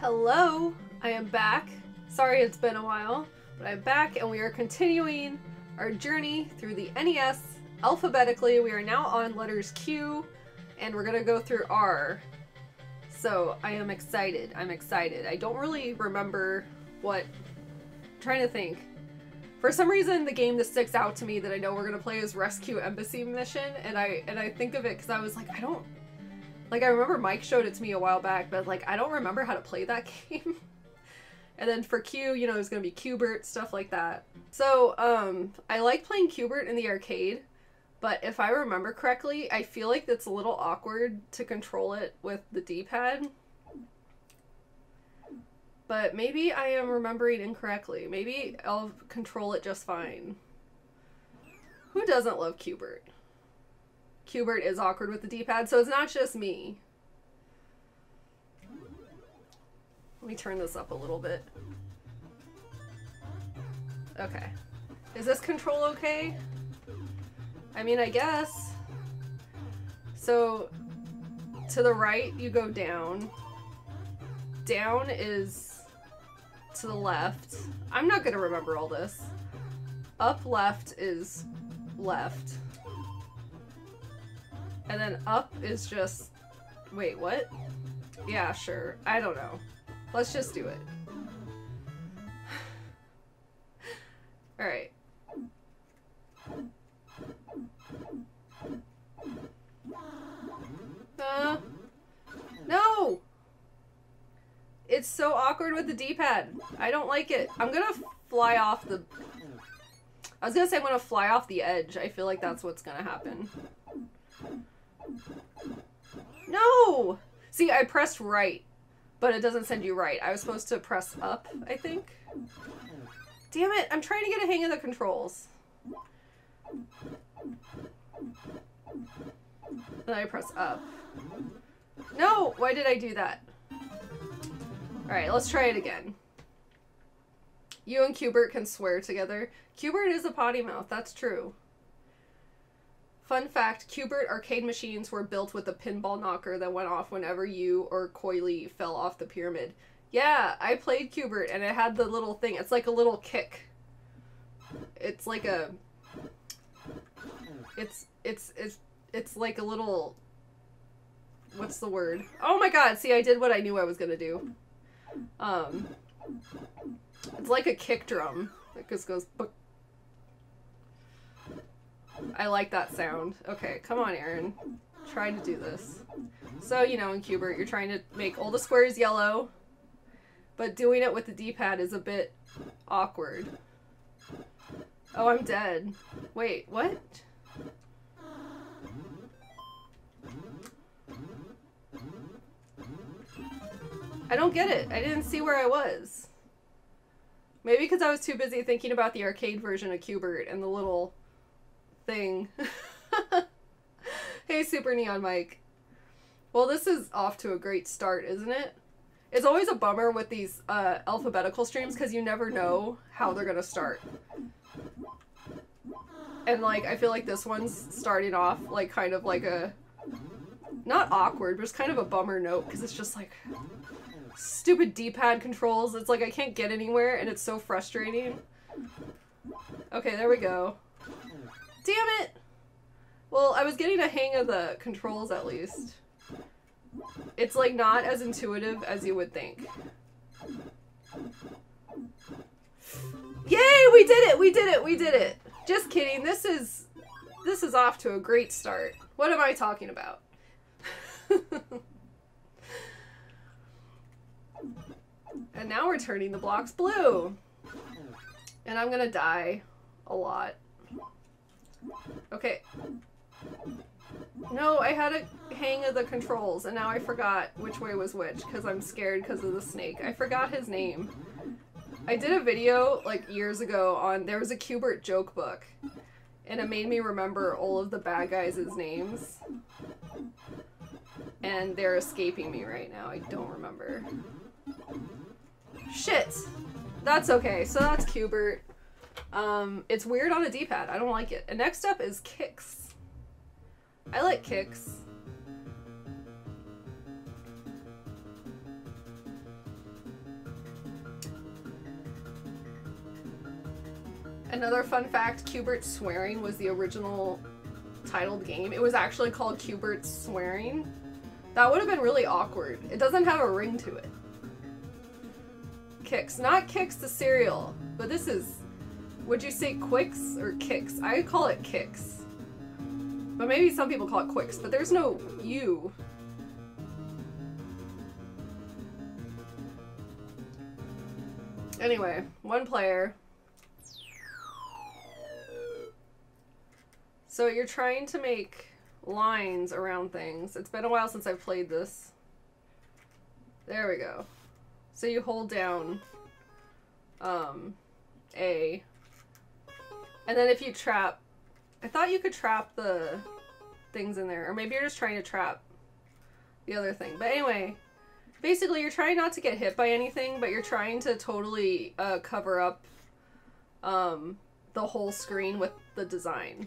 Hello, I am back. Sorry it's been a while, but I'm back and we are continuing our journey through the NES alphabetically. We are now on letters Q and we're gonna go through R. So I am excited. I'm excited. I don't really remember what... I'm trying to think. For some reason, the game that sticks out to me that I know we're gonna play is Rescue Embassy Mission, and I think of it because I was like, I don't... Like, I remember Mike showed it to me a while back, but like, I don't remember how to play that game. And then for Q, you know, there's gonna be Q*bert, stuff like that. So, I like playing Q*bert in the arcade, but if I remember correctly, I feel like it's a little awkward to control it with the D-pad. But maybe I am remembering incorrectly. Maybe I'll control it just fine. Who doesn't love Q*bert? Q*bert is awkward with the D-pad, so it's not just me. Let me turn this up a little bit. Okay. Is this control okay? I mean, I guess. So, to the right, you go down. Down is to the left. I'm not gonna remember all this. Up left is left. And then up is just... Wait, what? Yeah, sure. I don't know. Let's just do it. Alright. No! It's so awkward with the D-pad. I don't like it. I'm gonna fly off the... I was gonna say I'm gonna fly off the edge. I feel like that's what's gonna happen. No! See, I pressed right, but it doesn't send you right. I was supposed to press up, I think. Damn it, I'm trying to get a hang of the controls. Then I press up. No! Why did I do that? Alright, let's try it again. You and Q*bert can swear together. Q*bert is a potty mouth, that's true. Fun fact, Q*bert arcade machines were built with a pinball knocker that went off whenever you or Coily fell off the pyramid. Yeah, I played Q*bert and it had the little thing. It's like a little kick. It's like a... It's like a little... What's the word? Oh my god, see, I did what I knew I was gonna do. It's like a kick drum. It just goes... I like that sound. Okay, come on, Aaron. Try to do this. So, you know, in Q*bert, you're trying to make all the squares yellow, but doing it with the D-pad is a bit awkward. Oh, I'm dead. Wait, what? I don't get it. I didn't see where I was. Maybe because I was too busy thinking about the arcade version of Q*bert and the little... thing. Hey, Super Neon Mike. Well, this is off to a great start, isn't it? It's always a bummer with these alphabetical streams because you never know how they're gonna start. And like, I feel like this one's starting off like kind of like a not awkward, but it's kind of a bummer note because it's just like stupid D-pad controls. It's like I can't get anywhere, and it's so frustrating. Okay, there we go. Damn it! Well, I was getting a hang of the controls at least. It's like not as intuitive as you would think. Yay! We did it! We did it! We did it! Just kidding. This is off to a great start. What am I talking about? And now we're turning the blocks blue. And I'm gonna die a lot. Okay. No, I had a hang of the controls, and now I forgot which way was which, because I'm scared because of the snake. I forgot his name. I did a video, like, years ago on... There was a Q*bert joke book, and it made me remember all of the bad guys' names. And they're escaping me right now. I don't remember. Shit! That's okay. So that's Q*bert. It's weird on a D-pad. I don't like it. And next up is Qix. I like Qix. Another fun fact, Q*bert Swearing was the original titled game. It was actually called Q*bert Swearing. That would have been really awkward. It doesn't have a ring to it. Qix. Not Qix the cereal, but this is... Would you say Quix or Qix? I call it Qix. But maybe some people call it Quix, but there's no U. Anyway, one player. So you're trying to make lines around things. It's been a while since I've played this. There we go. So you hold down A. And then if you trap... I thought you could trap the things in there. Or maybe you're just trying to trap the other thing. But anyway, basically you're trying not to get hit by anything, but you're trying to totally cover up the whole screen with the design.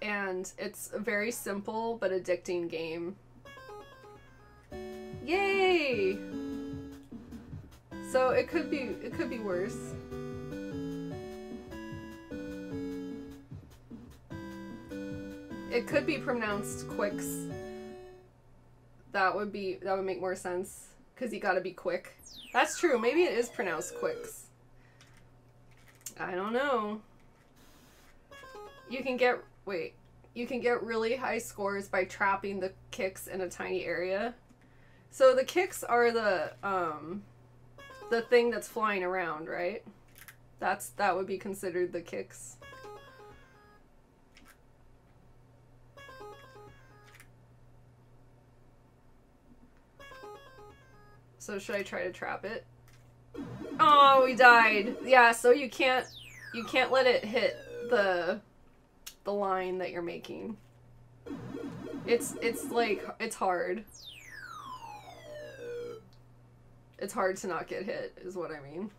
And it's a very simple but addicting game. Yay! So it could be worse. It could be pronounced Qix. That would make more sense, because you gotta be quick. That's true, maybe it is pronounced Qix. I don't know. You can get... Wait, you can get really high scores by trapping the Qix in a tiny area. So the Qix are the thing that's flying around, right? That would be considered the Qix. So should I try to trap it? Oh, we died. Yeah, so you can't let it hit the line that you're making. It's hard. It's hard to not get hit, is what I mean.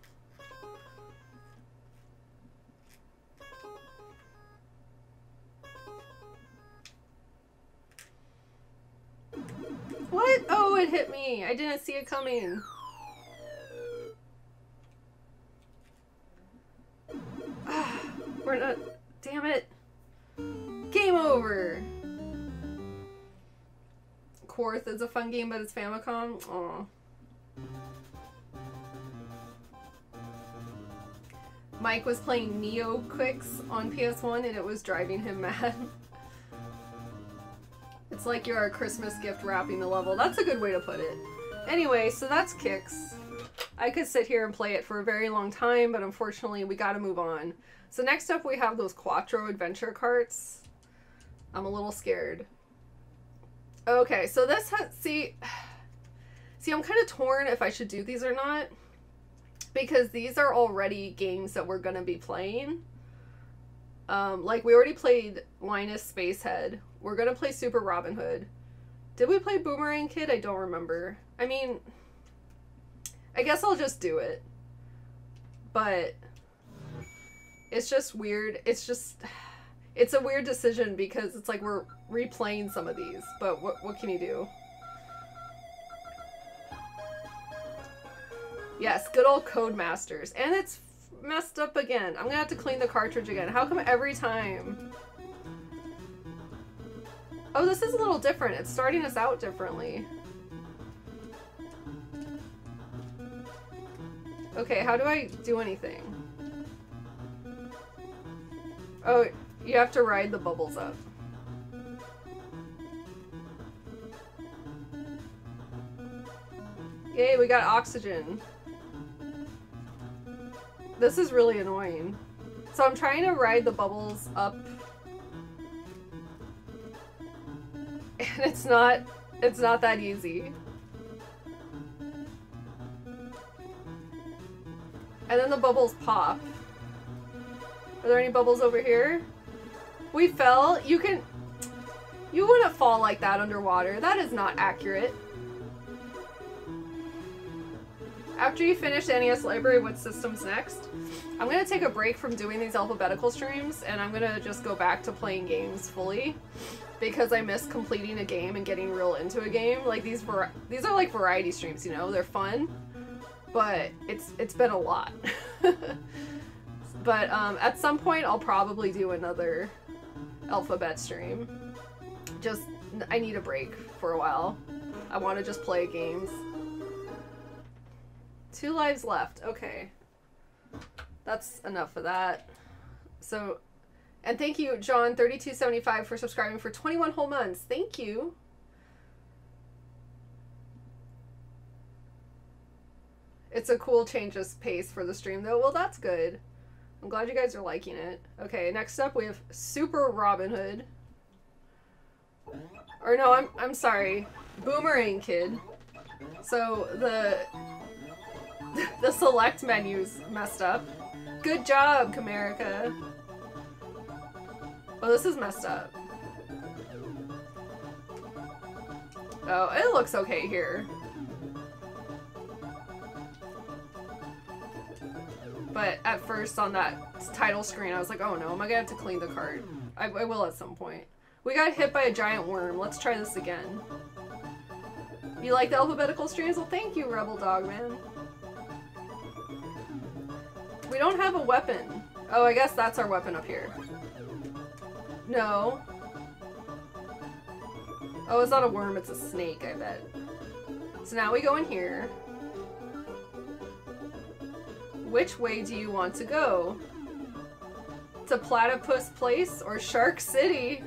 What? Oh, it hit me. I didn't see it coming. We're not... Damn it. Game over! Quarth is a fun game, but it's Famicom? Aww. Mike was playing Neo Qix on PS1 and it was driving him mad. It's like you're a Christmas gift wrapping the level. That's a good way to put it. Anyway, so that's Qix. I could sit here and play it for a very long time, but unfortunately we gotta move on. So next up we have those Quattro adventure carts. I'm a little scared. Okay, so this has, see I'm kind of torn if I should do these or not, because these are already games that we're going to be playing. Like we already played Linus Spacehead. We're going to play Super Robin Hood. Did we play Boomerang Kid? I don't remember. I mean, I guess I'll just do it. But it's just weird. It's a weird decision because it's like we're replaying some of these, but what can you do? Yes, good old Codemasters. And it's messed up again. I'm gonna have to clean the cartridge again. How come every time? Oh, this is a little different. It's starting us out differently. Okay, how do I do anything? Oh, you have to ride the bubbles up. Yay, we got oxygen. This is really annoying. So I'm trying to ride the bubbles up. And it's not that easy. And then the bubbles pop. Are there any bubbles over here? We fell. You wouldn't fall like that underwater. That is not accurate. After you finish the NES library, what system's next? I'm gonna take a break from doing these alphabetical streams and I'm gonna just go back to playing games fully because I miss completing a game and getting real into a game. Like these are like variety streams, you know? They're fun, but it's been a lot. But at some point I'll probably do another alphabet stream. Just, I need a break for a while. I want to just play games. 2 lives left. Okay. That's enough of that. So, and thank you, John3275, for subscribing for 21 whole months. Thank you. It's a cool change of pace for the stream, though. Well, that's good. I'm glad you guys are liking it. Okay, next up we have Super Robin Hood. Or no, I'm sorry. Boomerang Kid. So the select menu's messed up. Good job, Comerica. Well, this is messed up. Oh, it looks okay here. But at first on that title screen, I was like, oh no, am I gonna have to clean the card? I will at some point. We got hit by a giant worm. Let's try this again. You like the alphabetical streams? Well, thank you, Rebel Dogman. We don't have a weapon. Oh, I guess that's our weapon up here. No. Oh, it's not a worm, it's a snake, I bet. So now we go in here. Which way do you want to go? To Platypus Place or Shark City?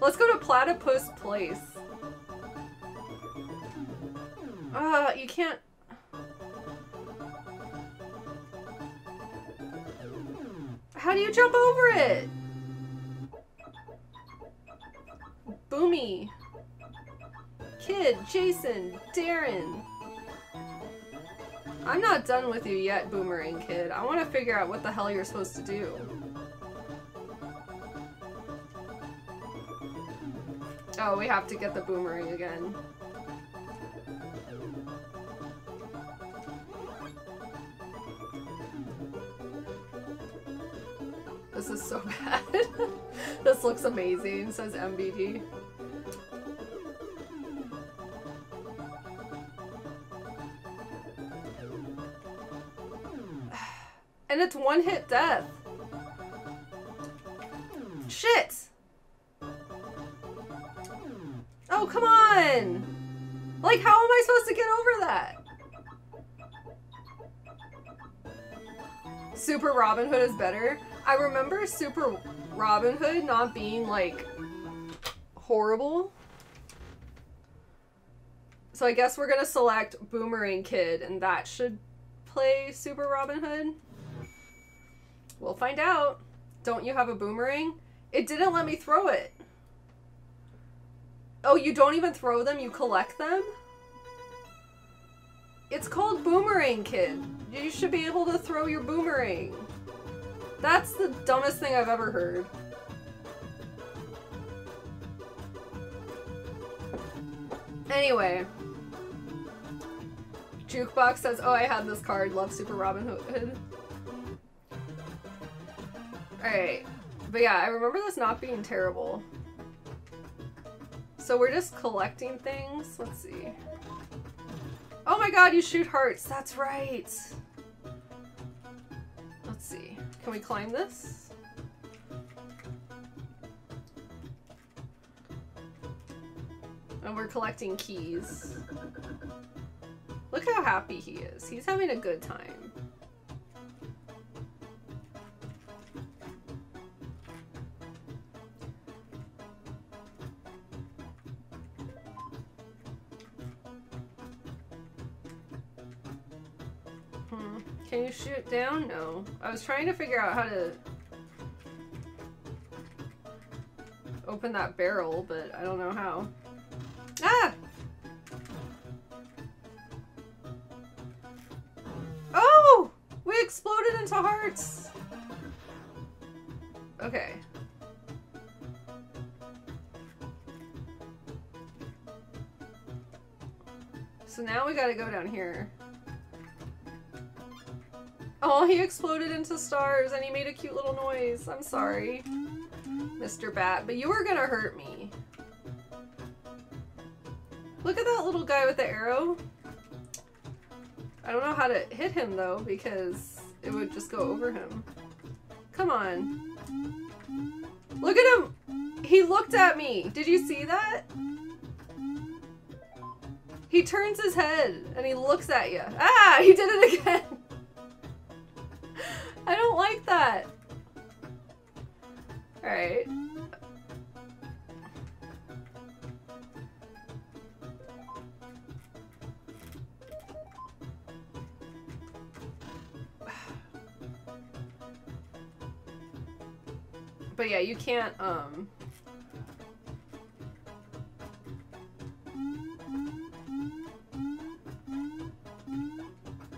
Let's go to Platypus Place. You can't... How do you jump over it? Boomy. Kid, Jason, Darren. I'm not done with you yet, Boomerang Kid. I want to figure out what the hell you're supposed to do. Oh, we have to get the boomerang again. This is so bad. This looks amazing, says MBD. And it's one-hit death. Shit! Oh, come on! Like, how am I supposed to get over that? Super Robin Hood is better. I remember Super Robin Hood not being, like, horrible. So I guess we're gonna select Boomerang Kid, and that should play Super Robin Hood. We'll find out. Don't you have a boomerang? It didn't let me throw it. Oh, you don't even throw them, you collect them? It's called Boomerang Kid. You should be able to throw your boomerang. That's the dumbest thing I've ever heard. Anyway. Jukebox says, oh, I had this card. Love Super Robin Hood. Alright, but yeah, I remember this not being terrible. So we're just collecting things. Let's see. Oh my god, you shoot hearts. That's right. Let's see. Can we climb this? And we're collecting keys. Look how happy he is. He's having a good time. Can you shoot down? No. I was trying to figure out how to open that barrel, but I don't know how. Ah! Oh! We exploded into hearts! Okay. So now we gotta go down here. Oh, he exploded into stars and he made a cute little noise. I'm sorry, Mr. Bat, but you were gonna hurt me. Look at that little guy with the arrow. I don't know how to hit him though, because it would just go over him. Come on. Look at him! He looked at me! Did you see that? He turns his head and he looks at you. Ah! He did it again! I don't like that. Alright. But yeah, you can't,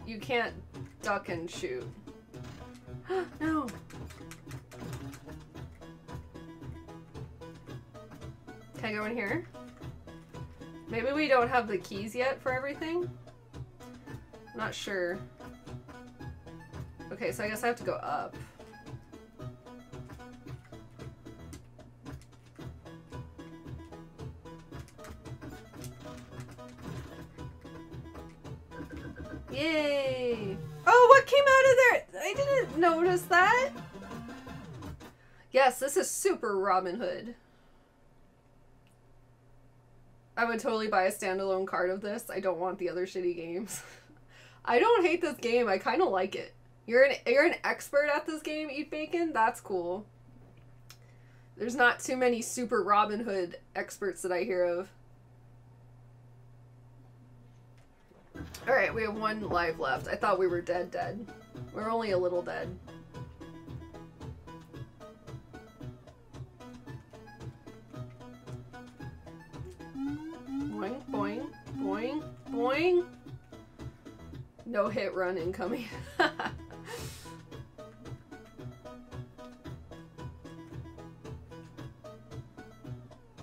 you can't duck and shoot. No! Can I go in here? Maybe we don't have the keys yet for everything? I'm not sure. Okay, so I guess I have to go up. Yay! Oh, what came out of there? I didn't notice that! Yes, this is Super Robin Hood. I would totally buy a standalone card of this. I don't want the other shitty games. I don't hate this game. I kind of like it. You're an expert at this game, Eat Bacon? That's cool. There's not too many Super Robin Hood experts that I hear of. Alright, we have one life left. I thought we were dead. We're only a little dead. Boing, boing, boing, boing. No hit run incoming.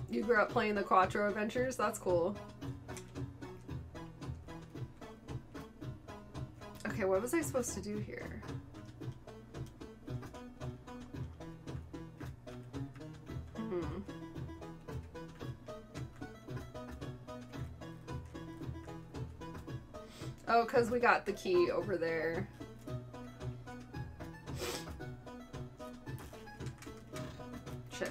You grew up playing the Quattro Adventures? That's cool. Okay, what was I supposed to do here? Oh, because we got the key over there. Shit.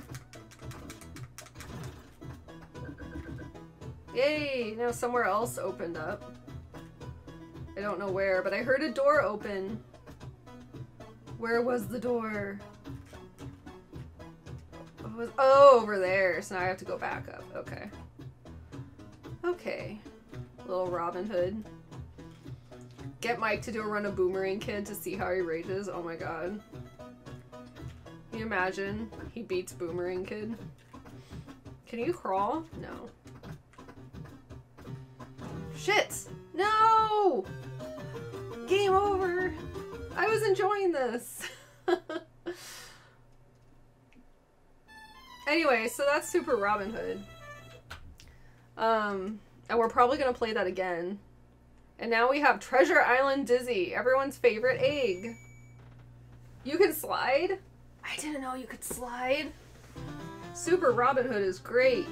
Yay! Now somewhere else opened up. I don't know where, but I heard a door open. Where was the door? Oh, over there. So now I have to go back up. Okay. Okay. Little Robin Hood. Get Mike to do a run of Boomerang Kid to see how he rages. Oh my god. Can you imagine? He beats Boomerang Kid. Can you crawl? No. Shit! No! Game over! I was enjoying this! Anyway, so that's Super Robin Hood. And we're probably gonna play that again. And now we have Treasure Island Dizzy, everyone's favorite egg. You can slide? I didn't know you could slide. Super Robin Hood is great.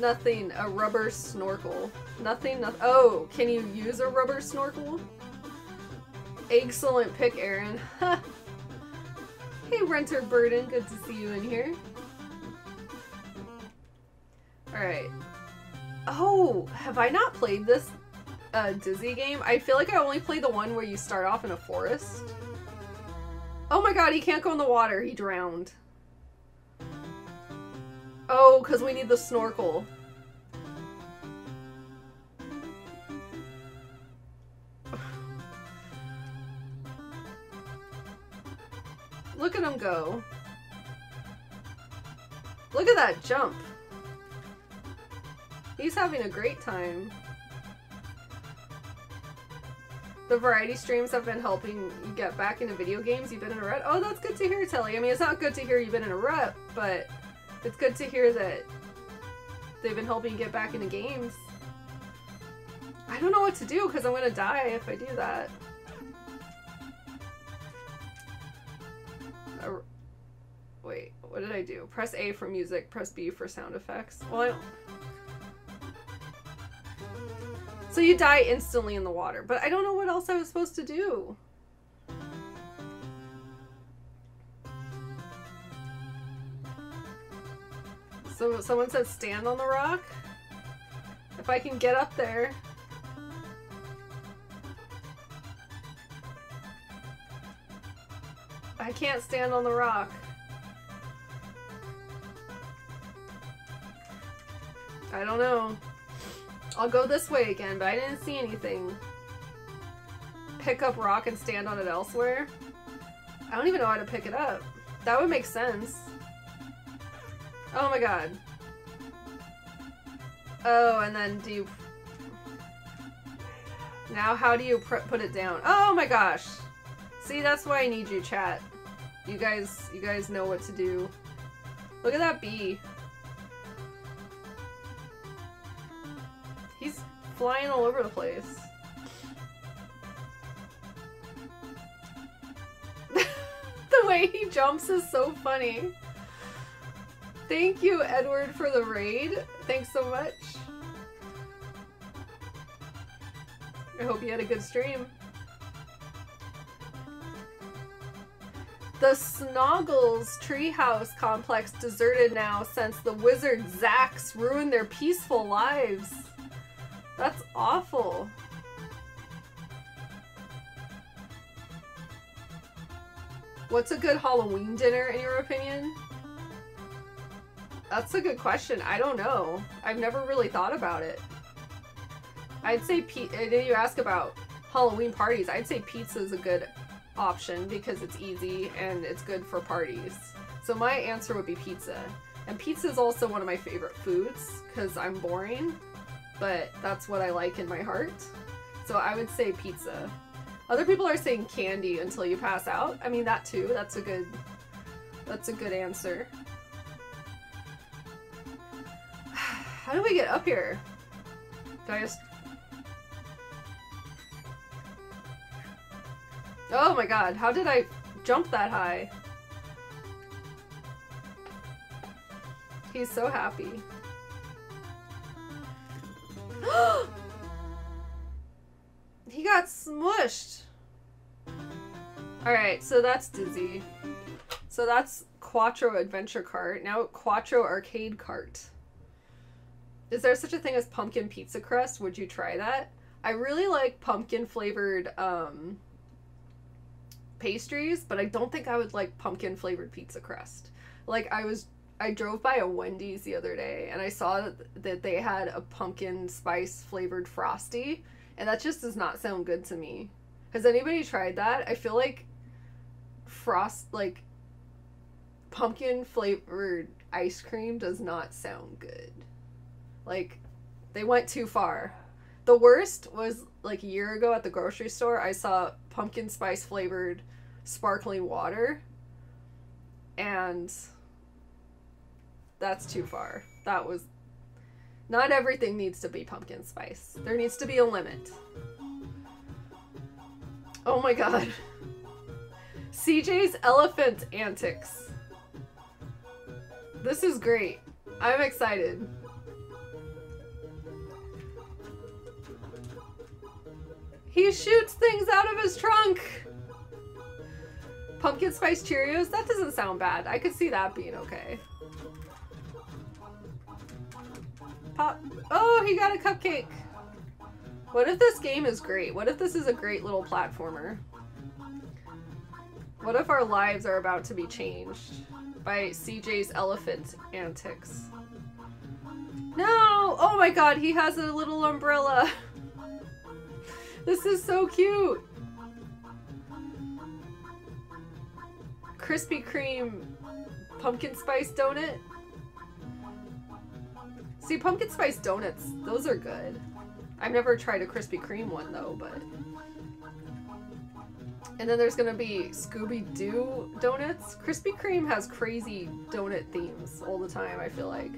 Nothing, a rubber snorkel. Nothing, nothing. Oh, can you use a rubber snorkel? Excellent pick, Aaron. Hey, Renter Burden, good to see you in here. Alright. Oh, have I not played this Dizzy game? I feel like I only played the one where you start off in a forest. Oh my god, he can't go in the water. He drowned. Oh, because we need the snorkel. Look at him go. Look at that jump. He's having a great time. The variety streams have been helping you get back into video games. You've been in a rut. Oh, that's good to hear, Telly. I mean, it's not good to hear you've been in a rut, but it's good to hear that they've been helping you get back into games. I don't know what to do because I'm going to die if I do that. Wait, what did I do? Press A for music, press B for sound effects. Well, so you die instantly in the water, but I don't know what else I was supposed to do. So someone said stand on the rock? If I can get up there. I can't stand on the rock. I don't know. I'll go this way again, but I didn't see anything. Pick up rock and stand on it elsewhere? I don't even know how to pick it up. That would make sense. Oh my god. Oh, and then do you... Now how do you put it down? Oh my gosh! See, that's why I need you, chat. You guys know what to do. Look at that bee. He's flying all over the place. The way he jumps is so funny. Thank you, Edward, for the raid. Thanks so much. I hope you had a good stream. The Snoggles Treehouse Complex deserted now since the wizard Zax ruined their peaceful lives. That's awful. What's a good Halloween dinner in your opinion? That's a good question. I don't know. I've never really thought about it. I'd say you ask about Halloween parties. I'd say pizza is a good option because it's easy and it's good for parties. So my answer would be pizza. And pizza is also one of my favorite foods because I'm boring, but that's what I like in my heart. So I would say pizza. Other people are saying candy until you pass out. I mean, that too. That's a good answer. How do we get up here? Do I just... Oh my god, how did I jump that high? He's so happy. He got smushed! Alright, so that's Dizzy. So that's Quattro Adventure Cart, now Quattro Arcade Cart. Is there such a thing as pumpkin pizza crust? Would you try that? I really like pumpkin flavored pastries, but I don't think I would like pumpkin flavored pizza crust. Like I drove by a Wendy's the other day and I saw that they had a pumpkin spice flavored Frosty, and that just does not sound good to me. Has anybody tried that? I feel like pumpkin flavored ice cream does not sound good. Like, they went too far. The worst was, like, a year ago at the grocery store, I saw pumpkin spice flavored sparkling water, and that's too far. That was... Not everything needs to be pumpkin spice. There needs to be a limit. Oh my god. CJ's Elephant Antics. This is great. I'm excited. He shoots things out of his trunk! Pumpkin Spice Cheerios? That doesn't sound bad. I could see that being okay. Pop. Oh, he got a cupcake! What if this game is great? What if this is a great little platformer? What if our lives are about to be changed by CJ's Elephant Antics? No! Oh my god, he has a little umbrella! This is so cute! Krispy Kreme pumpkin spice donut? See, pumpkin spice donuts, those are good. I've never tried a Krispy Kreme one though, but... And then there's gonna be Scooby-Doo donuts. Krispy Kreme has crazy donut themes all the time, I feel like.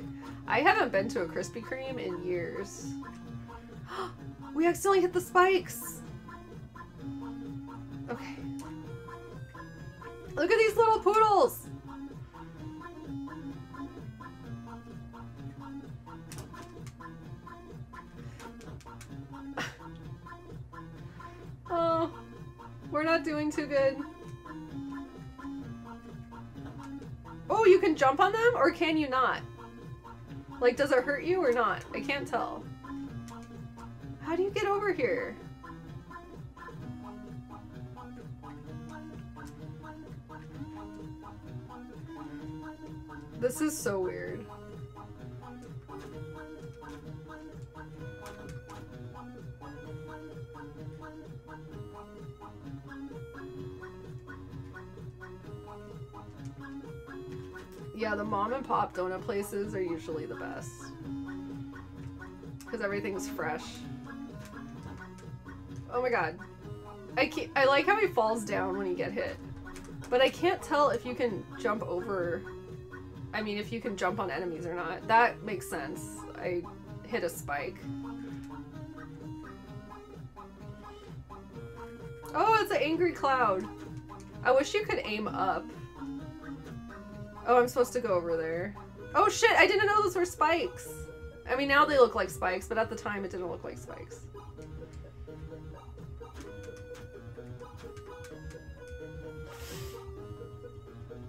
I haven't been to a Krispy Kreme in years. We accidentally hit the spikes! Okay. Look at these little poodles! not doing too good. Oh, you can jump on them, or can you not? Like, does it hurt you or not? I can't tell. How do you get over here? This is so weird. Yeah, the mom and pop donut places are usually the best. Because everything's fresh. Oh my god. I like how he falls down when he gets hit. But I can't tell if you can jump over... I mean, if you can jump on enemies or not. That makes sense. I hit a spike. Oh, it's an angry cloud. I wish you could aim up. Oh, I'm supposed to go over there. Oh shit, I didn't know those were spikes. I mean, now they look like spikes, but at the time it didn't look like spikes.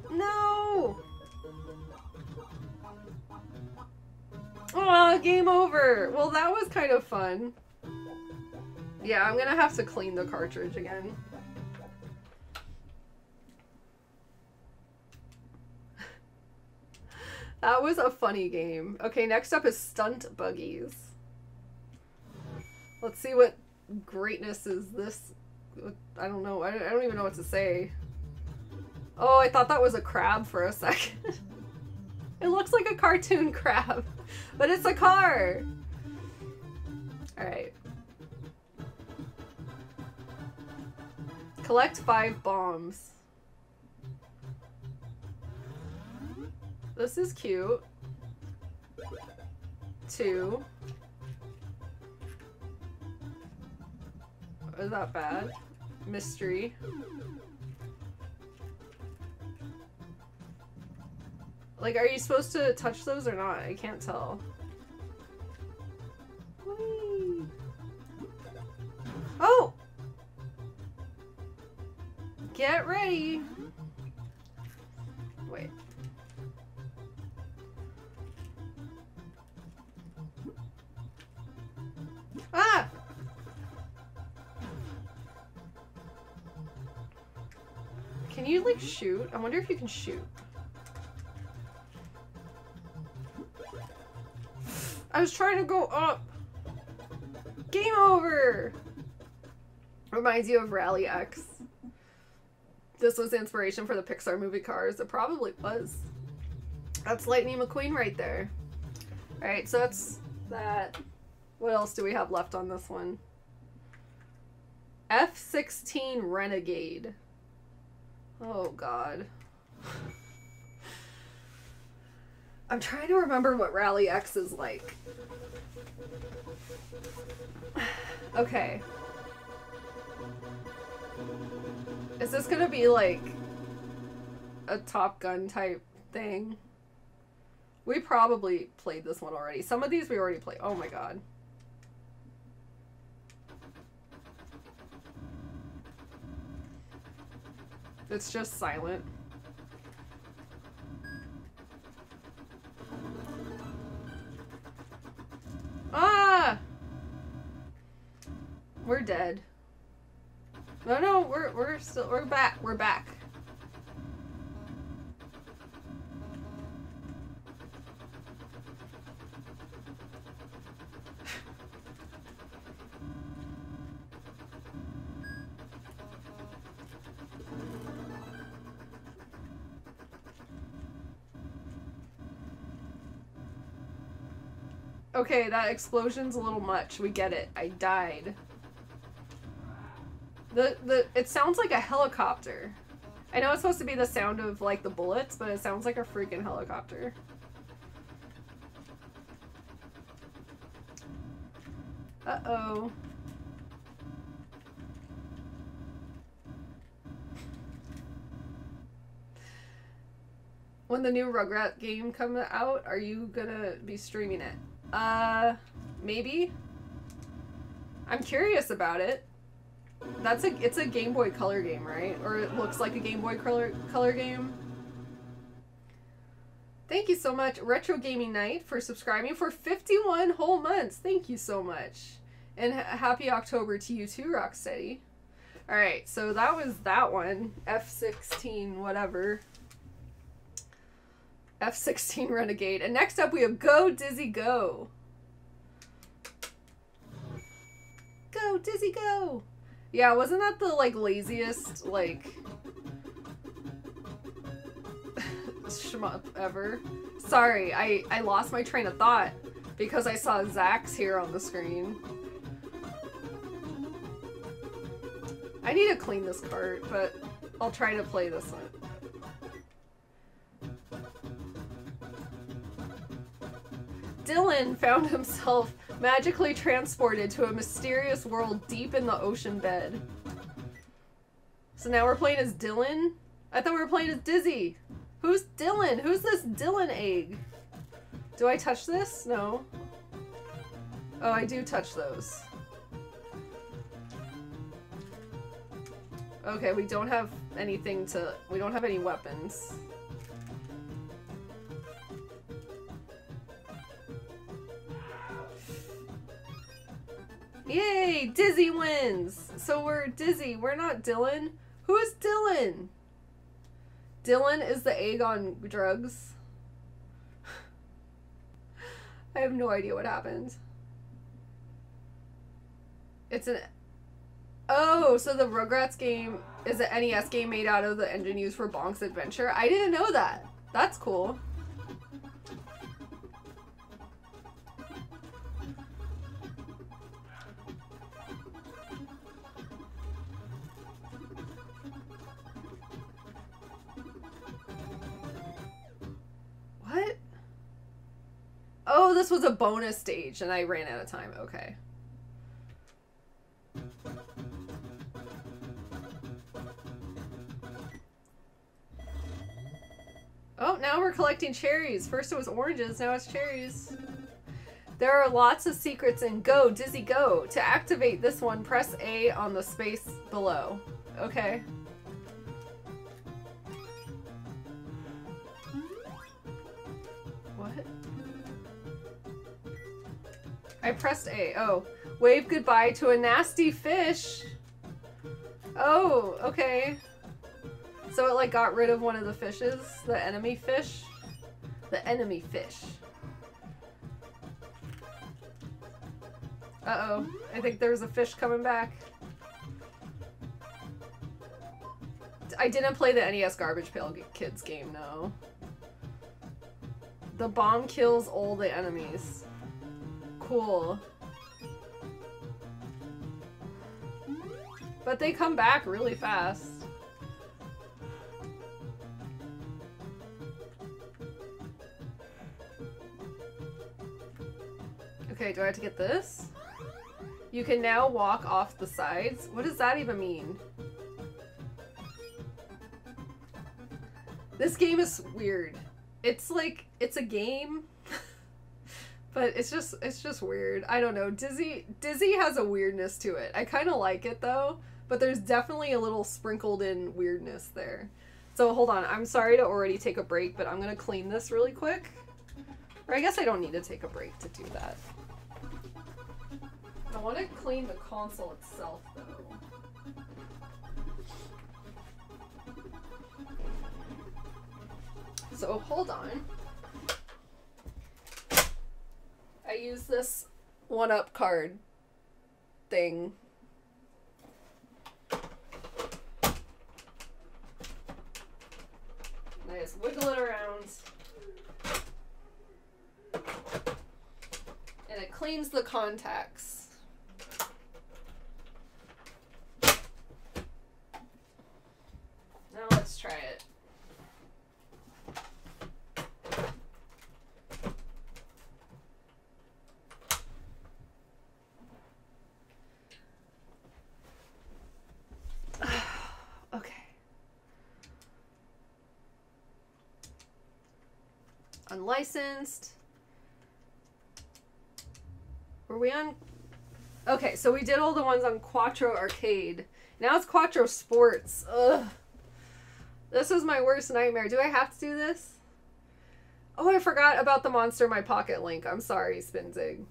No! Aw, game over! Well, that was kind of fun. Yeah, I'm gonna have to clean the cartridge again. That was a funny game. Okay, next up is Stunt Buggies. Let's see what greatness is this. I don't know. I don't even know what to say. Oh, I thought that was a crab for a second. It looks like a cartoon crab, but it's a car. All right. Collect 5 bombs. This is cute. 2. Is that bad? Mystery. Like, are you supposed to touch those or not? I can't tell. Whee! Oh! Get ready! Wait. Ah! Can you, like, shoot? I wonder if you can shoot. I was trying to go up. Game over. Reminds you of Rally X. This was the inspiration for the Pixar movie Cars. It probably was. That's Lightning McQueen right there. All right, so that's that. What else do we have left on this one? F-16 Renegade. Oh god. I'm trying to remember what Rally X is like. Okay. Is this gonna be like a Top Gun type thing? We probably played this one already. Some of these we already played. Oh my god. It's just silent. Ah! We're dead. No, we're back. Okay, that explosion's a little much. We get it. I died. It sounds like a helicopter. I know it's supposed to be the sound of, like, the bullets, but it sounds like a freaking helicopter. Uh-oh. When the new Rugrat game comes out, are you gonna be streaming it? Maybe? I'm curious about it. That's a, it's a Game Boy Color game, right? Or it looks like a Game Boy Color game. Thank you so much, Retro Gaming Night, for subscribing for 51 whole months. Thank you so much. And happy October to you too, Rocksteady. All right, so that was that one, F16 whatever. F16 Renegade. And next up we have Go Dizzy Go. Go Dizzy Go. Yeah, wasn't that the like laziest like shmup ever? Sorry, I lost my train of thought because I saw Zach's here on the screen. I need to clean this cart, but I'll try to play this one. Dylan found himself magically transported to a mysterious world deep in the ocean bed. So now we're playing as Dylan? I thought we were playing as Dizzy. Who's Dylan? Who's this Dylan egg? Do I touch this? No. Oh, I do touch those. Okay, we don't have anything to... we don't have any weapons. Yay! Dizzy wins! So we're Dizzy, we're not Dylan. Who is Dylan? Dylan is the egg on drugs. I have no idea what happened. It's an... oh, so the Rugrats game is an NES game made out of the engine used for Bonk's Adventure. I didn't know that. That's cool. What? Oh, this was a bonus stage and I ran out of time. Okay. Oh, now we're collecting cherries. First it was oranges, now it's cherries. There are lots of secrets in Go Dizzy Go. To activate this one, press A on the space below. Okay. What? I pressed A. Oh. Wave goodbye to a nasty fish. Oh, okay. So it like got rid of one of the fishes, the enemy fish. The enemy fish. Uh-oh, I think there's a fish coming back. I didn't play the NES Garbage Pail Kids game, no. The bomb kills all the enemies. Cool. But they come back really fast. Okay, do I have to get this? You can now walk off the sides. What does that even mean? This game is weird. It's like, it's a game, but it's just weird. I don't know. Dizzy has a weirdness to it. I kind of like it though, but there's definitely a little sprinkled in weirdness there. So hold on. I'm sorry to already take a break, but I'm going to clean this really quick. Or I guess I don't need to take a break to do that. I want to clean the console itself, though. So, hold on. I use this 1-up card thing. And I just wiggle it around. And it cleans the contacts. Now let's try it. Okay. Unlicensed. Were we on? Okay, so we did all the ones on Quattro Arcade. Now it's Quattro Sports. Ugh. This is my worst nightmare. Do I have to do this? Oh, I forgot about the Monster in My Pocket link. I'm sorry, Spinzig.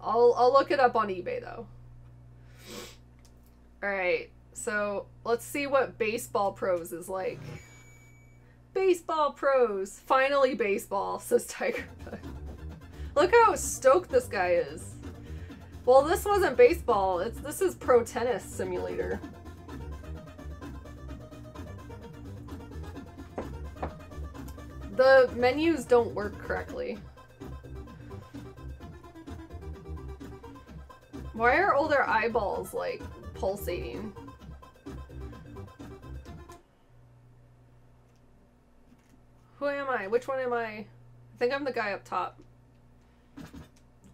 I'll look it up on eBay, though. Alright, so let's see what Baseball Pros is like. Baseball Pros! Finally baseball, says Tiger Bug. Look how stoked this guy is. Well, this wasn't baseball. This is Pro Tennis Simulator. The menus don't work correctly. Why are all their eyeballs, like, pulsating? Who am I? Which one am I? I think I'm the guy up top.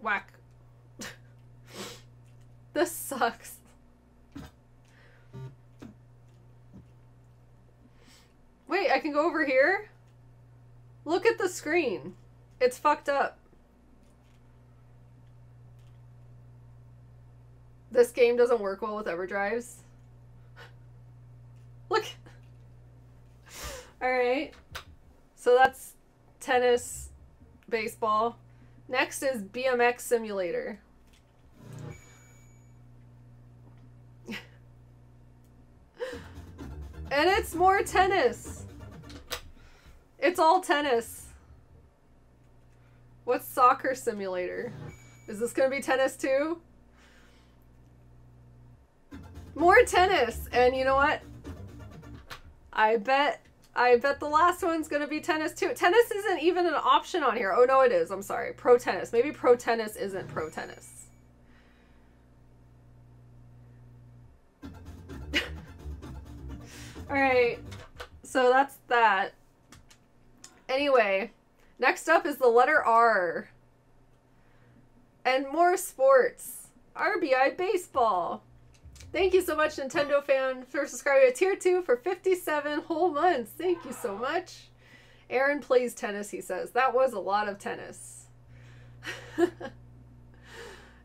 Whack. This sucks. Wait, I can go over here? Look at the screen. It's fucked up. This game doesn't work well with EverDrives. Look. Alright. So that's tennis, baseball. Next is BMX Simulator. And it's more tennis. It's all tennis. What's Soccer Simulator? Is this gonna be tennis too? More tennis! And you know what? I bet the last one's gonna be tennis too. Tennis isn't even an option on here. Oh no, it is. I'm sorry. Pro Tennis. Maybe Pro Tennis isn't Pro Tennis. Alright. So that's that. Anyway, next up is the letter R. And more sports. RBI Baseball. Thank you so much, Nintendo fan, for subscribing to Tier 2 for 57 whole months. Thank you so much. Aaron plays tennis, he says. That was a lot of tennis.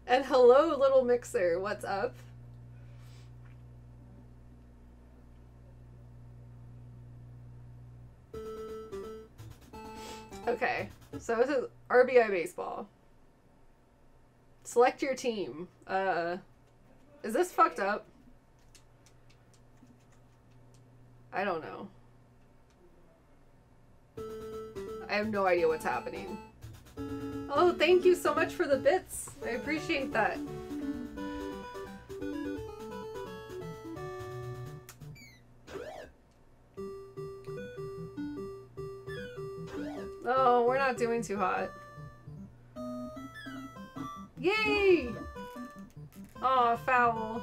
And hello, Little Mixer. What's up? Okay, so this is RBI Baseball. Select your team. Is this fucked up? I don't know. I have no idea what's happening. Oh, thank you so much for the bits. I appreciate that. Oh, we're not doing too hot. Yay! Aw, foul.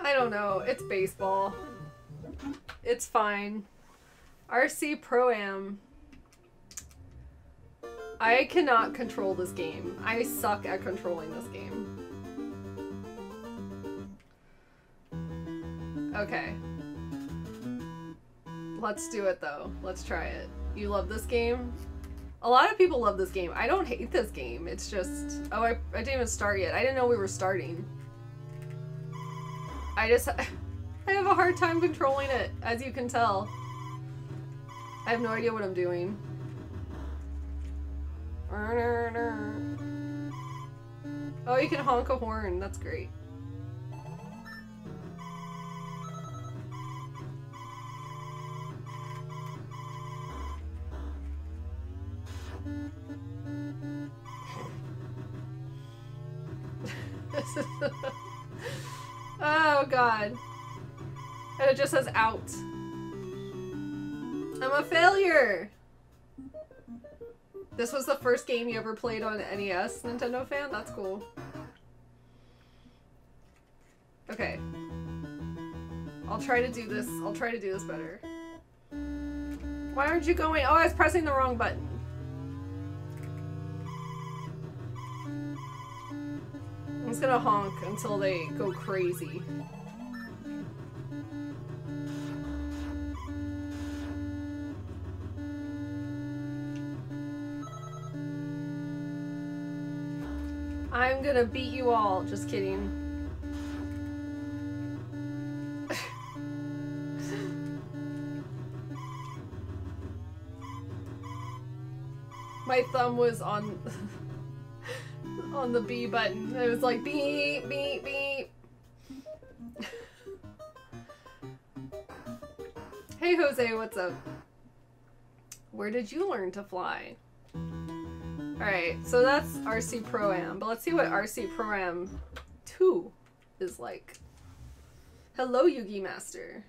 I don't know. It's baseball. It's fine. RC Pro-Am. I cannot control this game. I suck at controlling this game. Okay. Let's do it though. Let's try it. You love this game? A lot of people love this game. I don't hate this game. It's just... Oh, I didn't even start yet. I didn't know we were starting. I have a hard time controlling it, as you can tell. I have no idea what I'm doing. Oh, you can honk a horn. That's great. Oh, God. And it just says out. I'm a failure! This was the first game you ever played on NES, Nintendo fan? That's cool. Okay. I'll try to do this better. Why aren't you going? Oh, I was pressing the wrong button. I'm just gonna honk until they go crazy. I'm gonna beat you all. Just kidding. My thumb was on on the B button. It was like beep, beep, beep. Hey Jose, what's up? Where did you learn to fly? Alright, so that's RC Pro-Am, but let's see what RC Pro-Am 2 is like. Hello, Yugi Master.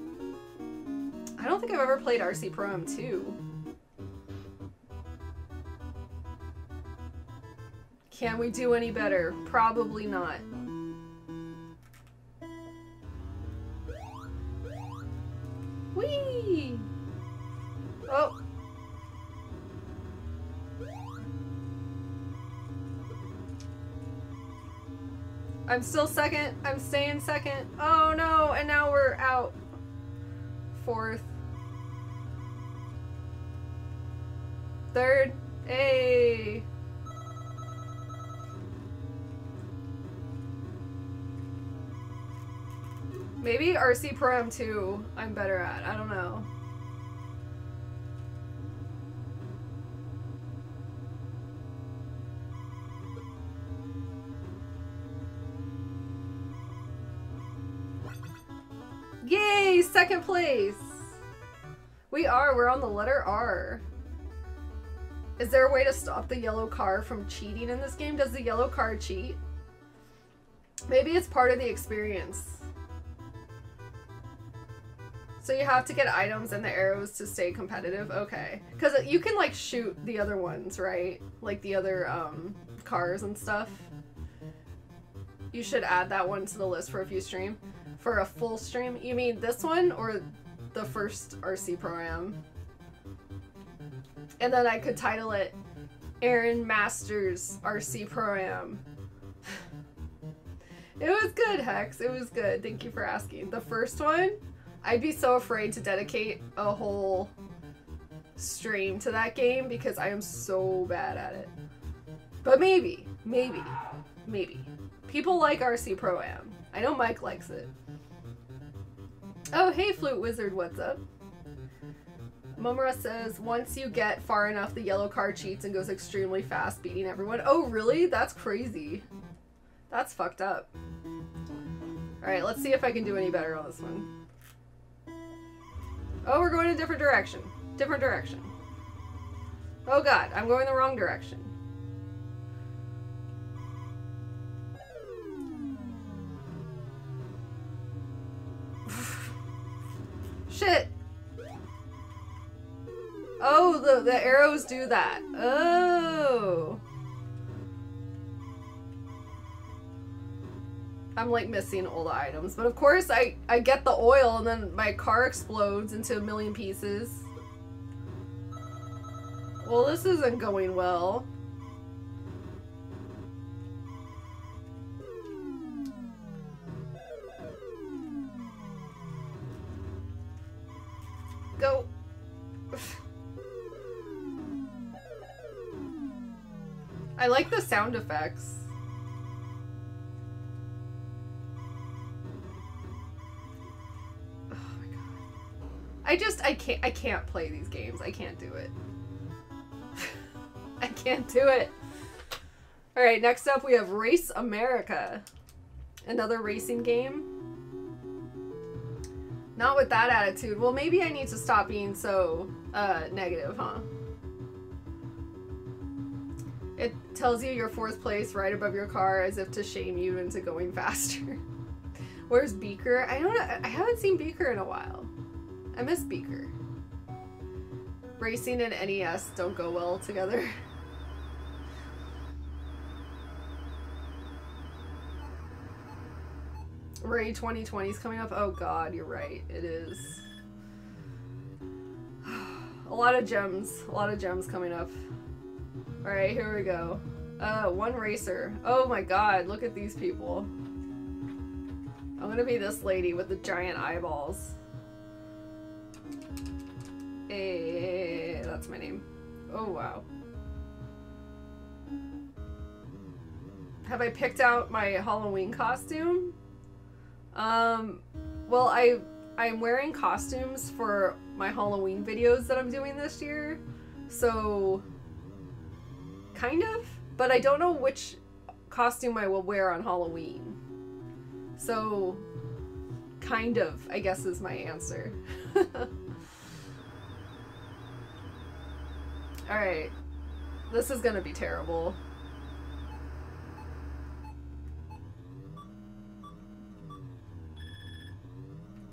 I don't think I've ever played RC Pro-Am 2. Can we do any better? Probably not. Whee! Oh! I'm still second. I'm staying second. Oh no! And now we're out. Fourth. Third. Hey! Maybe RC Pro-Am 2 I'm better at. I don't know. Yay! Second place! We are. We're on the letter R. Is there a way to stop the yellow car from cheating in this game? Does the yellow car cheat? Maybe it's part of the experience. So you have to get items and the arrows to stay competitive? Okay. Because you can, like, shoot the other ones, right? Like, the other, cars and stuff. You should add that one to the list for a few stream. For a full stream? You mean this one or the first RC Pro-Am? And then I could title it Aaron Masters RC Pro-Am. It was good, Hex. It was good. Thank you for asking. The first one? I'd be so afraid to dedicate a whole stream to that game because I am so bad at it. But maybe, maybe, maybe. People like RC Pro-Am. I know Mike likes it. Oh, hey Flute Wizard, what's up? Momura says, once you get far enough, the yellow car cheats and goes extremely fast, beating everyone. Oh, really? That's crazy. That's fucked up. Alright, let's see if I can do any better on this one. Oh, we're going a different direction. Different direction. Oh god, I'm going the wrong direction. Shit! Oh, the arrows do that. Oh! I'm like missing all the items, but of course I get the oil and then my car explodes into a million pieces. Well, this isn't going well. Go. I like the sound effects. I can't play these games. I can't do it. I can't do it. All right, next up we have Race America. Another racing game. Not with that attitude. Well, maybe I need to stop being so negative, huh? It tells you your fourth place right above your car as if to shame you into going faster. Where's Beaker? I don't know. I haven't seen Beaker in a while. I miss Beaker. Racing and NES don't go well together. Ray 2020 is coming up. Oh god, you're right. It is. A lot of gems. A lot of gems coming up. Alright, here we go. One racer. Oh my god, look at these people. I'm gonna be this lady with the giant eyeballs. Hey, that's my name. Oh wow. Have I picked out my Halloween costume? Well, I'm wearing costumes for my Halloween videos that I'm doing this year, so kind of, but I don't know which costume I will wear on Halloween. So kind of, I guess, is my answer. All right, this is gonna be terrible.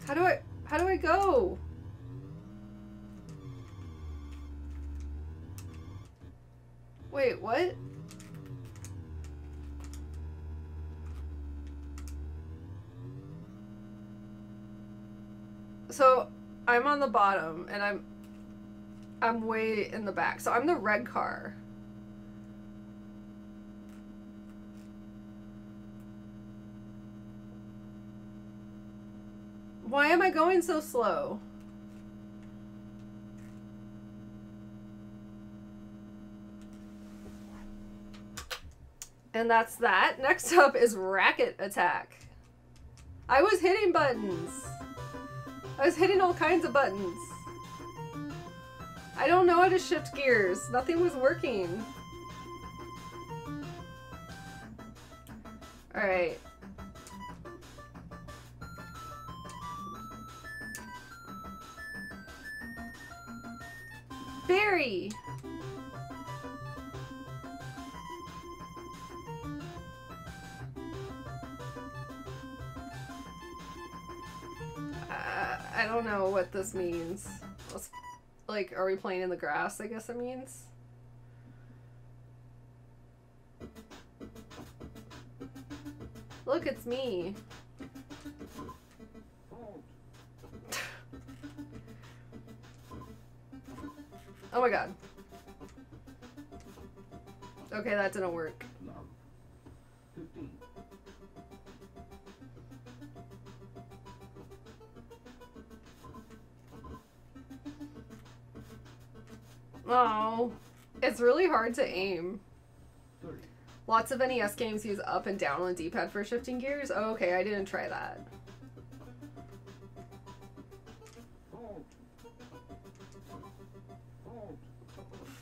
How do I go? Wait, what? So I'm on the bottom and I'm way in the back. So I'm the red car. Why am I going so slow? And that's that. Next up is Racket Attack. I was hitting buttons. I was hitting all kinds of buttons. I don't know how to shift gears. Nothing was working. All right. Barry! I don't know what this means. Let's, like, are we playing in the grass, I guess it means? Look, it's me. Oh my god. Okay, that didn't work. Oh, it's really hard to aim. Lots of NES games use up and down on the D-pad for shifting gears. Oh, okay, I didn't try that.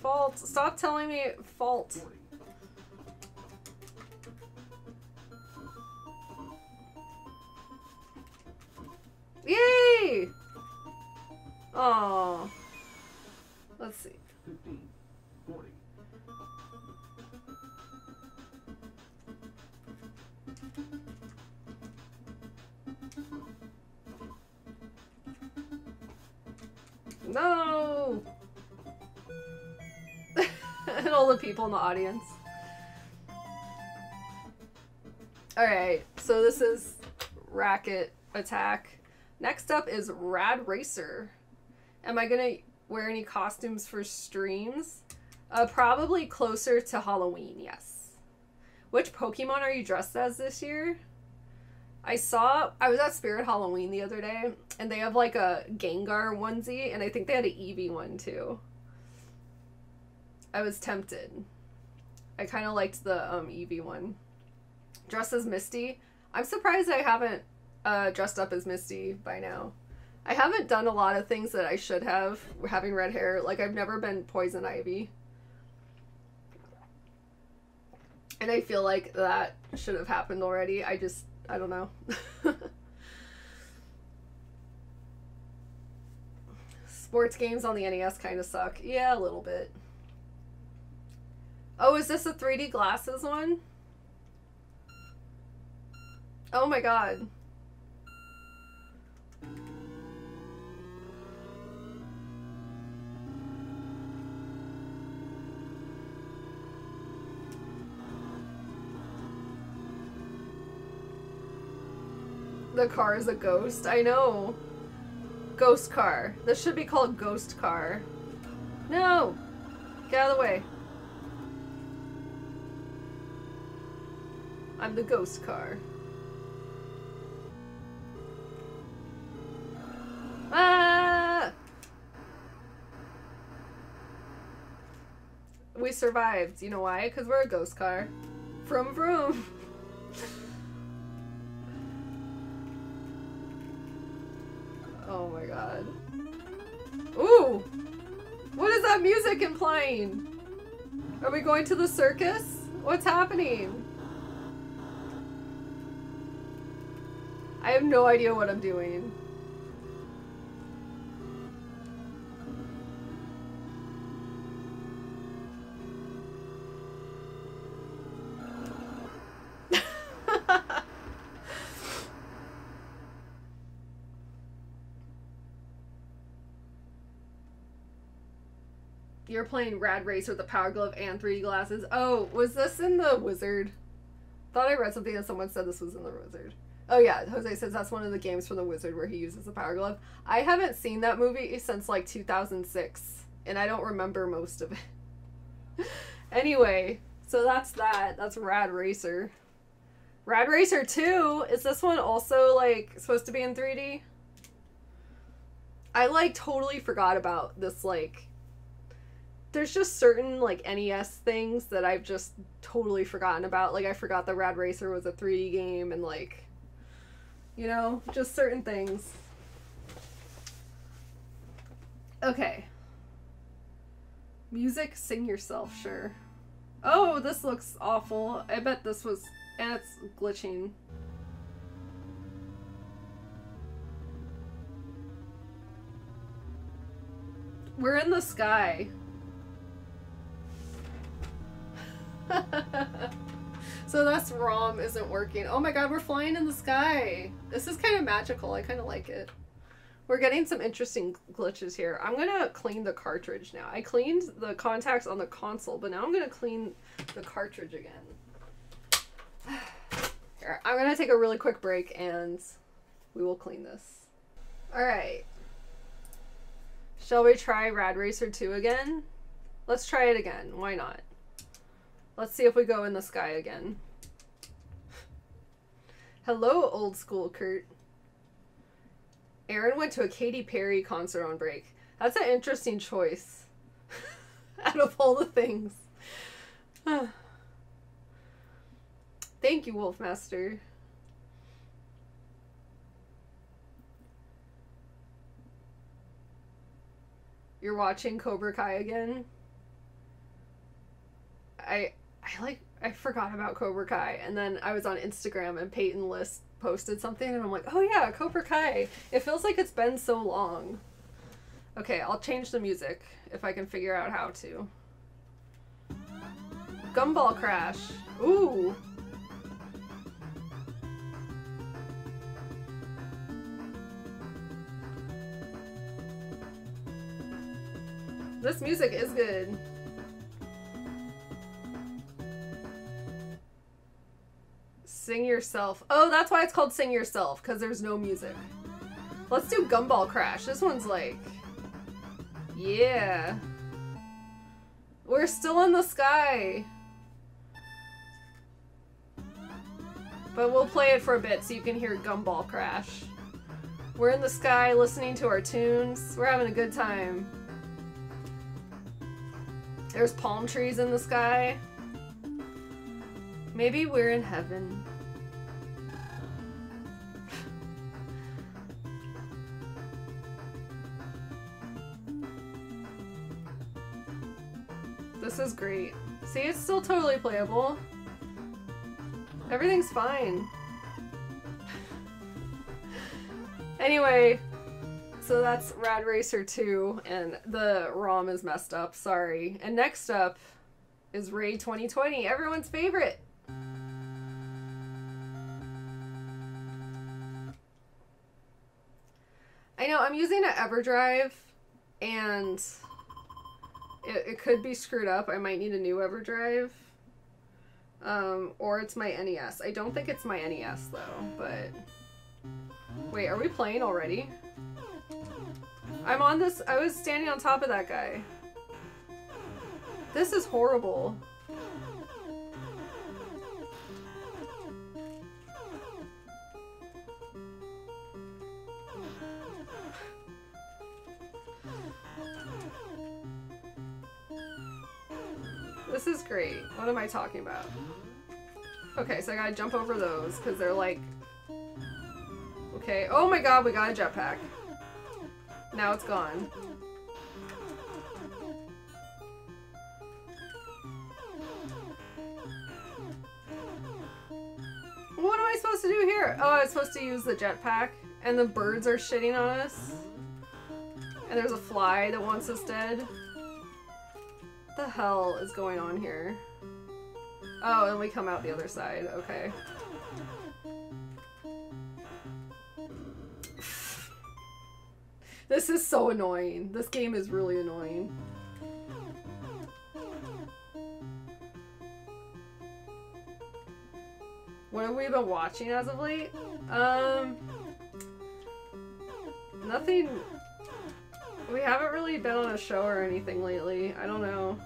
Fault. Stop telling me fault. Yay! Oh. Let's see. 15, 40. No! And all the people in the audience. Alright, so this is Racket Attack. Next up is Rad Racer. Am I gonna wear any costumes for streams? Probably closer to Halloween, yes. Which Pokemon are you dressed as this year? I was at Spirit Halloween the other day, and they have like a Gengar onesie, and I think they had an Eevee one too. I was tempted. I kind of liked the Eevee one. Dressed as Misty. I'm surprised I haven't dressed up as Misty by now. I haven't done a lot of things that I should have, having red hair. Like, I've never been Poison Ivy. And I feel like that should have happened already. I don't know. Sports games on the NES kind of suck. Yeah, a little bit. Oh, is this a 3D glasses one? Oh my god. The car is a ghost. I know. Ghost car. This should be called ghost car. No! Get out of the way. I'm the ghost car. Ah! We survived. You know why? Because we're a ghost car. Vroom vroom. Oh my god. Ooh! What is that music implying? Are we going to the circus? What's happening? I have no idea what I'm doing. You're playing Rad Racer with a power glove and 3D glasses. Oh, was this in the Wizard? Thought I read something that someone said this was in the Wizard. Oh yeah, Jose says that's one of the games from the Wizard where he uses the power glove. I haven't seen that movie since like 2006, and I don't remember most of it. Anyway, so that's that. That's Rad Racer. Rad Racer 2, is this one also like supposed to be in 3D? I like totally forgot about this like... There's just certain, like, NES things that I've just totally forgotten about. Like, I forgot that Rad Racer was a 3D game and, like, you know, just certain things. Okay. Music, sing yourself, sure. Oh, this looks awful. I bet this was... And it's glitching. We're in the sky. So that's ROM isn't working. Oh my god, we're flying in the sky. This is kind of magical. I kind of like it. We're getting some interesting glitches here. I'm gonna clean the cartridge now. I cleaned the contacts on the console, but now I'm gonna clean the cartridge again. Here, I'm gonna take a really quick break and we will clean this. Alright. Shall we try Rad Racer 2 again? Let's try it again. Why not? Let's see if we go in the sky again. Hello, old school Kurt. Aaron went to a Katy Perry concert on break. That's an interesting choice. Out of all the things. Thank you, Wolfmaster. You're watching Cobra Kai again? I forgot about Cobra Kai, and then I was on Instagram and Peyton List posted something and I'm like, oh yeah, Cobra Kai. It feels like it's been so long. Okay, I'll change the music if I can figure out how to. Gumball Crash. Ooh. This music is good. Sing yourself. Oh, that's why it's called Sing Yourself, because there's no music. Let's do Gumball Crash. This one's like... Yeah. We're still in the sky. But we'll play it for a bit so you can hear Gumball Crash. We're in the sky listening to our tunes. We're having a good time. There's palm trees in the sky. Maybe we're in heaven. This is great. See, it's still totally playable. Everything's fine. Anyway, so that's Rad Racer 2, and the ROM is messed up, sorry. And next up is Ray 2020, everyone's favorite! I know, I'm using an EverDrive, and it could be screwed up. I might need a new EverDrive. Or it's my NES. I don't think it's my NES, though, but... Wait, are we playing already? I'm on this... I was standing on top of that guy. This is horrible. This is great. What am I talking about? Okay, so I gotta jump over those because they're like... Okay. Oh my god, we got a jetpack. Now it's gone. What am I supposed to do here? Oh, I'm supposed to use the jetpack. And the birds are shitting on us. And there's a fly that wants us dead. What the hell is going on here? Oh, and we come out the other side. Okay. This is so annoying. This game is really annoying. What have we been watching as of late? Nothing... We haven't really been on a show or anything lately. I don't know.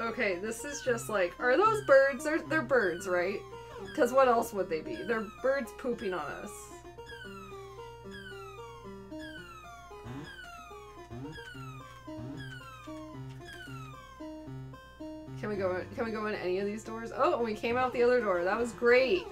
Okay, this is just like, are those birds? They're birds, right? Because what else would they be? They're birds pooping on us. Can we go in any of these doors? Oh, and we came out the other door. That was great.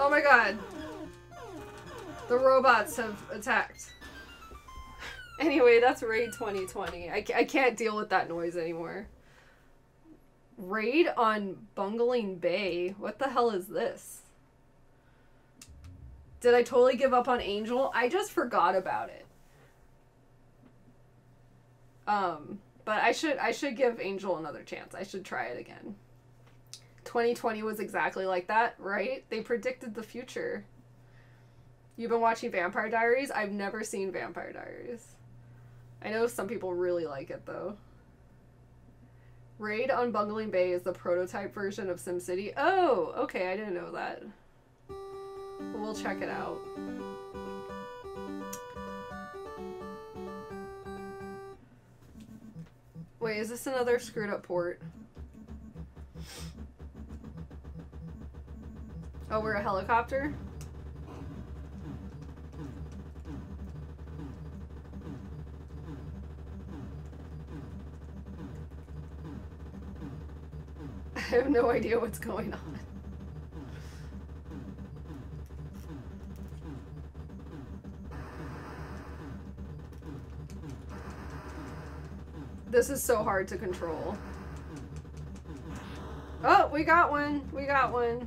Oh my god. The robots have attacked. Anyway, that's Raid 2020. I can't deal with that noise anymore. Raid on Bungling Bay? What the hell is this? Did I totally give up on Angel? I just forgot about it. But I should give Angel another chance. I should try it again. 2020 was exactly like that, right? They predicted the future. You've been watching Vampire Diaries? I've never seen Vampire Diaries. I know some people really like it, though. Raid on Bungling Bay is the prototype version of SimCity. Oh, okay, I didn't know that. We'll check it out. Wait, is this another screwed up port? Oh, we're a helicopter? I have no idea what's going on. This is so hard to control. Oh, we got one! We got one!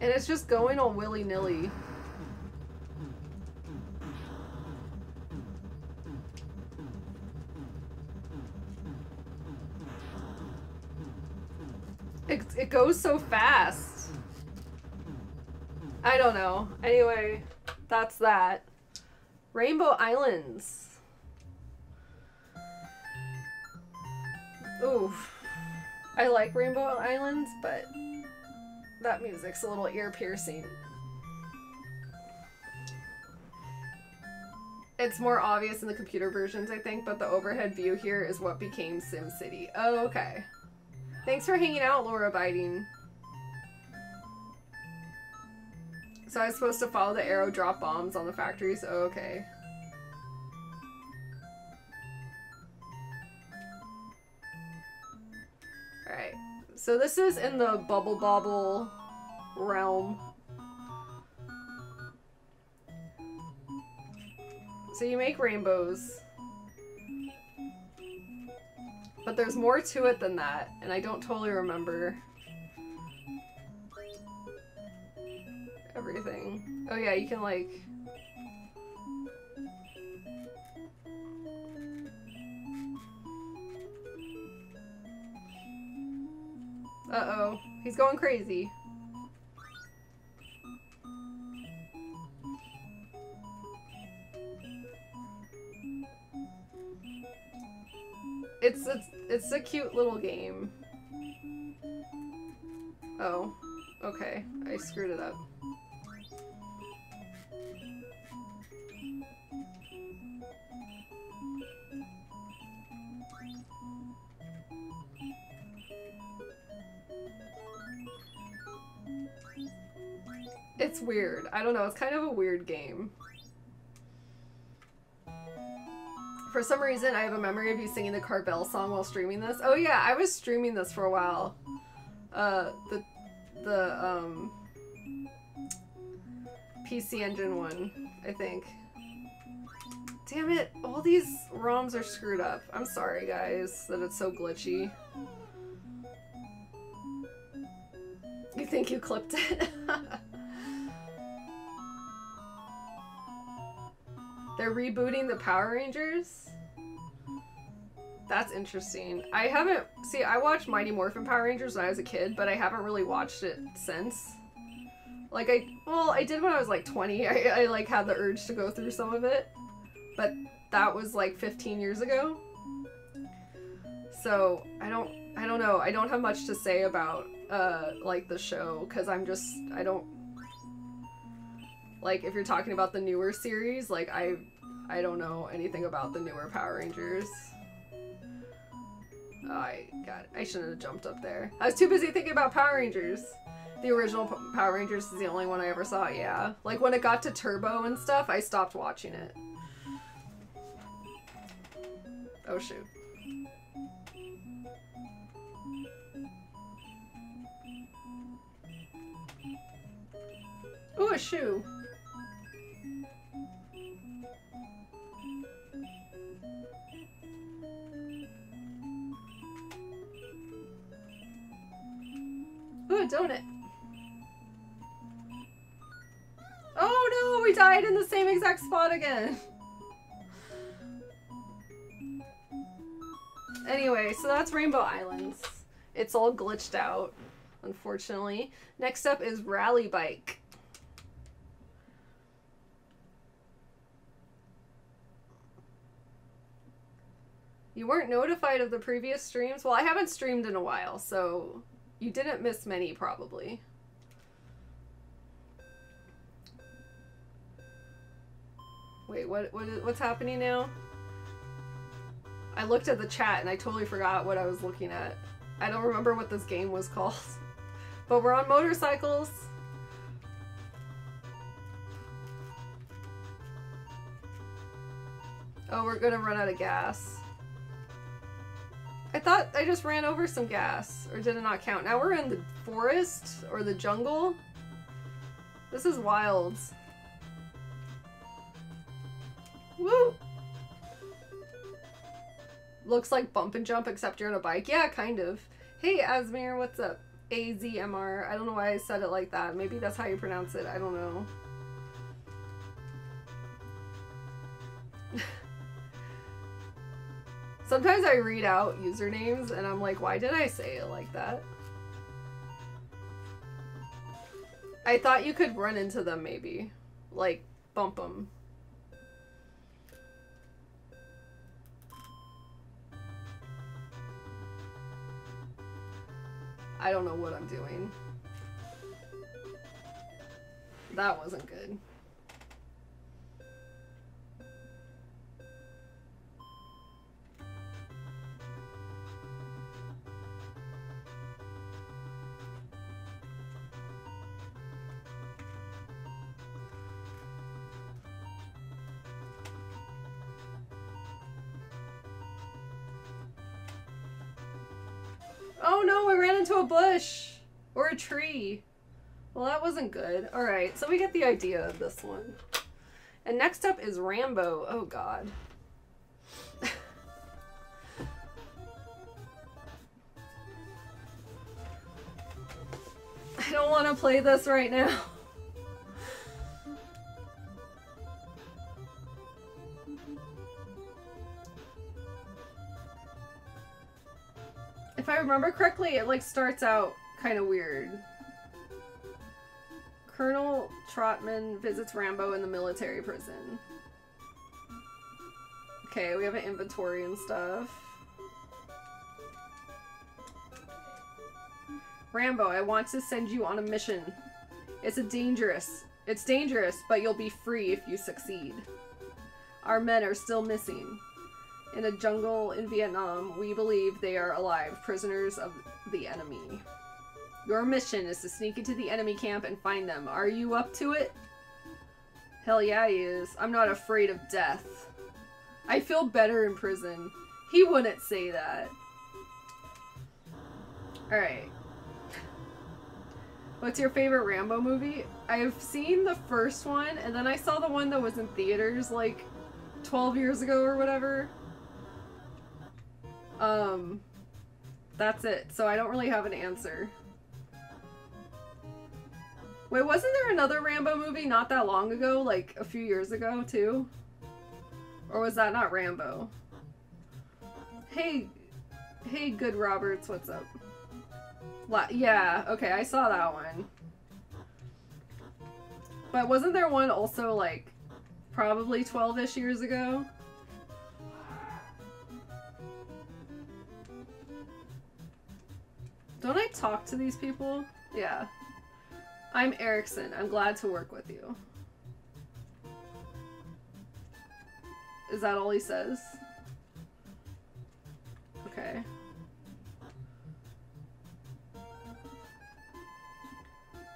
And it's just going all willy-nilly. It goes so fast. I don't know. Anyway, that's that. Rainbow Islands. Oof. I like Rainbow Islands, but... that music's a little ear-piercing. It's more obvious in the computer versions, I think, but the overhead view here is what became SimCity. Oh, okay. Thanks for hanging out, Laura Biding. So I was supposed to follow the arrow, drop bombs on the factories. Oh, okay. Alright. So this is in the Bubble Bobble realm. So you make rainbows. But there's more to it than that, and I don't totally remember everything. Oh yeah, you can like... Uh-oh. He's going crazy. it's a cute little game. Oh, okay. I screwed it up. It's weird. I don't know. It's kind of a weird game. For some reason, I have a memory of you singing the Carbell song while streaming this. Oh yeah, I was streaming this for a while. The PC Engine one, I think. Damn it! All these ROMs are screwed up. I'm sorry, guys, that it's so glitchy. You think you clipped it? They're rebooting the Power Rangers? That's interesting. I haven't... See, I watched Mighty Morphin Power Rangers when I was a kid, but I haven't really watched it since. Like, I did when I was, like, 20. I like, had the urge to go through some of it. But that was, like, 15 years ago. So, I don't know. I don't have much to say about, like, the show, because I'm just... I don't... Like, if you're talking about the newer series, like, I don't know anything about the newer Power Rangers. Oh, I shouldn't have jumped up there. I was too busy thinking about Power Rangers. The original Power Rangers is the only one I ever saw, yeah. Like, when it got to Turbo and stuff, I stopped watching it. Oh, shoot. Ooh, a shoe. Ooh, a donut. Oh no, we died in the same exact spot again. Anyway, so that's Rainbow Islands. It's all glitched out, unfortunately. Next up is Rally Bike. You weren't notified of the previous streams? Well, I haven't streamed in a while, so... You didn't miss many, probably. Wait, what's happening now? I looked at the chat and I totally forgot what I was looking at. I don't remember what this game was called. But we're on motorcycles! Oh, we're gonna run out of gas. I thought I just ran over some gas, or did it not count? Now we're in the forest, or the jungle. This is wild. Woo! Looks like Bump and Jump, except you're on a bike. Yeah, kind of. Hey, Asmir, what's up? AZMR. I don't know why I said it like that. Maybe that's how you pronounce it. I don't know. Sometimes I read out usernames and I'm like, why did I say it like that? I thought you could run into them maybe. Like, bump them. I don't know what I'm doing. That wasn't good. Oh no, we ran into a bush! Or a tree. Well, that wasn't good. Alright, so we get the idea of this one. And next up is Rambo. Oh god. I don't want to play this right now. If I remember correctly, it like starts out kind of weird. Colonel Trotman visits Rambo in the military prison. Okay, we have an inventory and stuff. Rambo, I want to send you on a mission. It's dangerous, but you'll be free if you succeed. Our men are still missing. In a jungle in Vietnam, we believe they are alive, prisoners of the enemy. Your mission is to sneak into the enemy camp and find them. Are you up to it? Hell yeah, he is. I'm not afraid of death. I feel better in prison. He wouldn't say that. Alright. What's your favorite Rambo movie? I've seen the first one, and then I saw the one that was in theaters like 12 years ago or whatever. That's it. So I don't really have an answer. Wait, wasn't there another Rambo movie not that long ago? Like, a few years ago, too? Or was that not Rambo? Hey, Good Roberts, what's up? Yeah, okay, I saw that one. But wasn't there one also, like, probably 12-ish years ago? Don't I talk to these people? Yeah. I'm Erickson. I'm glad to work with you. Is that all he says? Okay.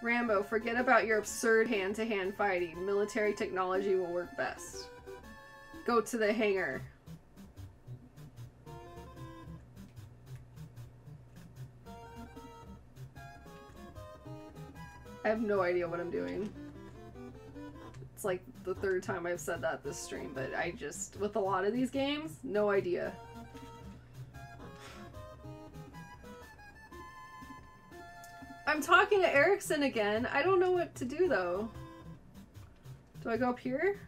Rambo, forget about your absurd hand-to-hand fighting. Military technology will work best. Go to the hangar. I have no idea what I'm doing. It's like the third time I've said that this stream, but I just, with a lot of these games, no idea. I'm talking to Erickson again. I don't know what to do though. Do I go up here?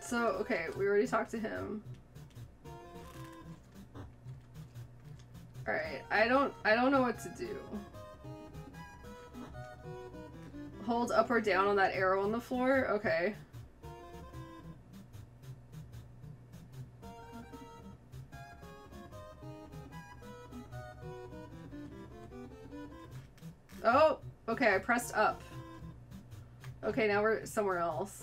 So, okay, we already talked to him. Alright, I don't know what to do. Hold up or down on that arrow on the floor? Okay. Oh! Okay, I pressed up. Okay, now we're somewhere else.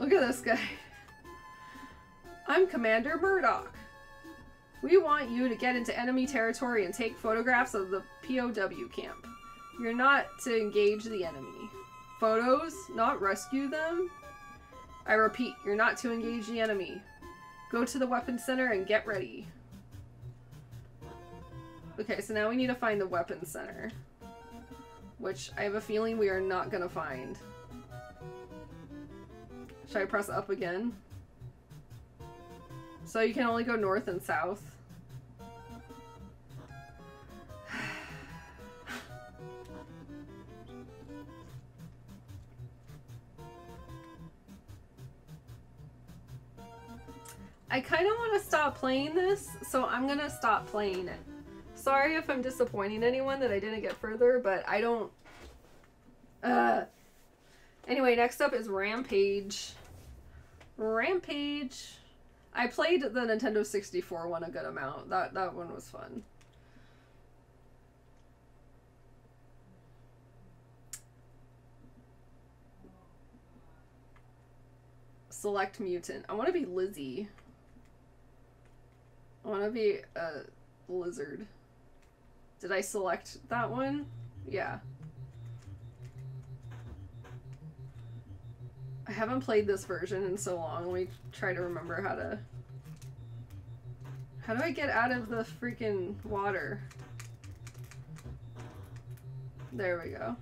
Look at this guy. I'm Commander Murdoch. We want you to get into enemy territory and take photographs of the POW camp. You're not to engage the enemy. Photos? Not rescue them? I repeat, you're not to engage the enemy. Go to the weapons center and get ready. Okay, so now we need to find the weapons center, which I have a feeling we are not gonna find. Should I press up again? So you can only go north and south. I kind of want to stop playing this, so I'm gonna stop playing it. Sorry if I'm disappointing anyone that I didn't get further, but I don't... Anyway, next up is Rampage. Rampage. I played the Nintendo 64 one a good amount. That one was fun. Select mutant. I want to be Lizzie. I want to be a lizard. Did I select that one? Yeah. I haven't played this version in so long. Let me try to remember how to... How do I get out of the freaking water? There we go.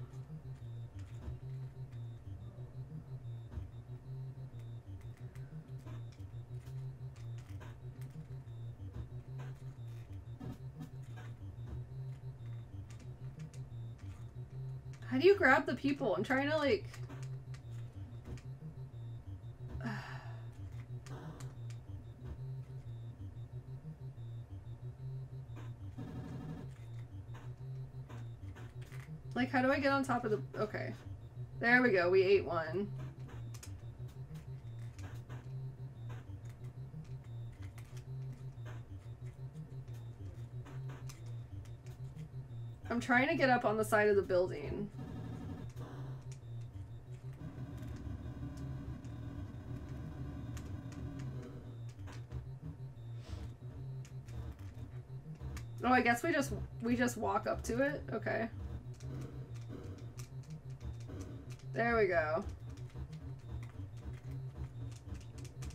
How do you grab the people? I'm trying to like... Like, how do I get on top of the... Okay. There we go. We ate one. I'm trying to get up on the side of the building. Oh, I guess we just walk up to it? Okay. There we go.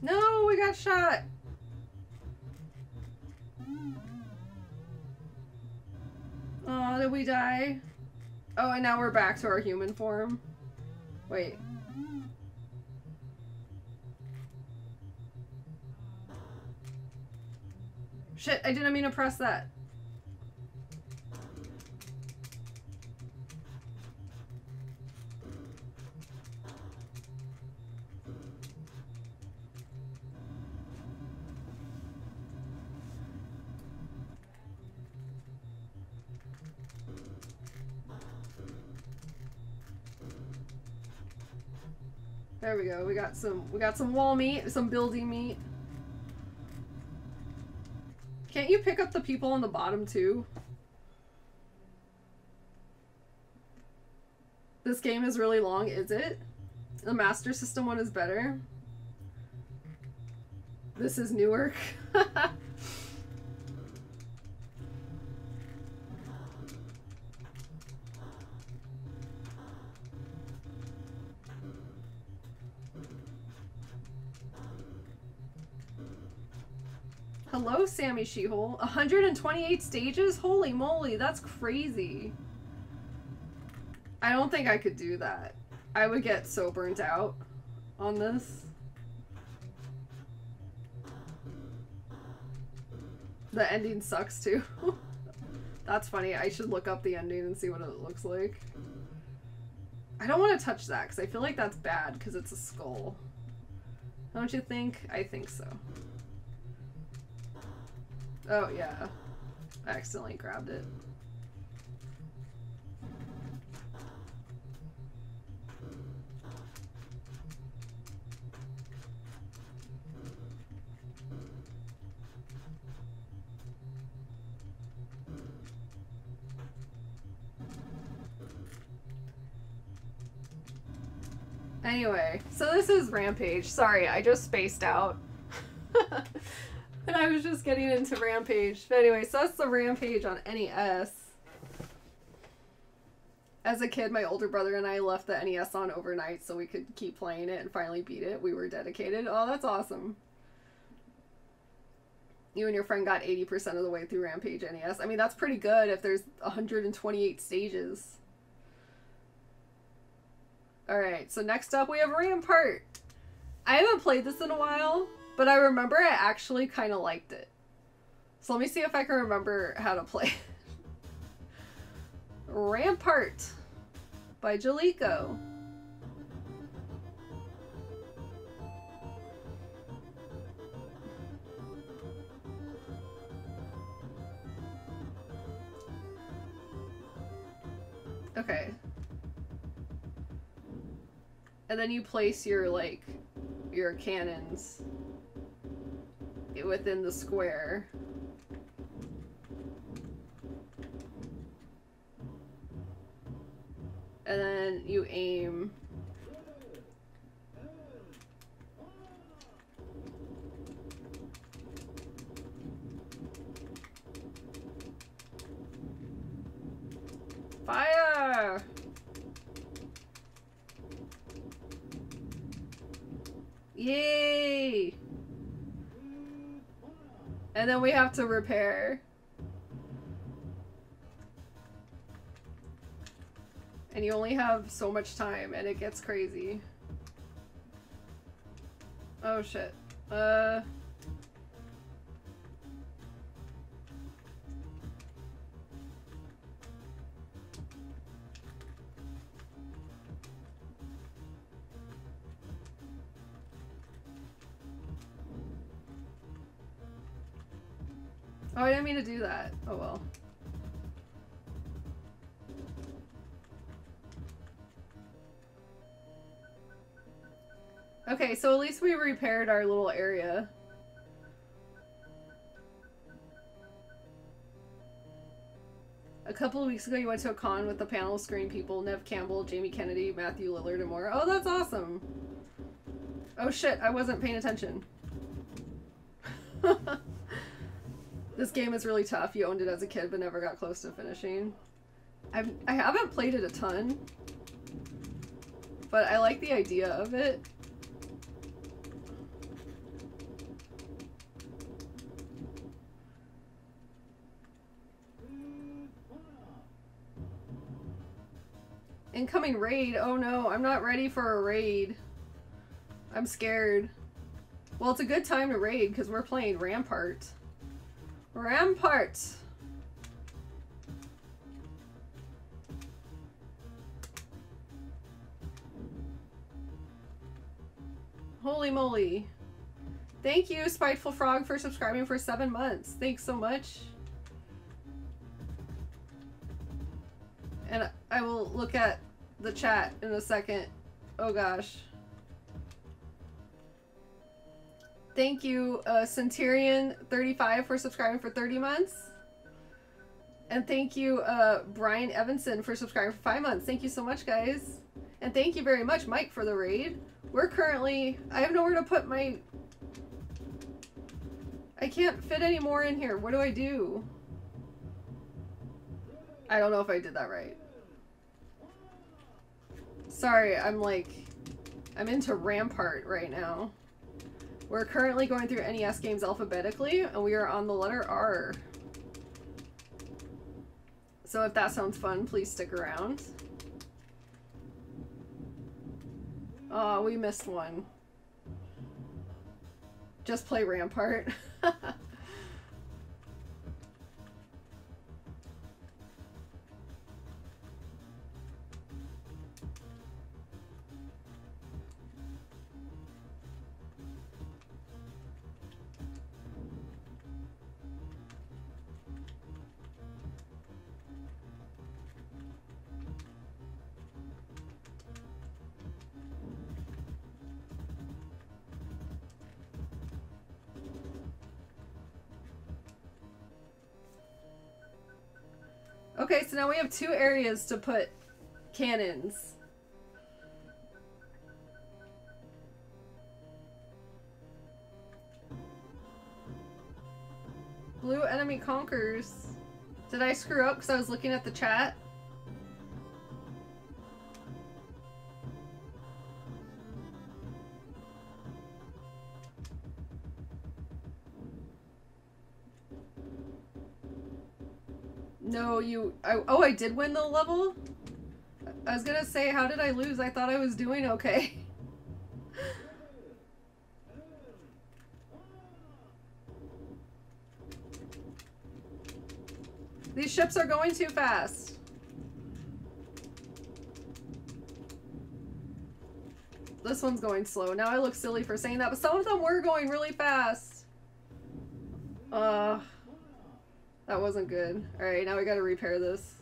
No, we got shot! Oh, did we die? Oh, and now we're back to our human form. Wait. Shit, I didn't mean to press that. There we go. We got some wall meat, some building meat. Can't you pick up the people on the bottom too? This game is really long, is it? The Master System one is better. This is Newark. Hello, Sammy She-Hole. 128 stages? Holy moly, that's crazy. I don't think I could do that. I would get so burnt out on this. The ending sucks too. That's funny. I should look up the ending and see what it looks like. I don't want to touch that because I feel like that's bad because it's a skull. Don't you think? I think so. Oh, yeah. I accidentally grabbed it. Anyway, so this is Rampage. Sorry, I just spaced out. And I was just getting into Rampage. But anyway, so that's the Rampage on NES. As a kid, my older brother and I left the NES on overnight so we could keep playing it and finally beat it. We were dedicated. Oh, that's awesome. You and your friend got 80% of the way through Rampage NES. I mean, that's pretty good if there's 128 stages. Alright, so next up we have Rampart. I haven't played this in a while. But I remember I actually kind of liked it. So let me see if I can remember how to play. Rampart by Jaleeko. Okay. And then you place your, like, your cannons within the square. And then you aim. Fire! Yay! And then we have to repair. And you only have so much time and it gets crazy. Oh shit. Oh, I didn't mean to do that. Oh well. Okay, so at least we repaired our little area. A couple of weeks ago, you went to a con with the panel screen people, Nev Campbell, Jamie Kennedy, Matthew Lillard, and more. Oh, that's awesome. Oh shit, I wasn't paying attention. This game is really tough. You owned it as a kid, but never got close to finishing. I haven't played it a ton, but I like the idea of it. Incoming raid. Oh no, I'm not ready for a raid. I'm scared. Well, it's a good time to raid because we're playing Rampart. Rampart! Holy moly. Thank you, Spiteful Frog, for subscribing for 7 months. Thanks so much. And I will look at the chat in a second. Oh gosh. Thank you, Centurion35 for subscribing for 30 months. And thank you, Brian Evanson for subscribing for 5 months. Thank you so much, guys. And thank you very much, Mike, for the raid. We're currently... I have nowhere to put my... I can't fit any more in here. What do I do? I don't know if I did that right. Sorry, I'm into Rampart right now. We're currently going through NES games alphabetically, and we are on the letter R. So if that sounds fun, please stick around. Oh, we missed one. Just play Rampart. Okay, so now we have 2 areas to put cannons. Blue enemy conquers. Did I screw up because I was looking at the chat? No, oh, I did win the level? I was gonna say, how did I lose? I thought I was doing okay. These ships are going too fast. This one's going slow. Now I look silly for saying that, but some of them were going really fast. That wasn't good. Alright, now we gotta repair this.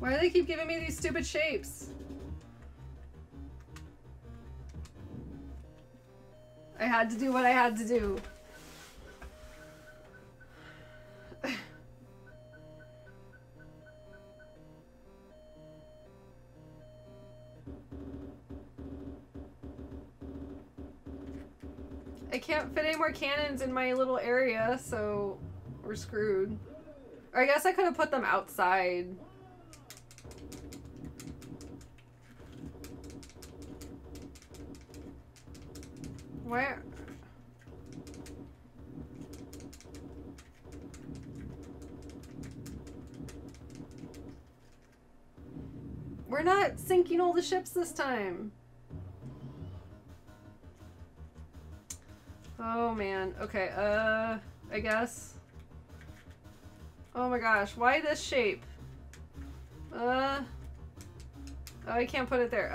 Why do they keep giving me these stupid shapes? I had to do what I had to do. I can't fit any more cannons in my little area, so we're screwed. Or I guess I could have put them outside. Where? We're not sinking all the ships this time. Oh man. Okay, I guess. Oh my gosh, why this shape? Oh, I can't put it there.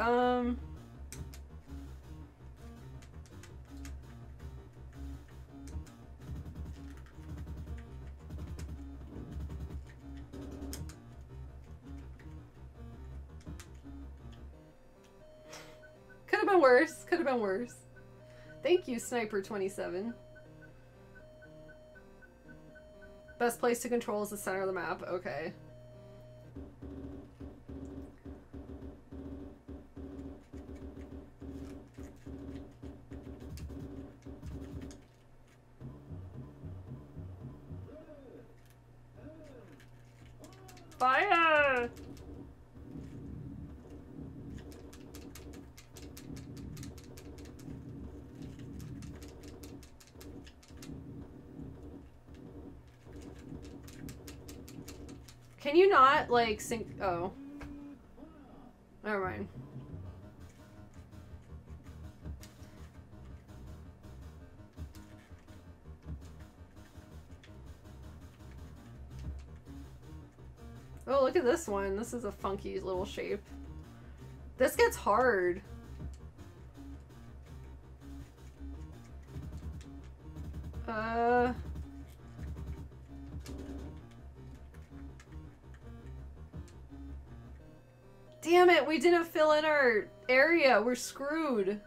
Could have been worse. Could have been worse. Thank you, Sniper27. Best place to control is the center of the map. Okay. Fire! Can you not, like, sync? Oh. Never mind. Oh, look at this one. This is a funky little shape. This gets hard. Damn it, we didn't fill in our area. We're screwed.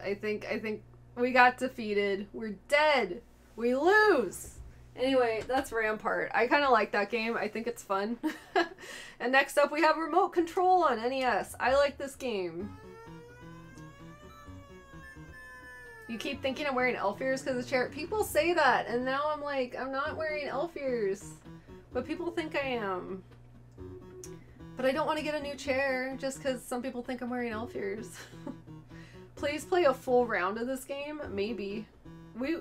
I think we got defeated. We're dead. We lose. Anyway, that's Rampart. I kind of like that game. I think it's fun. And next up we have Remote Control on NES. I like this game. You keep thinking I'm wearing elf ears because of the chair. People say that, and now I'm like, I'm not wearing elf ears. But people think I am. But I don't want to get a new chair just because some people think I'm wearing elf ears. Please play a full round of this game. Maybe.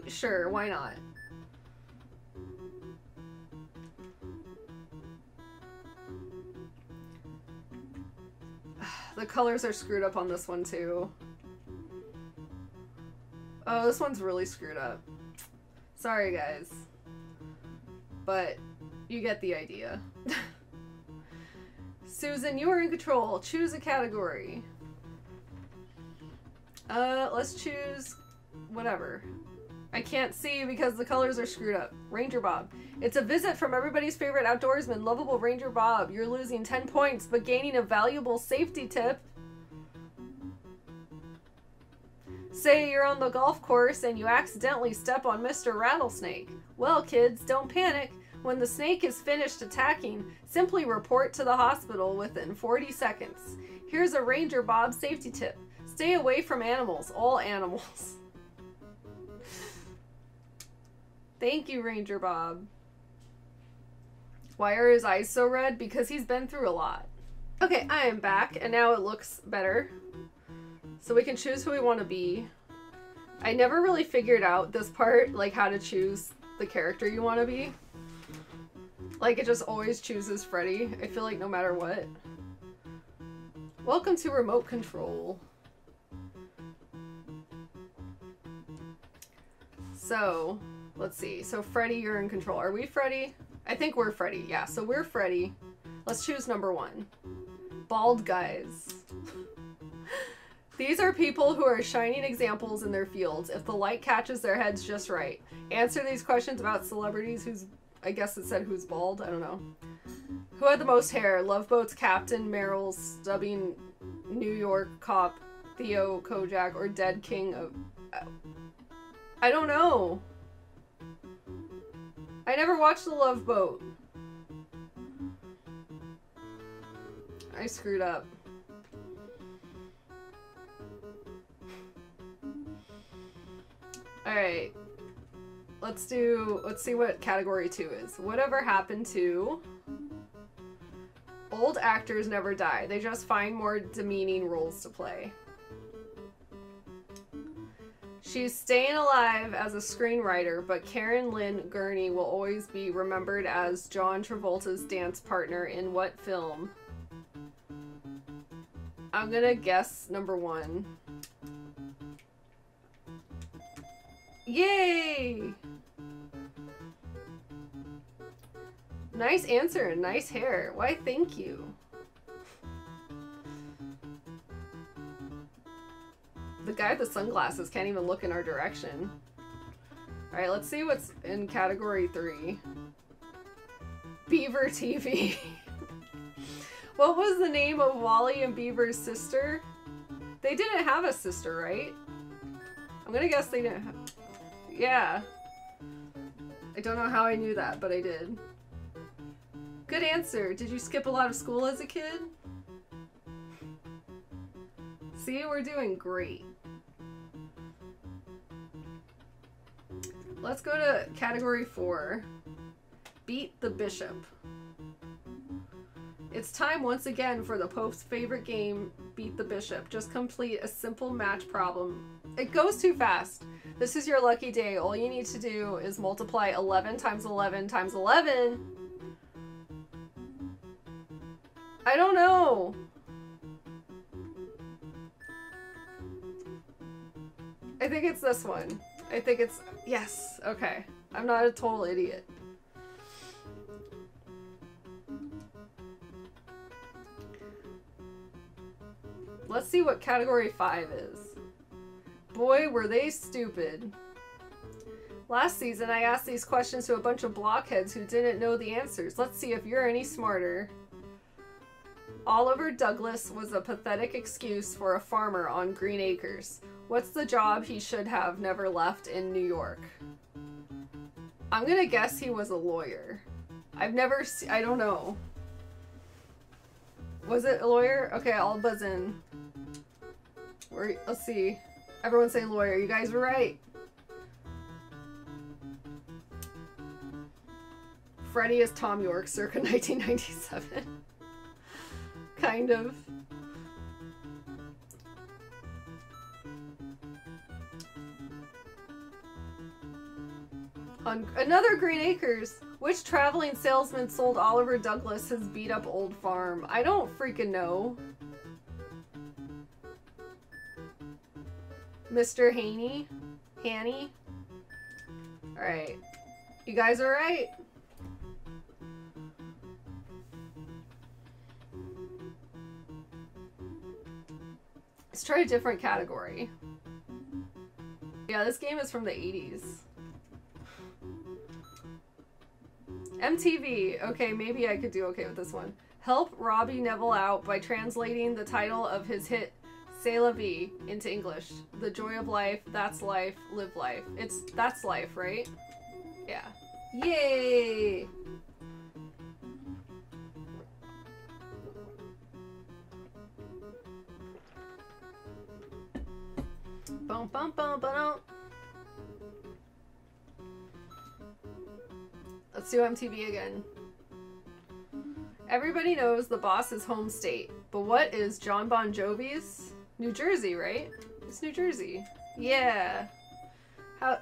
Sure, why not? The colors are screwed up on this one too. Oh, this one's really screwed up. Sorry guys. But you get the idea. Susan, you are in control. Choose a category. Let's choose whatever. I can't see because the colors are screwed up. Ranger Bob. It's a visit from everybody's favorite outdoorsman, lovable Ranger Bob. You're losing 10 points, but gaining a valuable safety tip. Say you're on the golf course and you accidentally step on Mr. Rattlesnake. Well, kids, don't panic. When the snake is finished attacking, simply report to the hospital within 40 seconds. Here's a Ranger Bob safety tip. Stay away from animals. All animals. Thank you, Ranger Bob. Why are his eyes so red? Because he's been through a lot. Okay, I am back, and now it looks better. So we can choose who we want to be. I never really figured out this part, like how to choose the character you want to be. Like, it just always chooses Freddy, I feel like, no matter what. Welcome to Remote Control. So, let's see. So, Freddy, you're in control. Are we Freddy? I think we're Freddy. Yeah, so we're Freddy. Let's choose number one. Bald guys. These are people who are shining examples in their fields. If the light catches their heads just right. Answer these questions about celebrities who's, I guess it said who's bald. I don't know. Who had the most hair? Love Boat's Captain, Merrill, Stubbing, New York Cop, Theo, Kojak, or Dead King of... I don't know. I never watched The Love Boat. I screwed up. Alright. Let's see what category 2 is. Whatever happened to... Old actors never die. They just find more demeaning roles to play. She's staying alive as a screenwriter, but Karen Lynn Gurney will always be remembered as John Travolta's dance partner in what film? I'm gonna guess number one. Yay! Nice answer and nice hair. Why, thank you. The guy with the sunglasses can't even look in our direction. Alright, let's see what's in category 3. Beaver TV. What was the name of Wally and Beaver's sister? They didn't have a sister, right? I'm gonna guess they didn't have... Yeah. I don't know how I knew that, but I did. Good answer. Did you skip a lot of school as a kid? See, we're doing great. Let's go to category 4. Beat the Bishop. It's time once again for the Pope's favorite game, Beat the Bishop. Just complete a simple match problem. It goes too fast. This is your lucky day. All you need to do is multiply 11 times 11 times 11. I don't know. I think it's this one. I think it's... Yes. Okay. I'm not a total idiot. Let's see what category 5 is. Boy, were they stupid. Last season, I asked these questions to a bunch of blockheads who didn't know the answers. Let's see if you're any smarter. Oliver Douglas was a pathetic excuse for a farmer on Green Acres. What's the job he should have never left in New York? I'm gonna guess he was a lawyer. I've never seen, I don't know. Was it a lawyer? Okay, I'll buzz in. Let's see. Everyone's saying lawyer. You guys were right. Freddie is Tom York circa 1997. Kind of. On another Green Acres, which traveling salesman sold Oliver Douglas his beat-up old farm? I don't freaking know. Mr. Haney? Haney? Alright. You guys are right. Let's try a different category. Yeah, this game is from the 80s. MTV. Okay, maybe I could do okay with this one. Help Robbie Neville out by translating the title of his hit C'est la vie into English. The joy of life, that's life, live life. It's that's life, right? Yeah. Yay! Bum bum bum bum. Let's do MTV again. Everybody knows the boss's home state, but what is Jon Bon Jovi's? New Jersey, right? It's New Jersey. Yeah. How?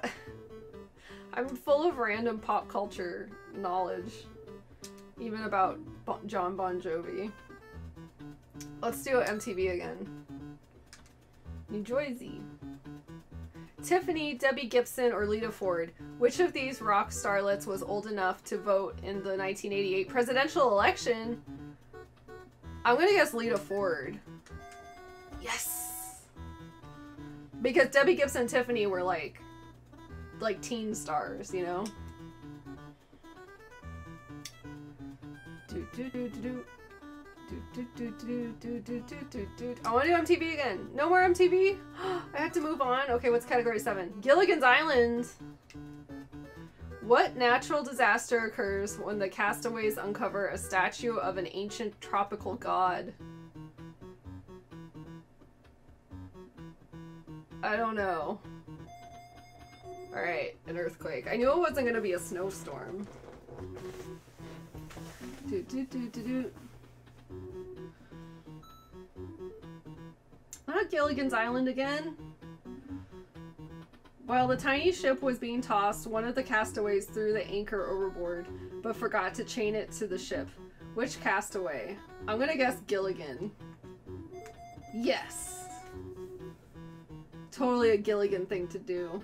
I'm full of random pop culture knowledge, even about Jon Bon Jovi. Let's do MTV again. New Jersey. Tiffany, Debbie Gibson, or Lita Ford. Which of these rock starlets was old enough to vote in the 1988 presidential election? I'm gonna guess Lita Ford. Yes! Because Debbie Gibson and Tiffany were like teen stars, you know? I want to do MTV again. No more MTV? I have to move on. Okay, what's category 7? Gilligan's Island. What natural disaster occurs when the castaways uncover a statue of an ancient tropical god? I don't know. Alright, an earthquake. I knew it wasn't going to be a snowstorm. Not Gilligan's Island again. While the tiny ship was being tossed, one of the castaways threw the anchor overboard, but forgot to chain it to the ship. Which castaway? I'm gonna guess Gilligan. Yes! Totally a Gilligan thing to do.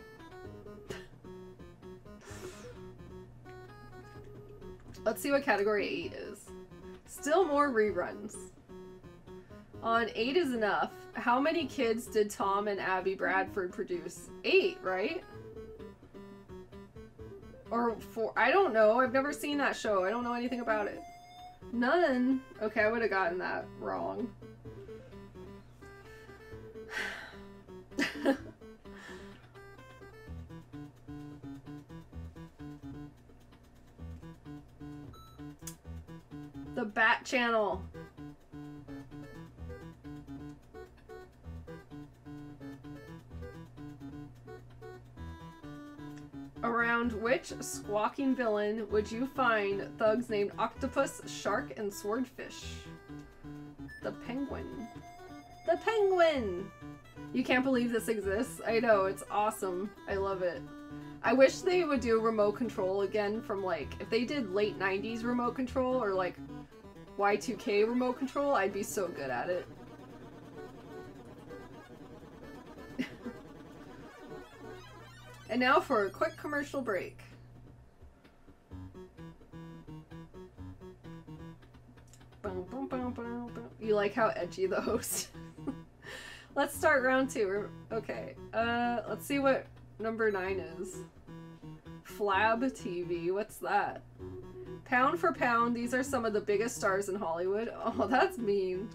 Let's see what category 8 is. Still more reruns. On 8 is enough. How many kids did Tom and Abby Bradford produce? 8, right? Or 4? I don't know. I've never seen that show. I don't know anything about it. None. Okay, I would have gotten that wrong. The Bat Channel. Around which squawking villain would you find thugs named Octopus, Shark, and Swordfish? The Penguin. The Penguin! You can't believe this exists. I know, it's awesome. I love it. I wish they would do Remote Control again from like, if they did late 90s Remote Control or like Y2K Remote Control, I'd be so good at it. And now for a quick commercial break. You like how edgy the host. Let's start round 2. Okay, let's see what number 9 is. Flab TV, what's that? Pound for pound, these are some of the biggest stars in Hollywood. Oh, that's mean.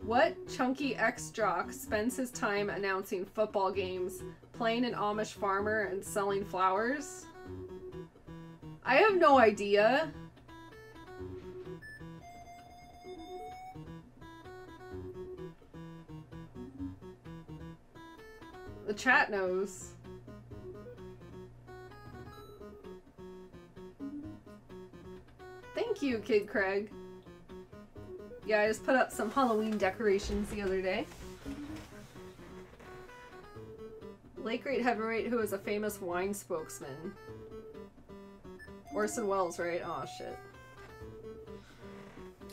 What chunky ex-jock spends his time announcing football games, playing an Amish farmer, and selling flowers? I have no idea. The chat knows. Thank you, Kid Craig. Yeah, I just put up some Halloween decorations the other day. Late great heavyweight who is a famous wine spokesman. Orson Welles, right? Aw, shit.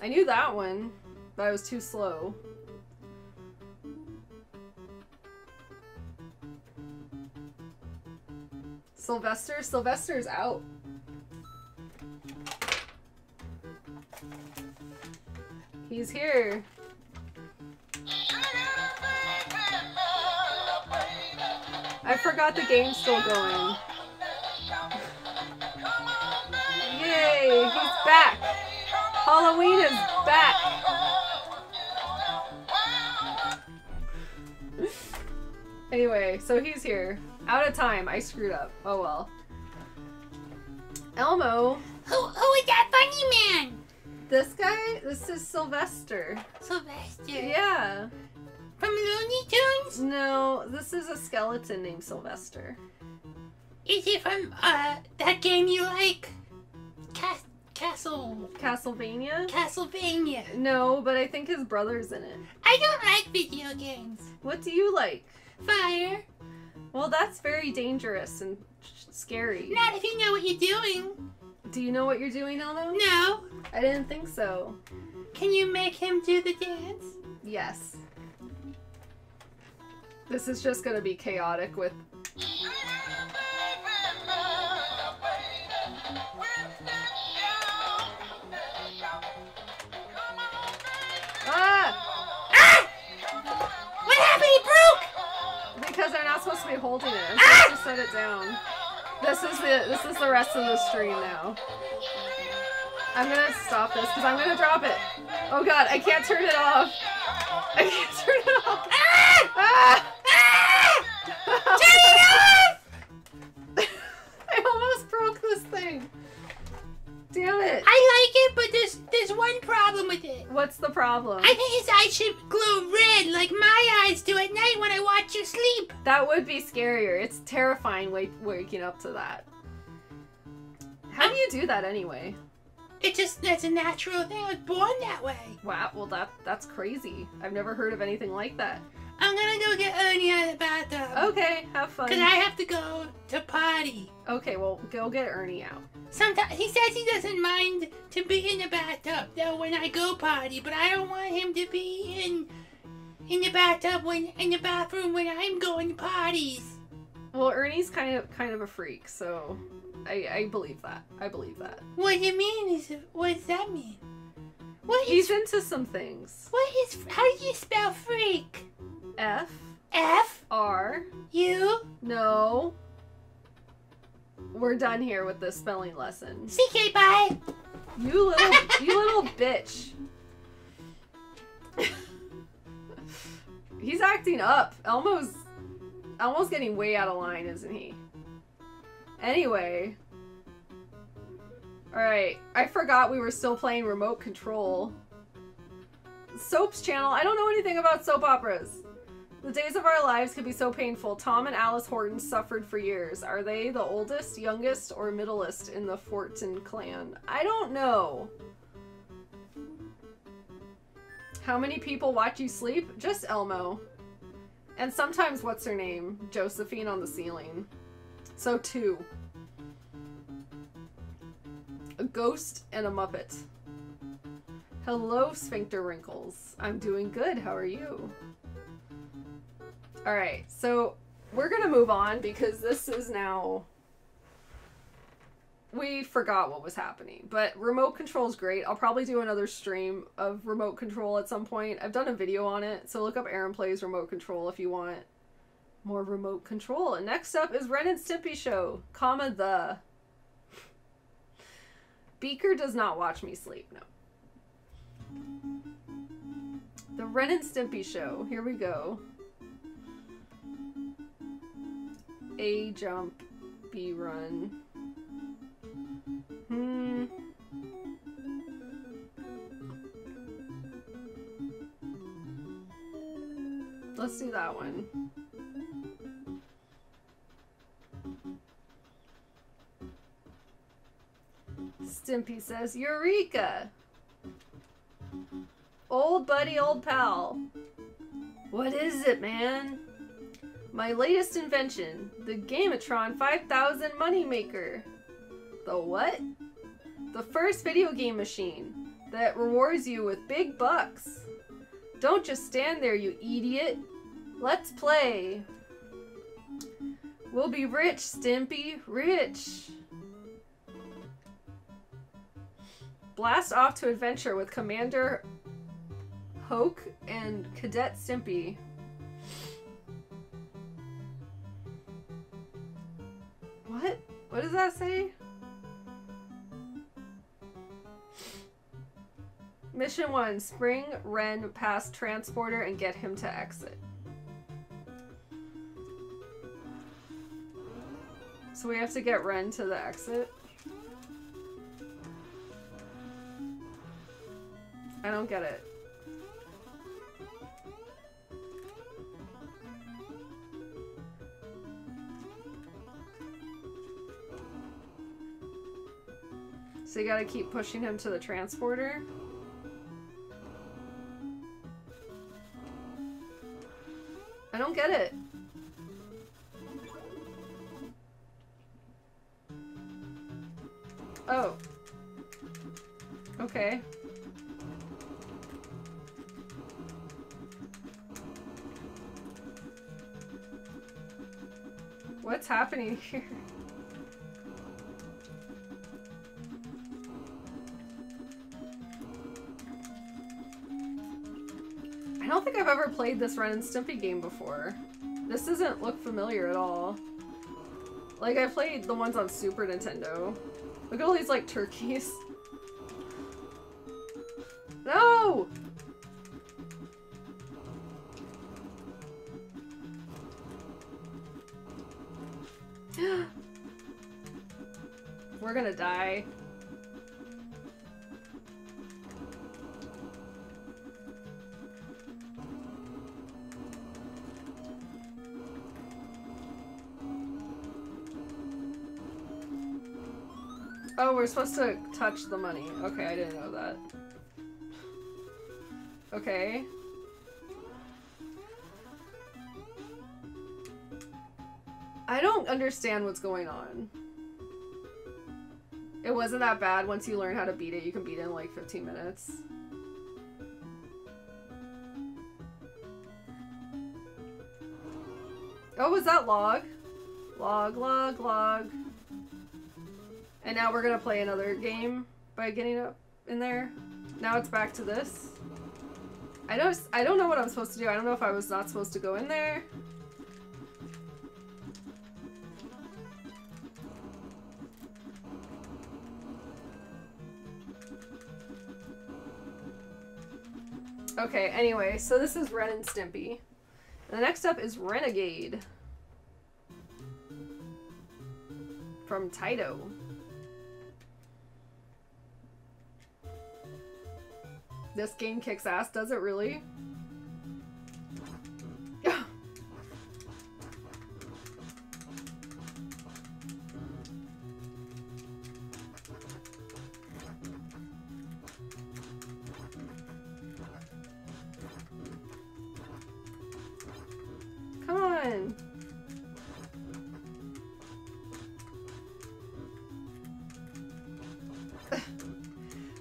I knew that one, but I was too slow. Sylvester? Sylvester's out. He's here. I forgot the game's still going. Yay, he's back. Halloween is back. Anyway, so he's here. Out of time. I screwed up. Oh well. Elmo. Who is that funny man? This guy? This is Sylvester. Sylvester? Yeah. From Looney Tunes? No, this is a skeleton named Sylvester. Is he from, that game you like? Castlevania? Castlevania. No, but I think his brother's in it. I don't like video games. What do you like? Fire. Well, that's very dangerous and scary. Not if you know what you're doing. Do you know what you're doing, Elmo? No. I didn't think so. Can you make him do the dance? Yes. This is just gonna be chaotic with... Ah! Ah! What happened? He broke! Because they're not supposed to be holding it. Ah! Just set it down. This is the rest of the stream now. I'm gonna stop this because I'm gonna drop it. Oh god, I can't turn it off. I can't turn it off. Ah! Ah! Ah! Turn it off! I almost broke this thing. Damn it. I like it, but there's one problem with it. What's the problem? I think his eyes should glow red like my eyes do at night when I watch you sleep. That would be scarier. It's terrifying waking up to that. How do you do that anyway? It just, that's a natural thing. I was born that way. Wow, well that's crazy. I've never heard of anything like that. I'm gonna go get Ernie out of the bathroom. Okay, have fun. Because I have to go to potty. Okay, well, go get Ernie out. Sometimes he says he doesn't mind to be in the bathtub though when I go potty, but I don't want him to be in the bathtub when in the bathroom when I'm going to potties. Well, Ernie's kind of a freak, so I believe that. I believe that. What do you mean? What does that mean? What he's into some things. How do you spell freak? F. F. R. U. No. We're done here with this spelling lesson. CK, bye. You little, you little bitch. He's acting up. Elmo's getting way out of line, isn't he? Anyway. Alright, I forgot we were still playing Remote Control. Soaps channel. I don't know anything about soap operas. The days of our lives could be so painful. Tom and Alice Horton suffered for years. Are they the oldest, youngest, or middlest in the Fortin clan? I don't know. How many people watch you sleep? Just Elmo. And sometimes, what's her name? Josephine on the ceiling. So 2. A ghost and a Muppet. Hello, Sphincter Wrinkles. I'm doing good. How are you? Alright, so we're gonna move on because this is now... We forgot what was happening, but Remote Control is great. I'll probably do another stream of Remote Control at some point. I've done a video on it, so look up Aaron Plays Remote Control if you want more Remote Control. And next up is Ren and Stimpy Show, comma the... Beaker does not watch me sleep, no. The Ren and Stimpy Show, here we go. A jump, B run. Hmm. Let's do that one. Stimpy says, Eureka! Old buddy, old pal. What is it, man? My latest invention, the Gamatron 5000 Moneymaker. The what? The first video game machine that rewards you with big bucks. Don't just stand there, you idiot. Let's play. We'll be rich, Stimpy, rich. Blast off to adventure with Commander Hoke and Cadet Stimpy. What? What does that say? Mission 1, spring Ren past transporter and get him to exit. So we have to get Ren to the exit. I don't get it. So you gotta keep pushing him to the transporter. I don't get it. Oh. Okay. What's happening here? I don't think I've ever played this Ren and Stimpy game before. This doesn't look familiar at all. Like, I played the ones on Super Nintendo. Look at all these, like, turkeys. No! We're gonna die. Oh, we're supposed to touch the money. Okay, I didn't know that. Okay. I don't understand what's going on. It wasn't that bad. Once you learn how to beat it, you can beat it in like 15 minutes. Oh, was that log? Log, log, log. And now we're gonna play another game by getting up in there. Now it's back to this. I don't know what I'm supposed to do. I don't know if I was not supposed to go in there. Okay, anyway, so this is Ren and Stimpy. And the next up is Renegade. From Taito. This game kicks ass, does it really?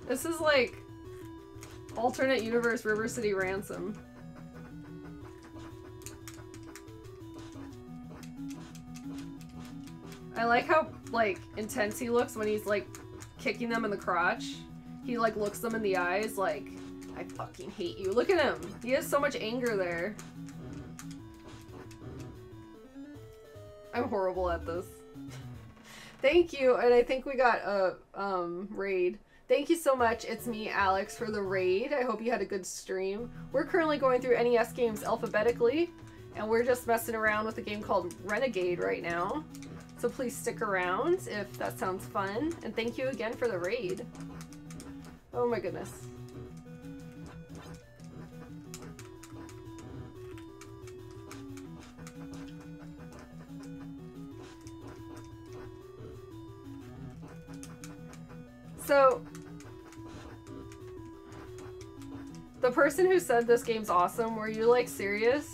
This is like alternate universe River City Ransom. I like how like intense he looks when he's like kicking them in the crotch. He like looks them in the eyes like, I fucking hate you. Look at him. He has so much anger there. I'm horrible at this. Thank you, and I think we got a raid. Thank you so much, it's me, Alex, for the raid. I hope you had a good stream. We're currently going through NES games alphabetically, and we're just messing around with a game called Renegade right now. So please stick around if that sounds fun, and thank you again for the raid. Oh my goodness. So, the person who said this game's awesome, were you like serious?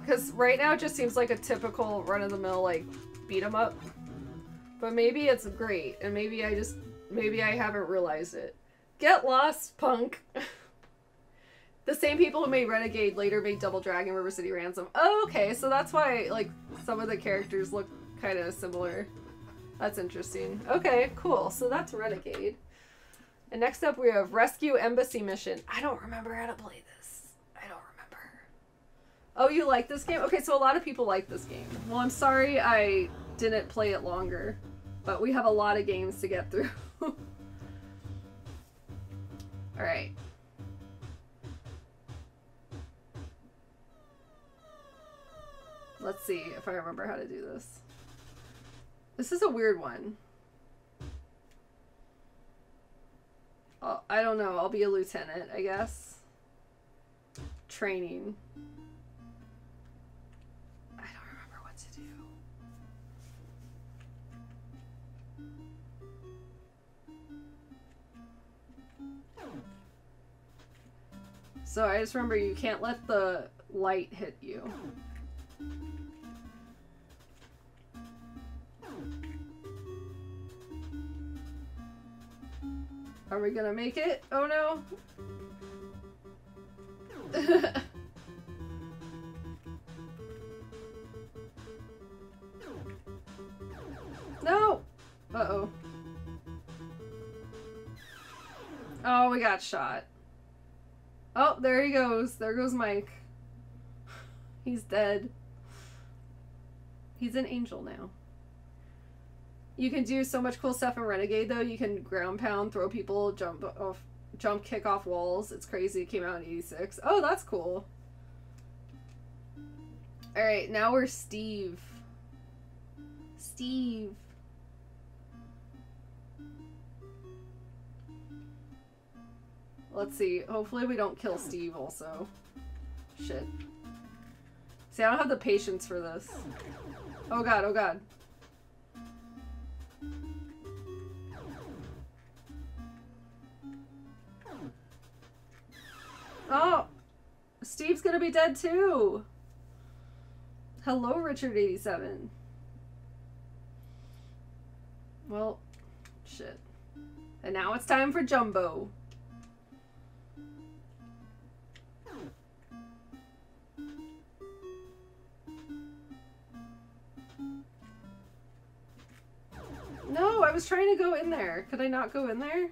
Because right now it just seems like a typical run-of-the-mill like beat 'em up, but maybe it's great and maybe I haven't realized it. Get lost, punk. The same people who made Renegade later made Double Dragon, River City Ransom. Oh, okay, so that's why like some of the characters look kind of similar. That's interesting. Okay, cool. So that's Renegade. And next up we have Rescue Embassy Mission. I don't remember how to play this. I don't remember. Oh, you like this game? Okay, so a lot of people like this game. Well, I'm sorry I didn't play it longer, but we have a lot of games to get through. All right. Let's see if I remember how to do this. This is a weird one. Oh, I don't know. I'll be a lieutenant, I guess. Training. I don't remember what to do. So I just remember you can't let the light hit you. Are we gonna make it? Oh no! No! Uh-oh. Oh, we got shot. Oh, there he goes. There goes Mike. He's dead. He's an angel now. You can do so much cool stuff in Renegade, though. You can ground pound, throw people, kick off walls. It's crazy. It came out in '86. Oh, that's cool. All right, now we're Steve. Steve. Let's see. Hopefully we don't kill Steve also. Shit. See, I don't have the patience for this. Oh god, oh god. Oh, Steve's gonna be dead too. Hello, Richard 87. Well, shit. And now it's time for Jumbo. I was trying to go in there. Could I not go in there?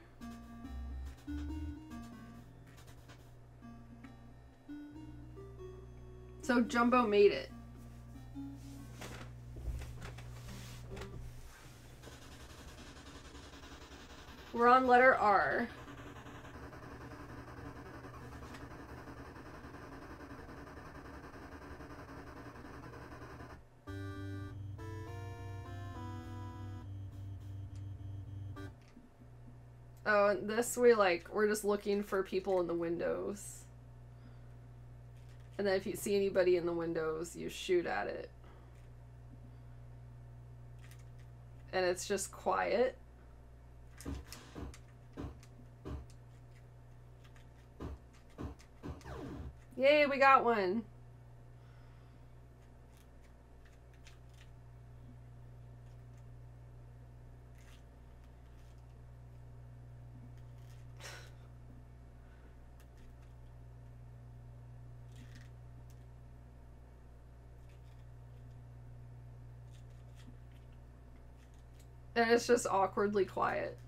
So Jumbo made it. We're on letter R. Oh, and this we like, we're just looking for people in the windows. And then if you see anybody in the windows, you shoot at it. And it's just quiet. Yay, we got one. And it's just awkwardly quiet.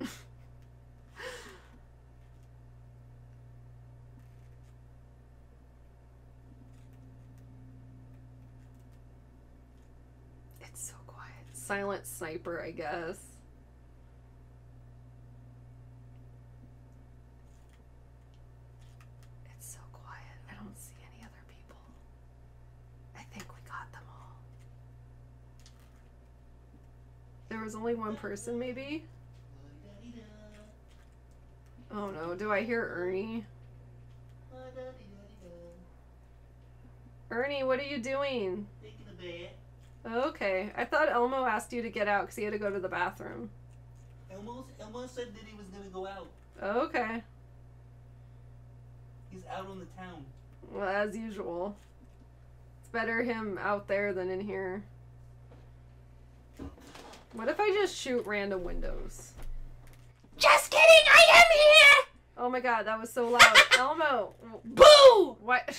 It's so quiet. Silent sniper, I guess. It's so quiet. I don't see any other people. I think we got them all. There was only one person, maybe? Oh no, do I hear Ernie? Ernie, what are you doing? Okay, I thought Elmo asked you to get out because he had to go to the bathroom. Elmo said that he was going to go out. Okay. He's out on the town. Well, as usual. It's better him out there than in here. What if I just shoot random windows? Just kidding! I am here! Oh my god, that was so loud. Elmo! Boo! What?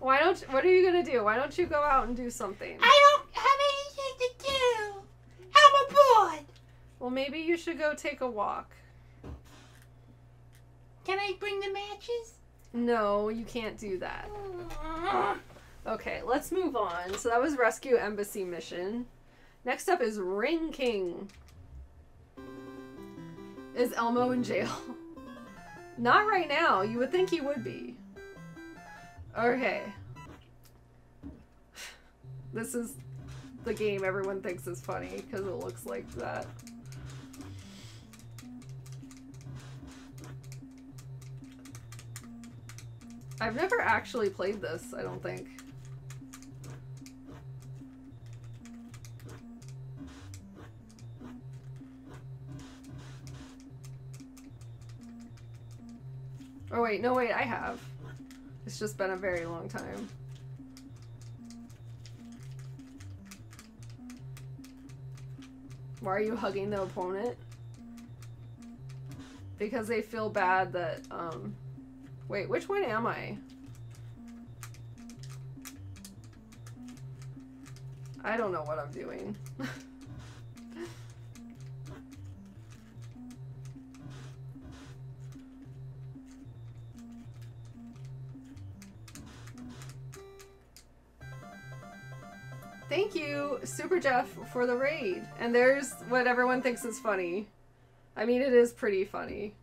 Why don't you, what are you gonna do? Why don't you go out and do something? I don't have anything to do! I'm bored! Well, maybe you should go take a walk. Can I bring the matches? No, you can't do that. Okay, let's move on. So that was Rescue Embassy Mission. Next up is Ring King. Is Elmo in jail? Not right now. You would think he would be. Okay. This is the game everyone thinks is funny because it looks like that. I've never actually played this, I don't think. Oh wait, no wait, I have. It's just been a very long time. Why are you hugging the opponent? Because they feel bad that, wait, which one am I? I don't know what I'm doing. Thank you, Super Jeff, for the raid. And there's what everyone thinks is funny. I mean, it is pretty funny.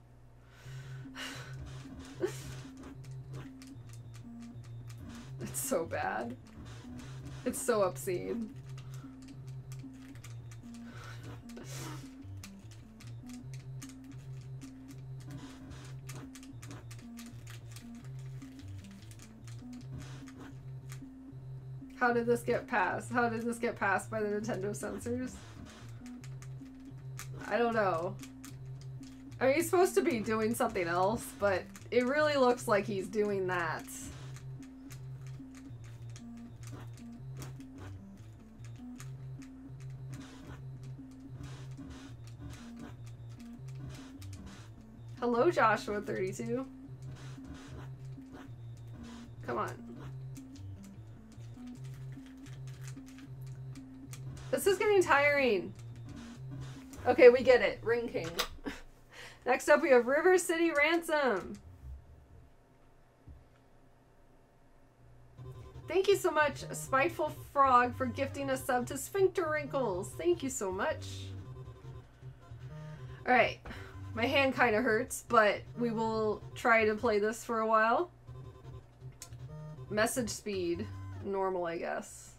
It's so bad. It's so obscene. How did this get passed? How did this get passed by the Nintendo censors? I don't know. I mean, he's supposed to be doing something else, but it really looks like he's doing that. Hello, Joshua32. Come on. This is getting tiring. Okay, we get it. Ring King. Next up, we have River City Ransom. Thank you so much, Spiteful Frog, for gifting a sub to Sphincter Wrinkles. Thank you so much. All right. My hand kind of hurts, but we will try to play this for a while. Message speed. Normal, I guess.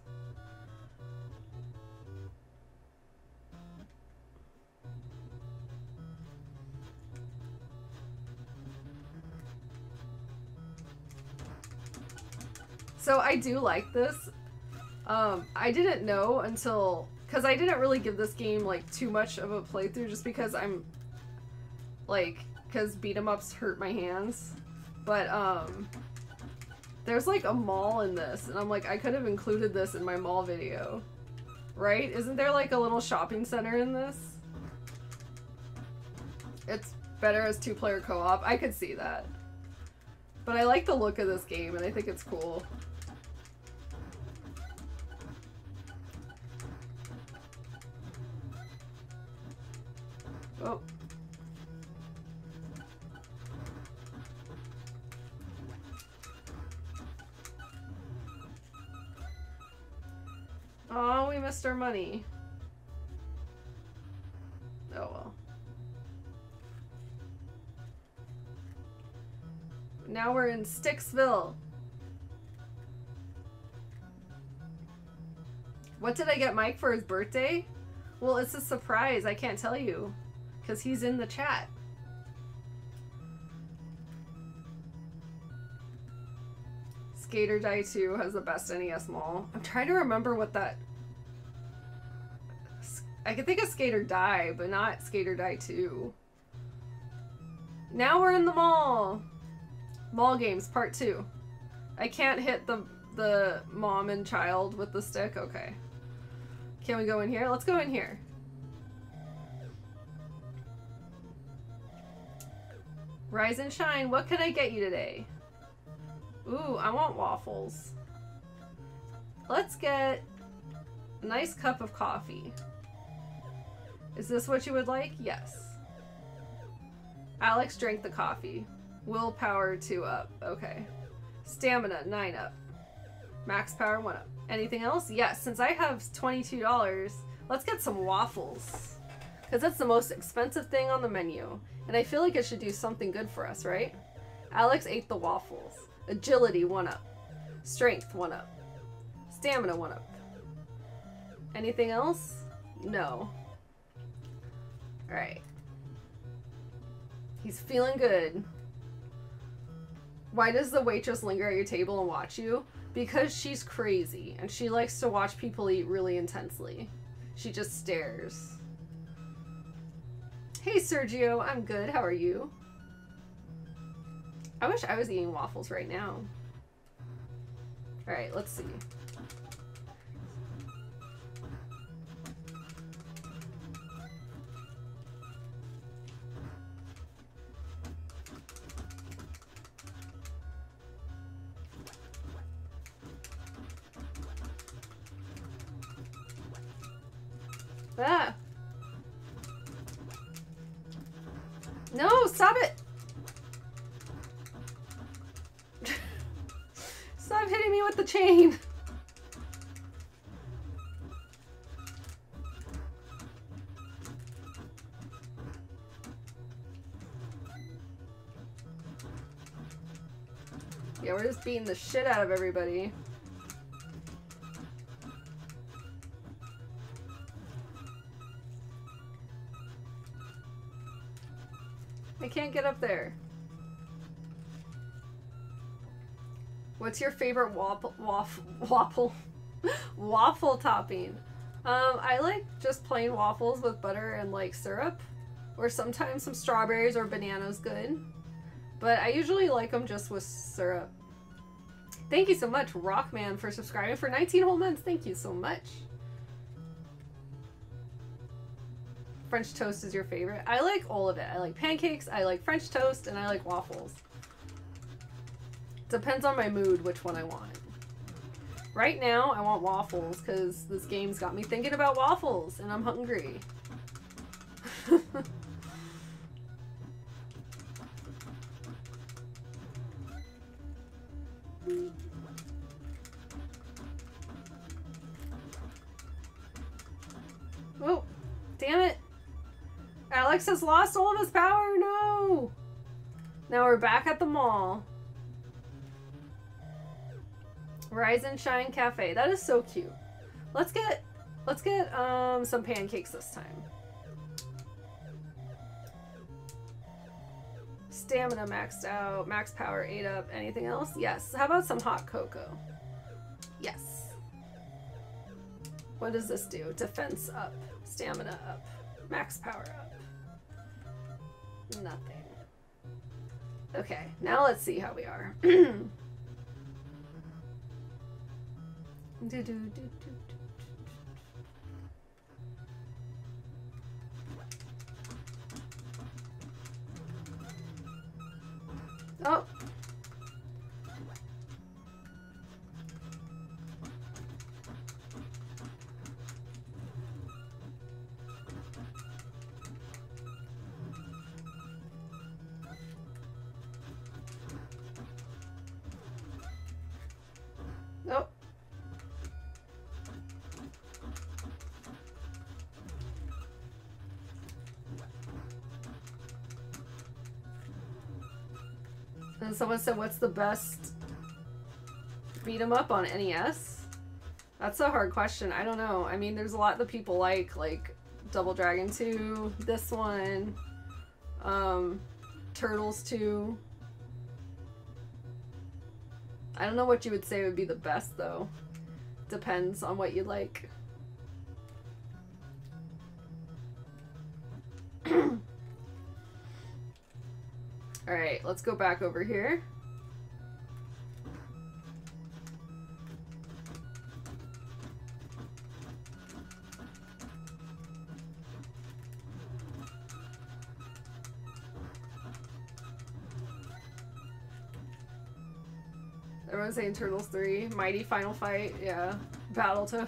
So I do like this. I didn't know until, because I didn't really give this game like too much of a playthrough just because I'm like, because beat-em-ups hurt my hands. But there's like a mall in this and I'm like, I could have included this in my mall video, right? Isn't there like a little shopping center in this? It's better as two-player co-op. I could see that. But I like the look of this game and I think it's cool. Oh. Oh, we missed our money. Oh well. Now we're in Sticksville. What did I get Mike for his birthday? Well, it's a surprise. I can't tell you. Because he's in the chat. Skater Die 2 has the best NES mall. I'm trying to remember what that... I can think of Skater Die, but not Skater Die 2. Now we're in the mall. Mall Games Part 2. I can't hit the mom and child with the stick? Okay. Can we go in here? Let's go in here. Rise and shine. What could I get you today? Ooh, I want waffles. Let's get a nice cup of coffee. Is this what you would like? Yes. Alex drank the coffee. Willpower 2 up. Okay. Stamina 9 up. Max power 1 up. Anything else? Yes. Since I have $22, let's get some waffles. Because that's the most expensive thing on the menu. And I feel like it should do something good for us, right? Alex ate the waffles. Agility 1 up. Strength 1 up. Stamina 1 up. Anything else? No. Alright. He's feeling good. Why does the waitress linger at your table and watch you? Because she's crazy, and she likes to watch people eat really intensely. She just stares. Hey Sergio, I'm good, how are you? I wish I was eating waffles right now. Alright, let's see. Ah! No, stop it! Stop hitting me with the chain! Yeah, we're just beating the shit out of everybody. I can't get up there. What's your favorite waffle topping? I like just plain waffles with butter and like syrup, or sometimes some strawberries or bananas good, but I usually like them just with syrup. Thank you so much, Rockman, for subscribing for 19 whole months. Thank you so much. French toast is your favorite. I like all of it. I like pancakes, I like French toast, and I like waffles. Depends on my mood which one I want. Right now, I want waffles because this game's got me thinking about waffles and I'm hungry. Oh, damn it. Alex has lost all of his power. No. Now we're back at the mall. Rise and Shine Cafe. That is so cute. Let's get some pancakes this time. Stamina maxed out, max power ate up. Anything else? Yes. How about some hot cocoa? Yes. What does this do? Defense up, stamina up, max power up. Nothing. Okay, now let's see how we are. Oh. Oh. And someone said, what's the best beat 'em up on NES? That's a hard question. I don't know. I mean, there's a lot that people like Double Dragon 2, this one, Turtles 2. I don't know what you would say would be the best, though. Depends on what you like. Alright, let's go back over here. Everyone's saying Turtles 3, Mighty Final Fight, yeah, Battletoads.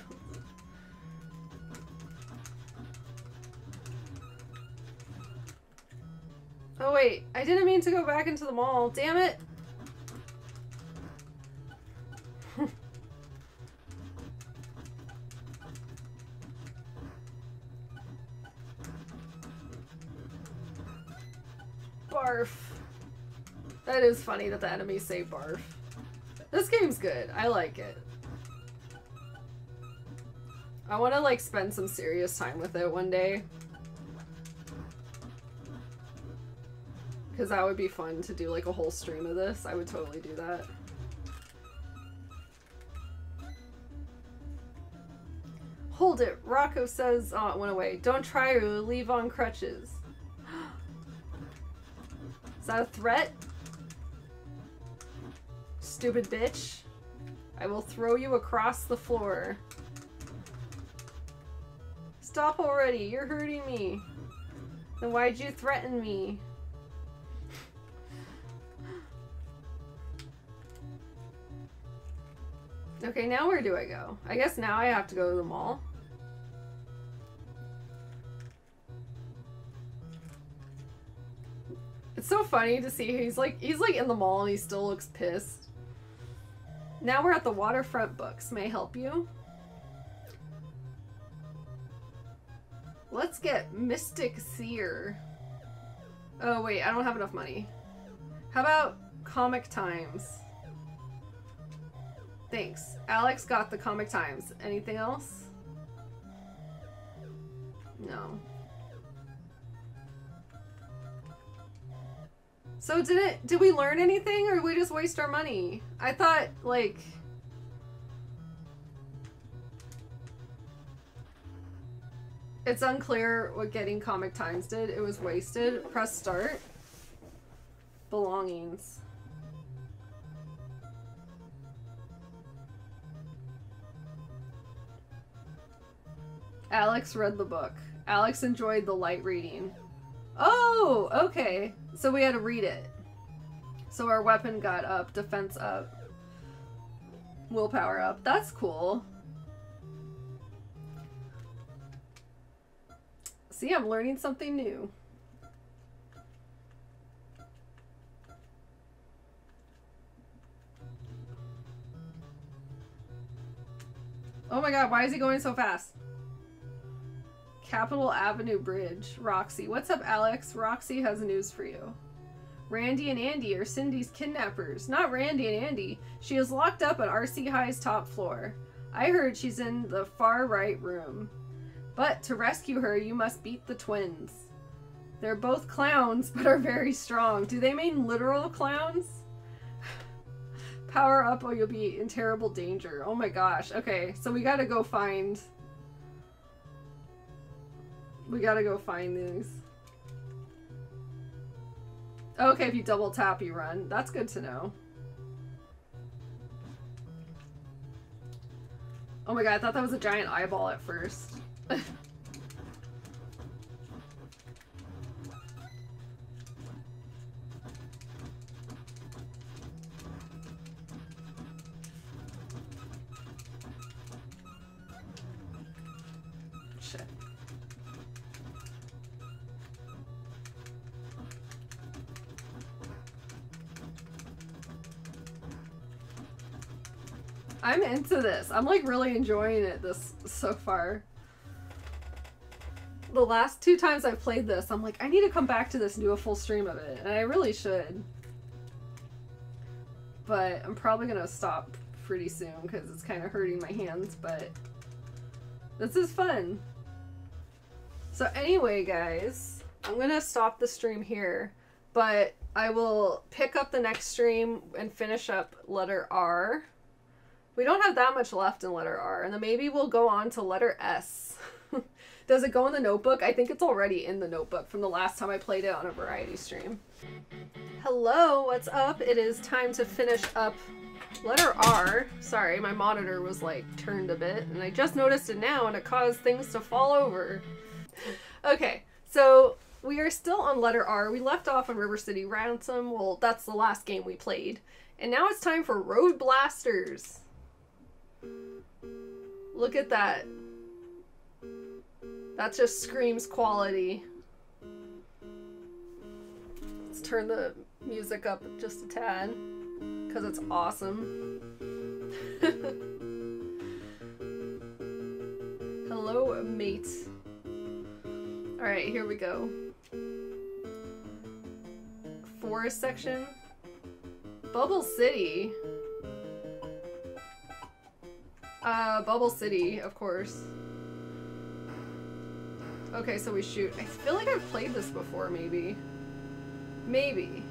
Oh wait, I didn't mean to go back into the mall. Damn it! Barf. That is funny that the enemies say barf. This game's good. I like it. I want to like spend some serious time with it one day. Because that would be fun to do like a whole stream of this. I would totally do that. Hold it. Rocco says, oh, it went away. Don't try or leave on crutches. Is that a threat? Stupid bitch. I will throw you across the floor. Stop already. You're hurting me. Then why'd you threaten me? Okay, now where do I go? I guess now I have to go to the mall. It's so funny to see he's like in the mall and he still looks pissed. Now we're at the Waterfront Books. May I help you? Let's get Mystic Seer. Oh wait, I don't have enough money. How about Comic Times? Thanks. Alex got the Comic Times. Anything else? No. So did we learn anything or did we just waste our money? I thought like... It's unclear what getting Comic Times did. It was wasted. Press start. Belongings. Alex read the book. Alex enjoyed the light reading. Oh, okay. So we had to read it. So our weapon got up, defense up, willpower up. That's cool. See, I'm learning something new. Oh my god, why is he going so fast? Capitol Avenue Bridge. Roxy. What's up, Alex? Roxy has news for you. Randy and Andy are Cindy's kidnappers. Not Randy and Andy. She is locked up at RC High's top floor. I heard she's in the far right room. But to rescue her, you must beat the twins. They're both clowns, but are very strong. Do they mean literal clowns? Power up or you'll be in terrible danger. Oh my gosh. Okay, so we gotta go find... We gotta go find these. Okay, if you double tap, you run. That's good to know. Oh my god, I thought that was a giant eyeball at first. I'm into this. I'm like really enjoying it this so far. The last two times I've played this, I'm like, I need to come back to this and do a full stream of it. And I really should. But I'm probably going to stop pretty soon because it's kind of hurting my hands. But this is fun. So anyway, guys, I'm going to stop the stream here. But I will pick up the next stream and finish up letter R. We don't have that much left in letter R, and then maybe we'll go on to letter S. Does it go in the notebook? I think it's already in the notebook from the last time I played it on a variety stream. Hello, what's up? It is time to finish up letter R. Sorry, my monitor was like turned a bit, and I just noticed it now, and it caused things to fall over. Okay, so we are still on letter R. We left off on River City Ransom. Well, that's the last game we played. And now it's time for Road Blasters. Look at that. That just screams quality. Let's turn the music up just a tad, because it's awesome. Hello, mate. Alright, here we go. Forest section. Bubble City. Bubble City, of course. Okay, so we shoot. I feel like I've played this before, maybe. Maybe.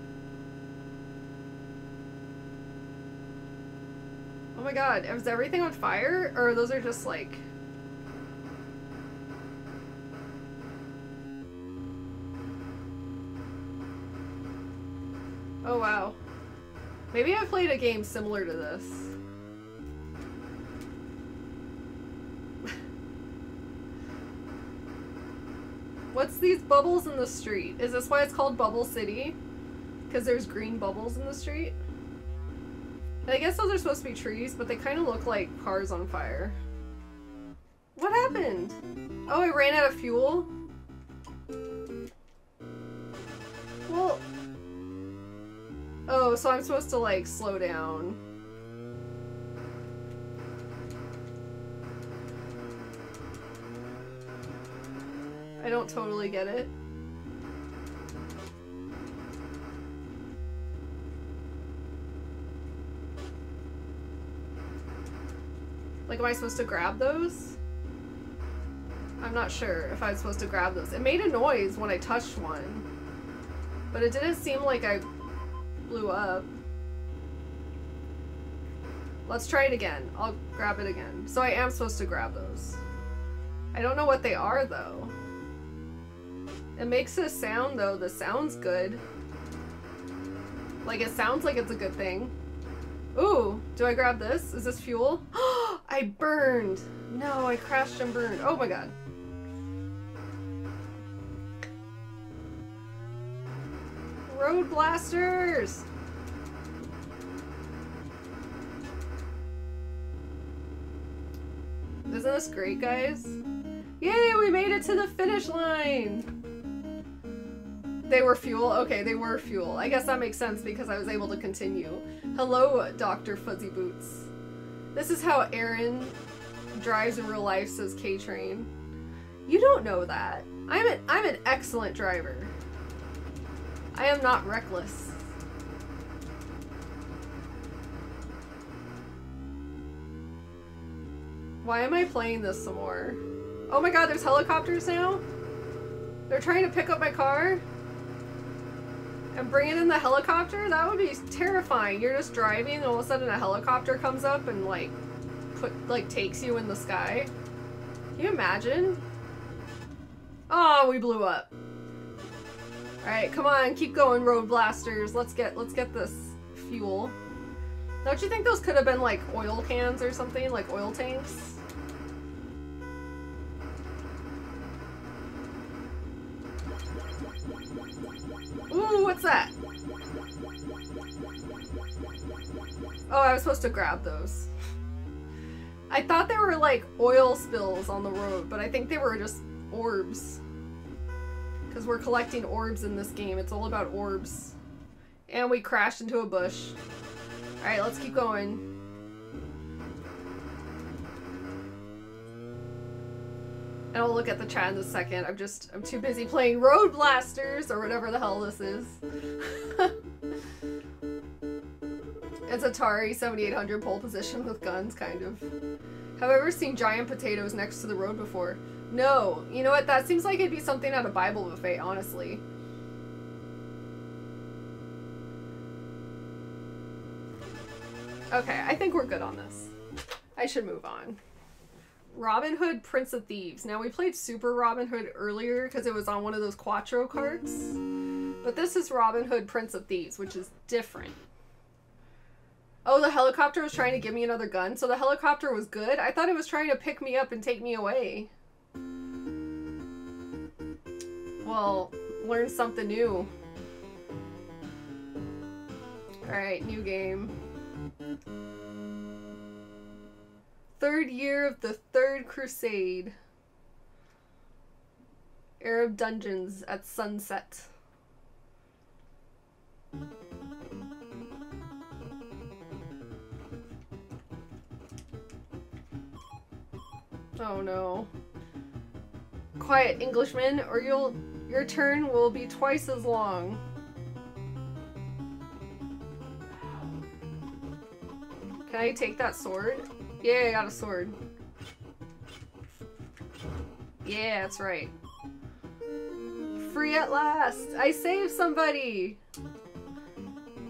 Oh my god, is everything on fire? Or those are just like... Oh wow. Maybe I've played a game similar to this. What's these bubbles in the street? Is this why it's called Bubble City? Because there's green bubbles in the street? And I guess those are supposed to be trees, but they kind of look like cars on fire. What happened? Oh, I ran out of fuel? Well... Oh, so I'm supposed to, like, slow down. I don't totally get it. Like, am I supposed to grab those? I'm not sure if I was supposed to grab those. It made a noise when I touched one, but it didn't seem like I blew up. Let's try it again. I'll grab it again. So I am supposed to grab those. I don't know what they are, though. It makes a sound, though. The sound's good. Like, it sounds like it's a good thing. Ooh, do I grab this? Is this fuel? I burned! No, I crashed and burned. Oh my god. Road Blasters! Isn't this great, guys? Yay, we made it to the finish line! They were fuel? Okay, they were fuel. I guess that makes sense because I was able to continue. Hello, Dr. Fuzzy Boots. This is how Aaron drives in real life, says K-Train. You don't know that. I'm an excellent driver. I am not reckless. Why am I playing this some more? Oh my god, there's helicopters now? They're trying to pick up my car? And bring it in the helicopter? That would be terrifying. You're just driving and all of a sudden a helicopter comes up and like takes you in the sky. Can you imagine? Oh, we blew up. Alright, come on, keep going, Road Blasters. Let's get this fuel. Don't you think those could have been like oil cans or something? Like oil tanks? Ooh, what's that? Oh, I was supposed to grab those. I thought they were like oil spills on the road, but I think they were just orbs. Because we're collecting orbs in this game. It's all about orbs. And we crashed into a bush. Alright, let's keep going. And I'll look at the chat in a second. I'm too busy playing Road Blasters or whatever the hell this is. It's Atari 7800 pole position with guns, kind of. Have I ever seen giant potatoes next to the road before? No. You know what? That seems like it'd be something at a Bible buffet, honestly. Okay, I think we're good on this. I should move on. Robin Hood Prince of Thieves. Now we played Super Robin Hood earlier because it was on one of those Quattro carts. But this is Robin Hood Prince of Thieves, which is different. Oh, the helicopter was trying to give me another gun. So the helicopter was good? I thought it was trying to pick me up and take me away. Well, learn something new. Alright, new game. 3rd year of the 3rd Crusade. Arab dungeons at sunset. Oh no. Quiet, Englishman, or your turn will be twice as long. Can I take that sword? Yeah, I got a sword. Yeah, that's right. Free at last! I saved somebody!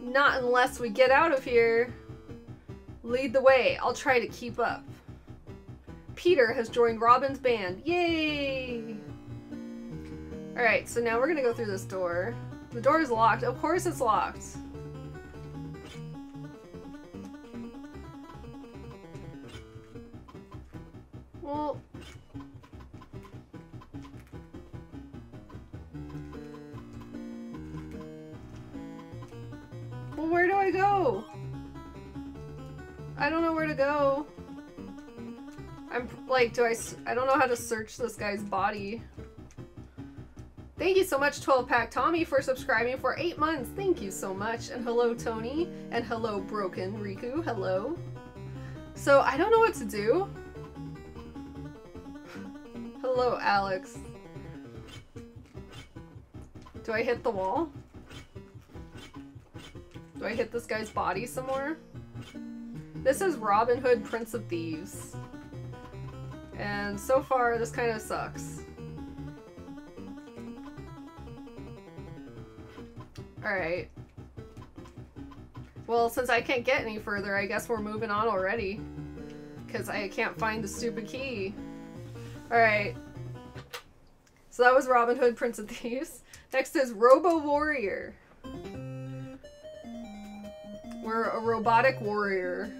Not unless we get out of here. Lead the way. I'll try to keep up. Peter has joined Robin's band. Yay! Alright, so now we're gonna go through this door. The door is locked. Of course it's locked. Well... where do I go? I don't know where to go. I'm like, I don't know how to search this guy's body. Thank you so much, 12-Pack Tommy, for subscribing for 8 months. Thank you so much. And hello, Tony. And hello, Broken Riku. Hello. So, I don't know what to do. Hello, Alex. Do I hit the wall? Do I hit this guy's body some more? This is Robin Hood, Prince of Thieves. And so far, this kind of sucks. Alright. Well, since I can't get any further, I guess we're moving on already. Because I can't find the stupid key. Alright. So that was Robin Hood, Prince of Thieves. Next is Robo Warrior. We're a robotic warrior.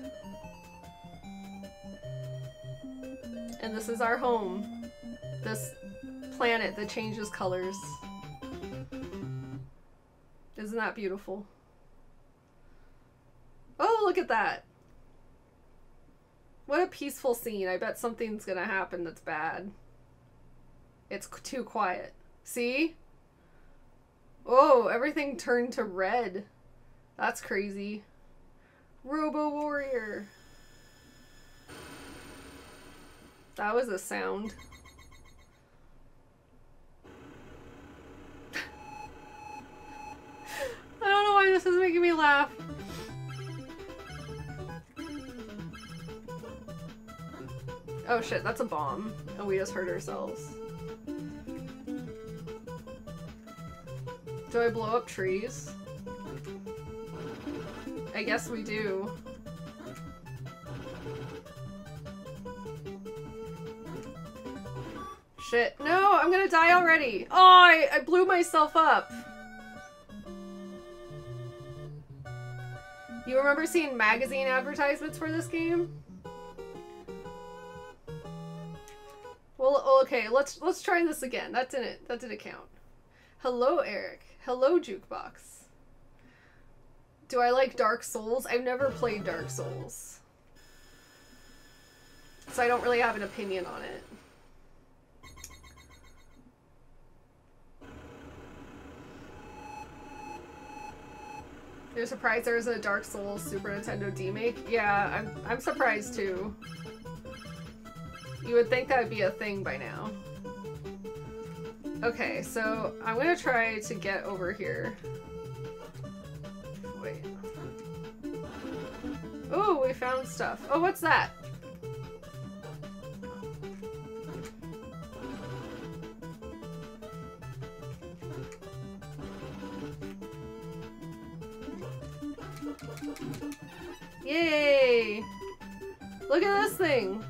And this is our home. This planet that changes colors. Isn't that beautiful? Oh, look at that! What a peaceful scene. I bet something's gonna happen that's bad. It's too quiet. See? Oh, everything turned to red. That's crazy. Robo Warrior. That was a sound. I don't know why this is making me laugh. Oh shit, that's a bomb. And we just hurt ourselves. Do I blow up trees? I guess we do. Shit. No, I'm gonna die already! Oh, I blew myself up! You remember seeing magazine advertisements for this game? Well, okay, let's try this again. That didn't count. Hello, Eric. Hello, Jukebox. Do I like Dark Souls? I've never played Dark Souls. So I don't really have an opinion on it. You're surprised there isn't a Dark Souls Super Nintendo D-Make? Yeah, I'm surprised too. You would think that would be a thing by now. Okay, so I'm gonna try to get over here. Wait. Oh, we found stuff. Oh, what's that? Yay! Look at this thing!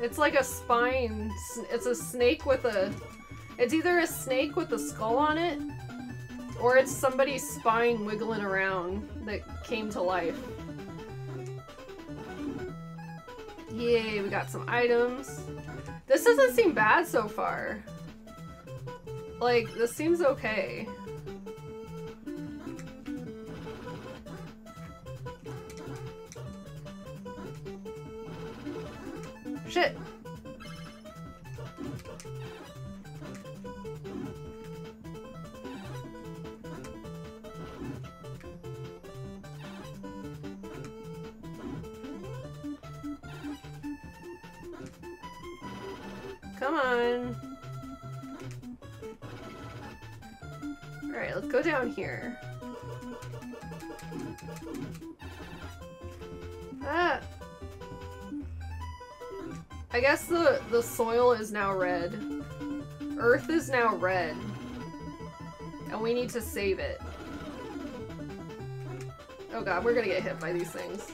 It's like a spine. It's a snake with a... It's either a snake with a skull on it, or it's somebody's spine wiggling around that came to life. Yay, we got some items. This doesn't seem bad so far. Like, this seems okay. Shit. Come on. All right, let's go down here. Ah. I guess the soil is now red. Earth is now red. And we need to save it. Oh god, we're gonna get hit by these things.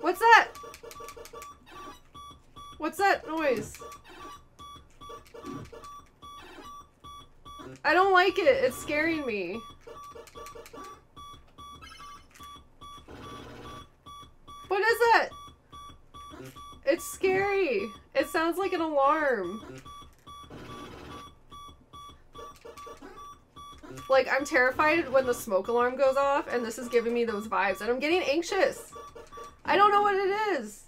What's that? What's that noise? I don't like it. It's scaring me. What is that? It's scary. It sounds like an alarm. Like, I'm terrified when the smoke alarm goes off, and this is giving me those vibes, and I'm getting anxious. I don't know what it is.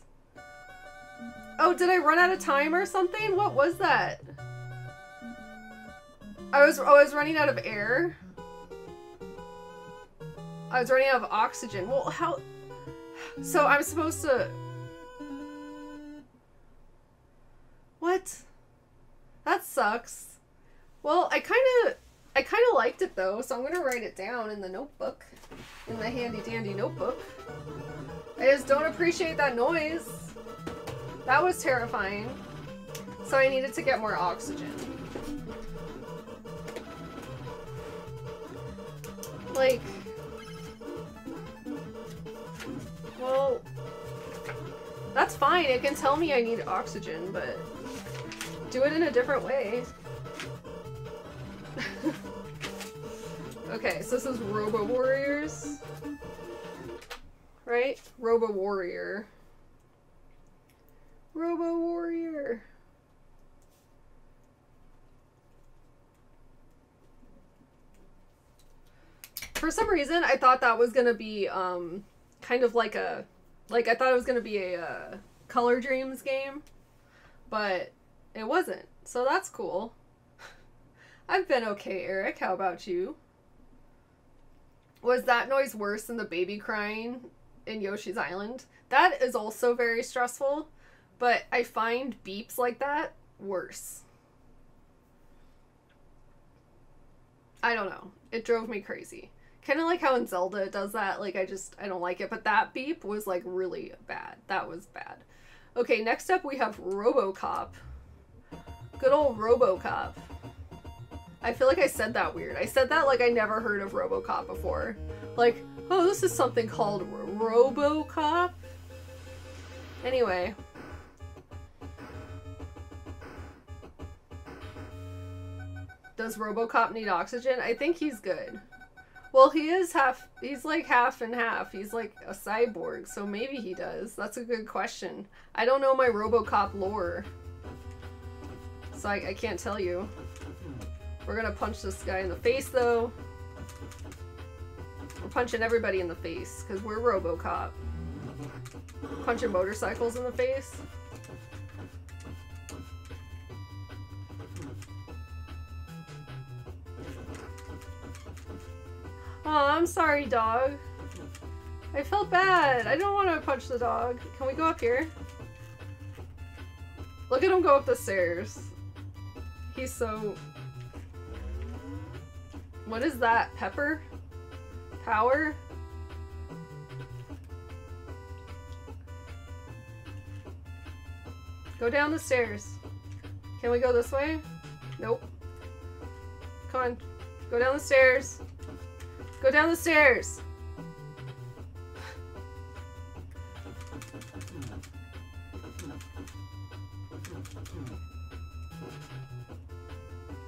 Oh, did I run out of time or something? What was that? I was running out of air. I was running out of oxygen. Well, how... So I'm supposed to... What? That sucks. Well, I kind of liked it though, so I'm gonna write it down in the notebook. In the handy dandy notebook. I just don't appreciate that noise. That was terrifying. So I needed to get more oxygen. Like, well, that's fine. It can tell me I need oxygen, but do it in a different way. Okay, so this is Robo Warriors. Right? Robo Warrior. Robo Warrior. For some reason, I thought that was gonna be kind of like a, I thought it was gonna be a Color Dreams game, but it wasn't. So that's cool. I've been okay, Eric. How about you? Was that noise worse than the baby crying in Yoshi's Island? That is also very stressful, but I find beeps like that worse. I don't know. It drove me crazy. Kind of like how in Zelda it does that. Like, I don't like it. But that beep was, like, really bad. That was bad. Okay, next up we have RoboCop. Good old RoboCop. I feel like I said that weird. I said that like I never heard of RoboCop before. Like, oh, this is something called RoboCop? Anyway. Does RoboCop need oxygen? I think he's good. Well, he is half, he's like half and half. He's like a cyborg, so maybe he does. That's a good question. I don't know my RoboCop lore, so I can't tell you. We're gonna punch this guy in the face, though. We're punching everybody in the face, because we're RoboCop. Punching motorcycles in the face. Aw, I'm sorry, dog. I felt bad. I don't want to punch the dog. Can we go up here? Look at him go up the stairs. He's so... What is that? Pepper? Power? Go down the stairs. Can we go this way? Nope. Come on. Go down the stairs. Go down the stairs!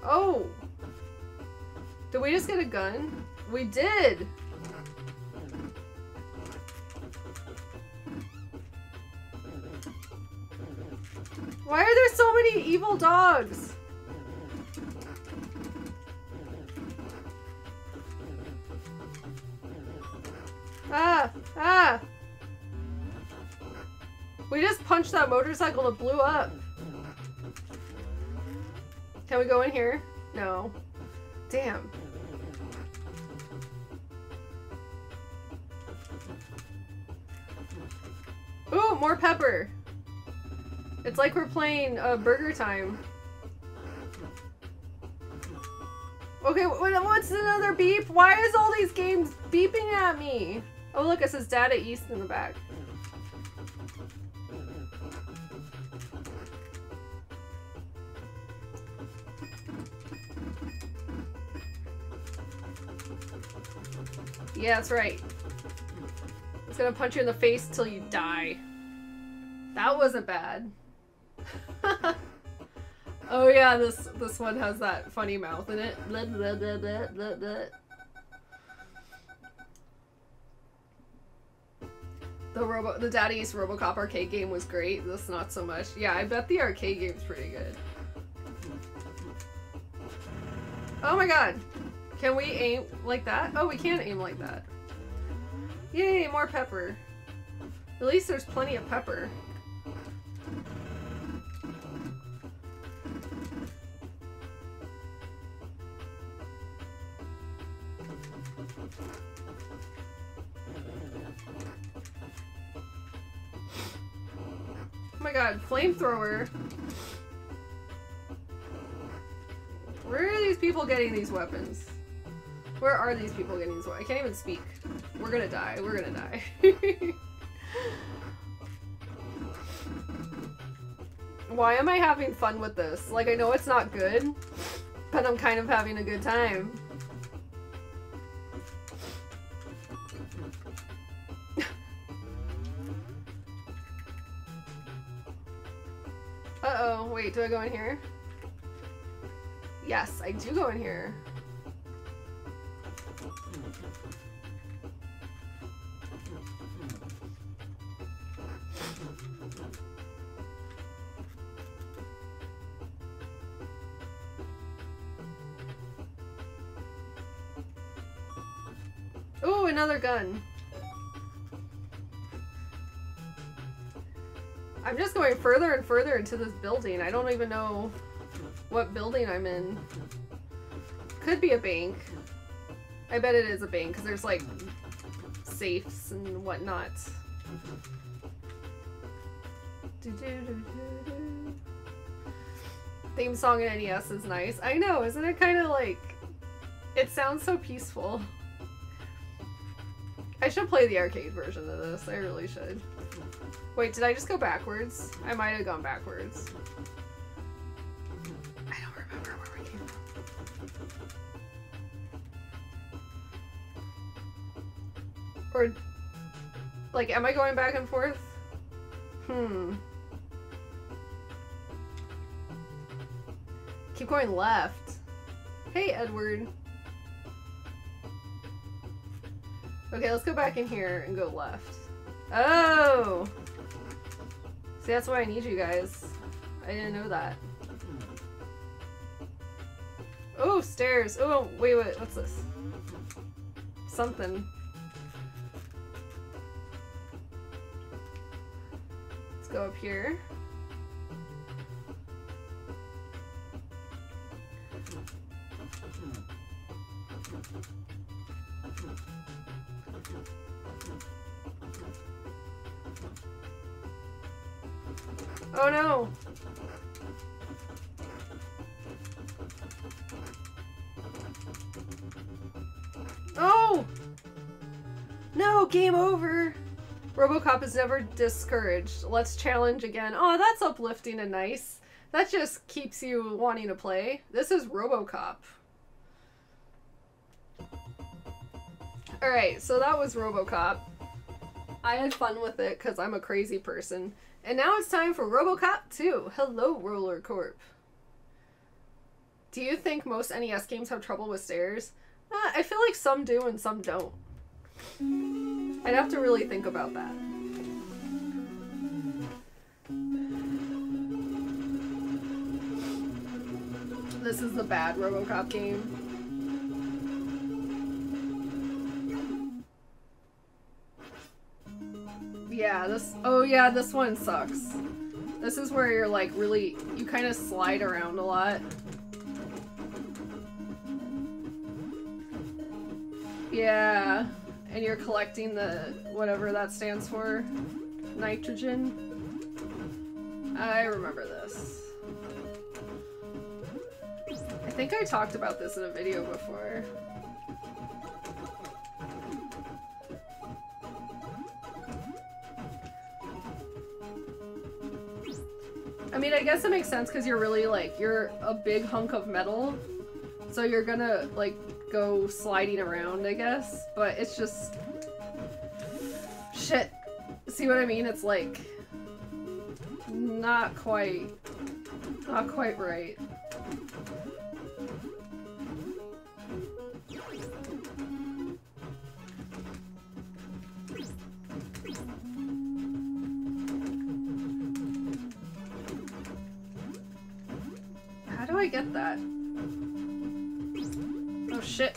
Oh! Did we just get a gun? We did! Why are there so many evil dogs? Ah! Ah! We just punched that motorcycle and it blew up. Can we go in here? No. Damn. Ooh, more pepper! It's like we're playing Burger Time. Okay, what's another beep? Why is all these games beeping at me? Oh, look, it says Data East in the back. Yeah, that's right. It's gonna punch you in the face till you die. That wasn't bad. Oh yeah, this one has that funny mouth in it. Blah, blah, blah, blah, blah, blah. The Data East RoboCop arcade game was great. This not so much. Yeah, I bet the arcade game's pretty good. Oh my god! Can we aim like that? Oh, we can aim like that. Yay, more pepper. At least there's plenty of pepper. Oh my god, flamethrower. Where are these people getting these weapons? Where are these people getting these weapons? I can't even speak. We're gonna die. We're gonna die. Why am I having fun with this? Like, I know it's not good, but I'm kind of having a good time. Uh-oh, wait, do I go in here? Yes, I do go in here. another gun. I'm just going further and further into this building. I don't even know what building I'm in. Could be a bank. I bet it is a bank because there's like safes and whatnot. Theme song in NES is nice. I know, isn't it kind of like... It sounds so peaceful. I should play the arcade version of this. I really should. Wait, did I just go backwards? I might have gone backwards. I don't remember where we came from. Or, like, am I going back and forth? Keep going left. Hey, Edward. Okay, let's go back in here and go left. Oh! See, that's why I need you guys. I didn't know that. Oh, stairs. Oh, wait, wait, what's this? Something. Let's go up here. Oh no! Oh! No, game over! RoboCop is never discouraged. Let's challenge again. Oh, that's uplifting and nice. That just keeps you wanting to play. This is RoboCop. Alright, so that was RoboCop. I had fun with it because I'm a crazy person. And now it's time for RoboCop 2. Hello, Roller Corp. Do you think most NES games have trouble with stairs? I feel like some do and some don't. I'd have to really think about that. This is the bad RoboCop game. Yeah, this, oh yeah, this one sucks. This is where you're like really, you kind of slide around a lot. Yeah, and you're collecting the, whatever that stands for, nitrogen. I remember this. I think I talked about this in a video before. I mean, I guess it makes sense because you're really, like, you're a big hunk of metal, so you're gonna, like, go sliding around, I guess, but it's just... Shit. See what I mean? It's, like, not quite right. I get that. Oh shit.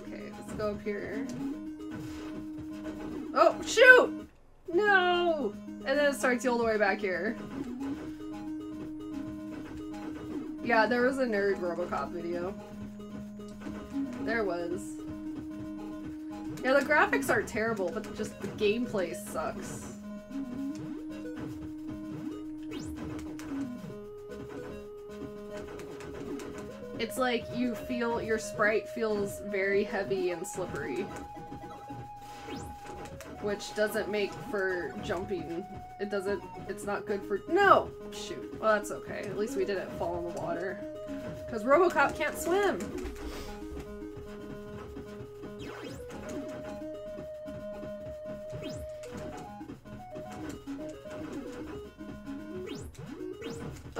Okay, let's go up here. Oh shoot! No! And then it starts you all the way back here. Yeah, there was a nerd RoboCop video. There was. Yeah, the graphics are terrible, but just the gameplay sucks. It's like you feel, your sprite feels very heavy and slippery. Which doesn't make for jumping. It doesn't, it's not good for, no! Shoot. Well, that's okay. At least we didn't fall in the water. Because RoboCop can't swim!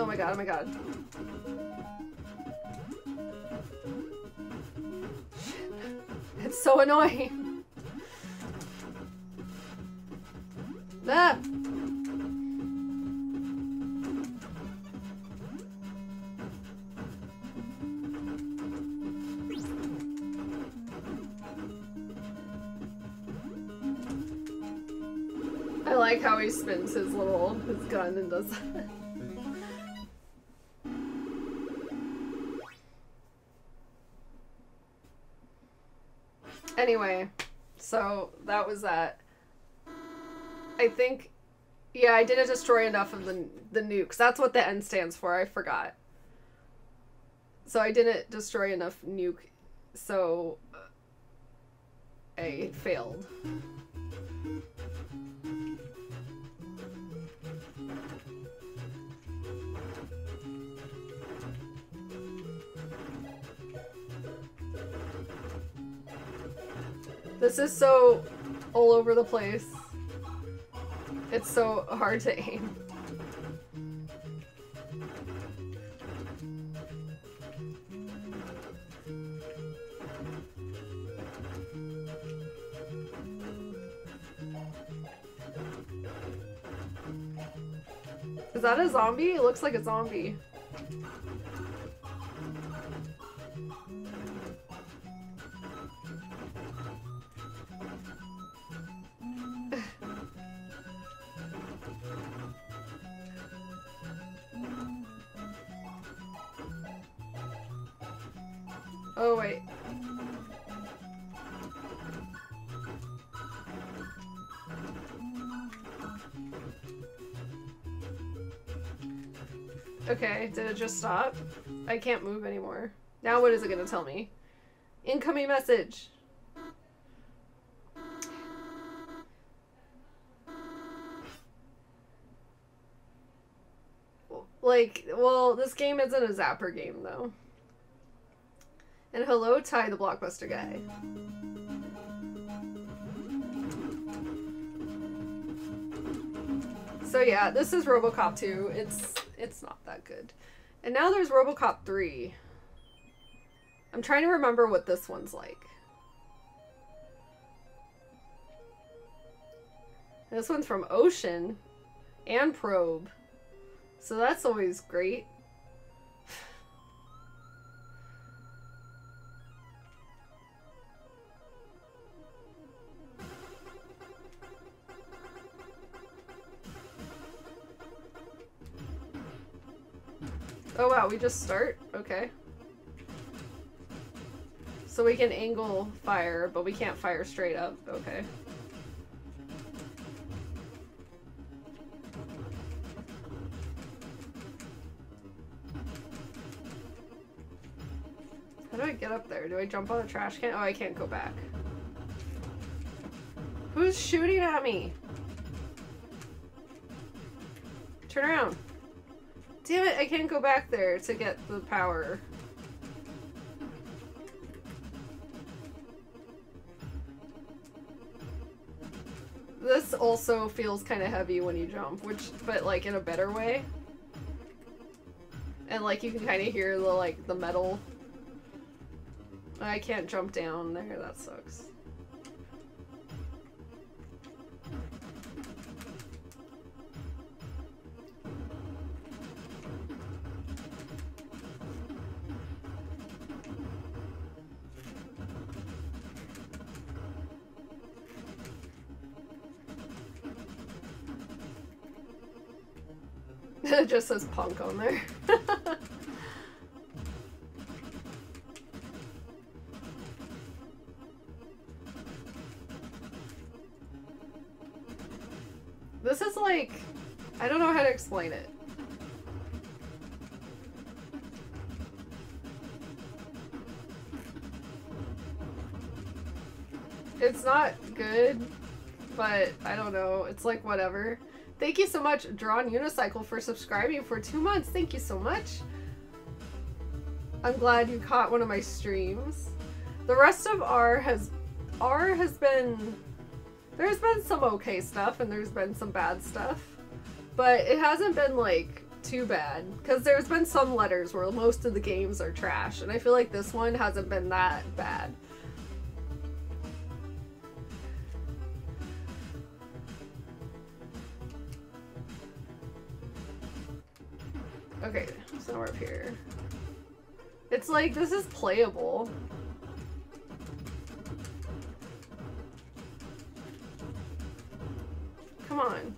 Oh my god, oh my god. It's so annoying. Ah! I like how he spins his little gun and does that. Anyway, so that was that. I think, yeah, I didn't destroy enough of the nukes. That's what the N stands for. I forgot. So I didn't destroy enough nuke, so I failed. This is so all over the place. It's so hard to aim. Is that a zombie? It looks like a zombie. Oh, wait. Okay, did it just stop? I can't move anymore. Now what is it gonna tell me? Incoming message! Like, well, this game isn't a zapper game, though. And hello, Ty the Blockbuster guy. So yeah, this is RoboCop 2. It's not that good. And now there's RoboCop 3. I'm trying to remember what this one's like. And this one's from Ocean and Probe. So that's always great. Oh wow, we just start? Okay. So we can angle fire, but we can't fire straight up. Okay. How do I get up there? Do I jump on the trash can? Oh, I can't go back. Who's shooting at me? Turn around. Damn it, I can't go back there to get the power. This also feels kind of heavy when you jump, which, but like in a better way. And like you can kind of hear the like the metal. I can't jump down there, that sucks. It just says punk on there. This is like, I don't know how to explain it. It's not good, but I don't know. It's like whatever. Thank you so much, Drawn Unicycle, for subscribing for 2 months. Thank you so much. I'm glad you caught one of my streams. The rest of R has been, there's been some okay stuff and there's been some bad stuff, but it hasn't been like too bad because there's been some letters where most of the games are trash and I feel like this one hasn't been that bad. Okay, so we're up here. It's like, this is playable. Come Come on.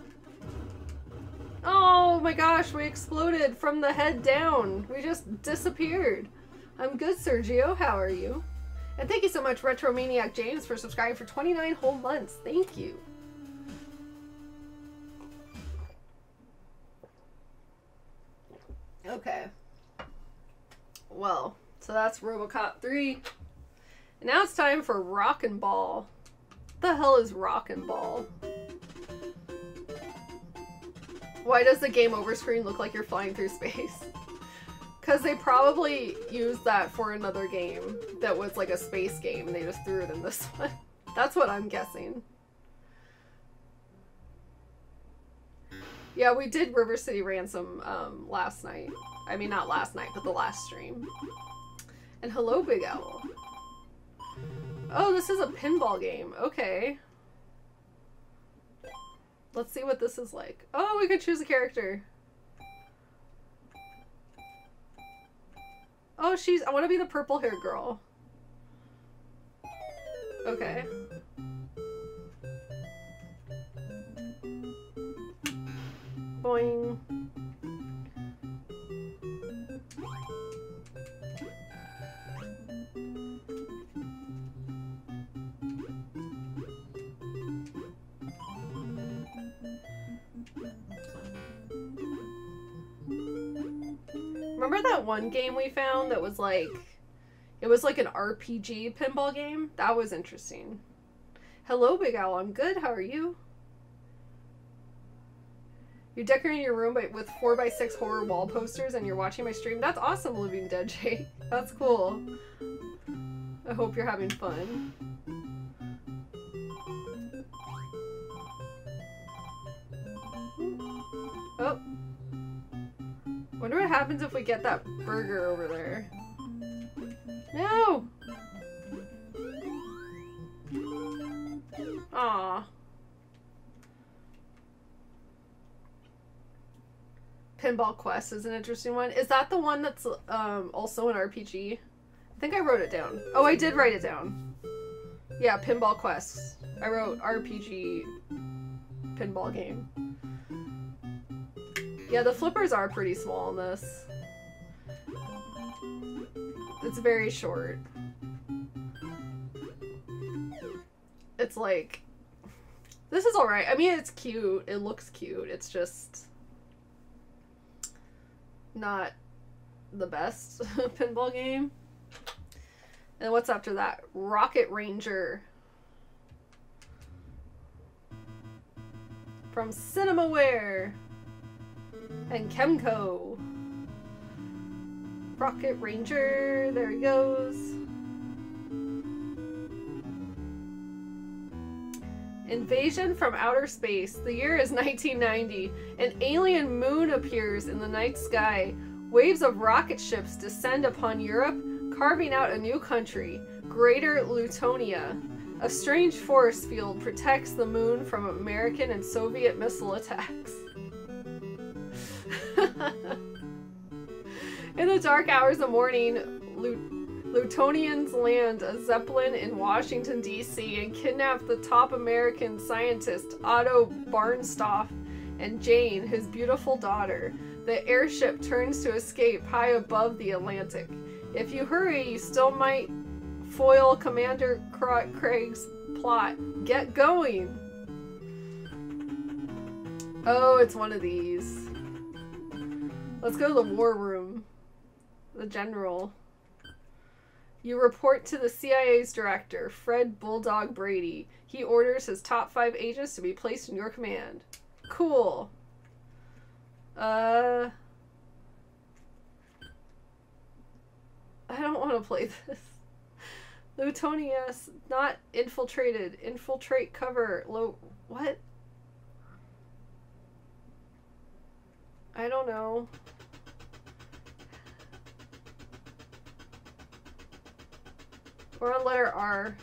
Oh my gosh, we exploded from the head down. We just disappeared. I'm good, Sergio. How are you? And thank you so much, Retromaniac James, for subscribing for 29 whole months. Thank you. Okay. Well, so that's RoboCop 3. And now it's time for Rockin' Ball. What the hell is Rockin' Ball? Why does the game over screen look like you're flying through space? Because they probably used that for another game that was like a space game and they just threw it in this one. That's what I'm guessing. Yeah, we did River City Ransom last night. I mean, not last night, but the last stream. And hello, Big Owl. Oh, this is a pinball game. Okay. Let's see what this is like. Oh, we could choose a character. Oh, she's... I want to be the purple-haired girl. Okay. Boing. Remember that one game we found that was like, it was like an RPG pinball game? That was interesting. Hello, Big Owl. I'm good. How are you? You're decorating your room with 4x6 horror wall posters and you're watching my stream. That's awesome, Living Dead Jake. That's cool. I hope you're having fun. Oh. Wonder what happens if we get that burger over there. No! Aw. Pinball Quest is an interesting one. Is that the one that's also an RPG? I think I wrote it down. Oh, I did write it down. Yeah, Pinball Quest. I wrote RPG pinball game. Yeah, the flippers are pretty small in this. It's very short. It's like... This is alright. I mean, it's cute. It looks cute. It's just... not the best pinball game. And what's after that? Rocket Ranger. From Cinemaware. And Chemco. Rocket Ranger, there he goes. Invasion from Outer Space. The year is 1990. An alien moon appears in the night sky. Waves of rocket ships descend upon Europe, carving out a new country, Greater Lutonia. A strange force field protects the moon from American and Soviet missile attacks. In the dark hours of morning, Lutonians land a zeppelin in Washington, D.C. and kidnap the top American scientist Otto Barnstoff and Jane, his beautiful daughter. The airship turns to escape high above the Atlantic. If you hurry, you still might foil Commander Craig's plot. Get going! Oh, it's one of these. Let's go to the war room. The general. You report to the CIA's director, Fred Bulldog Brady. He orders his top 5 agents to be placed in your command. Cool. I don't want to play this. Lutonius, not infiltrated. Infiltrate cover. What? I don't know. We're on letter R.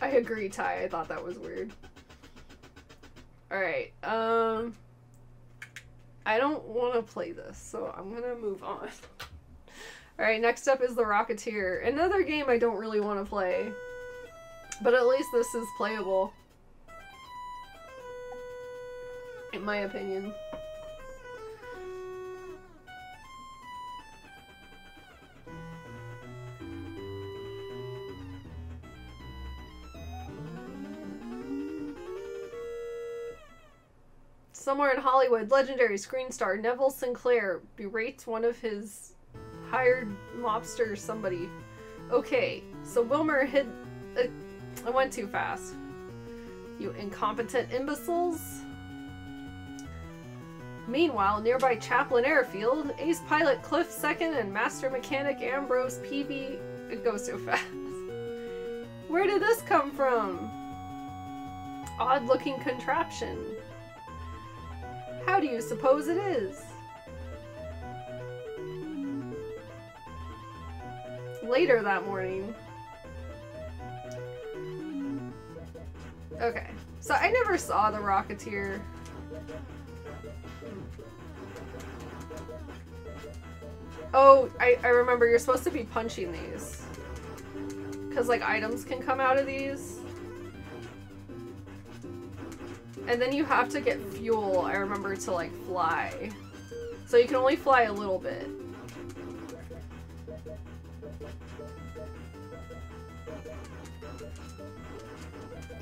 I agree, Ty. I thought that was weird. Alright, I don't want to play this, so I'm gonna move on. Alright, next up is The Rocketeer. Another game I don't really want to play. But at least this is playable. In my opinion. Somewhere in Hollywood, legendary screen star Neville Sinclair berates one of his hired mobster somebody. Okay, so Wilmer hid... I went too fast. You incompetent imbeciles. Meanwhile, nearby Chaplin Airfield, ace pilot Cliff Second and master mechanic Ambrose Peavy... It goes so fast. Where did this come from? Odd-looking contraption. How do you suppose it is? Later that morning. Okay, so I never saw The Rocketeer. Oh, I remember, you're supposed to be punching these. 'Cause like items can come out of these. And then you have to get fuel, I remember, to, like, fly. So you can only fly a little bit.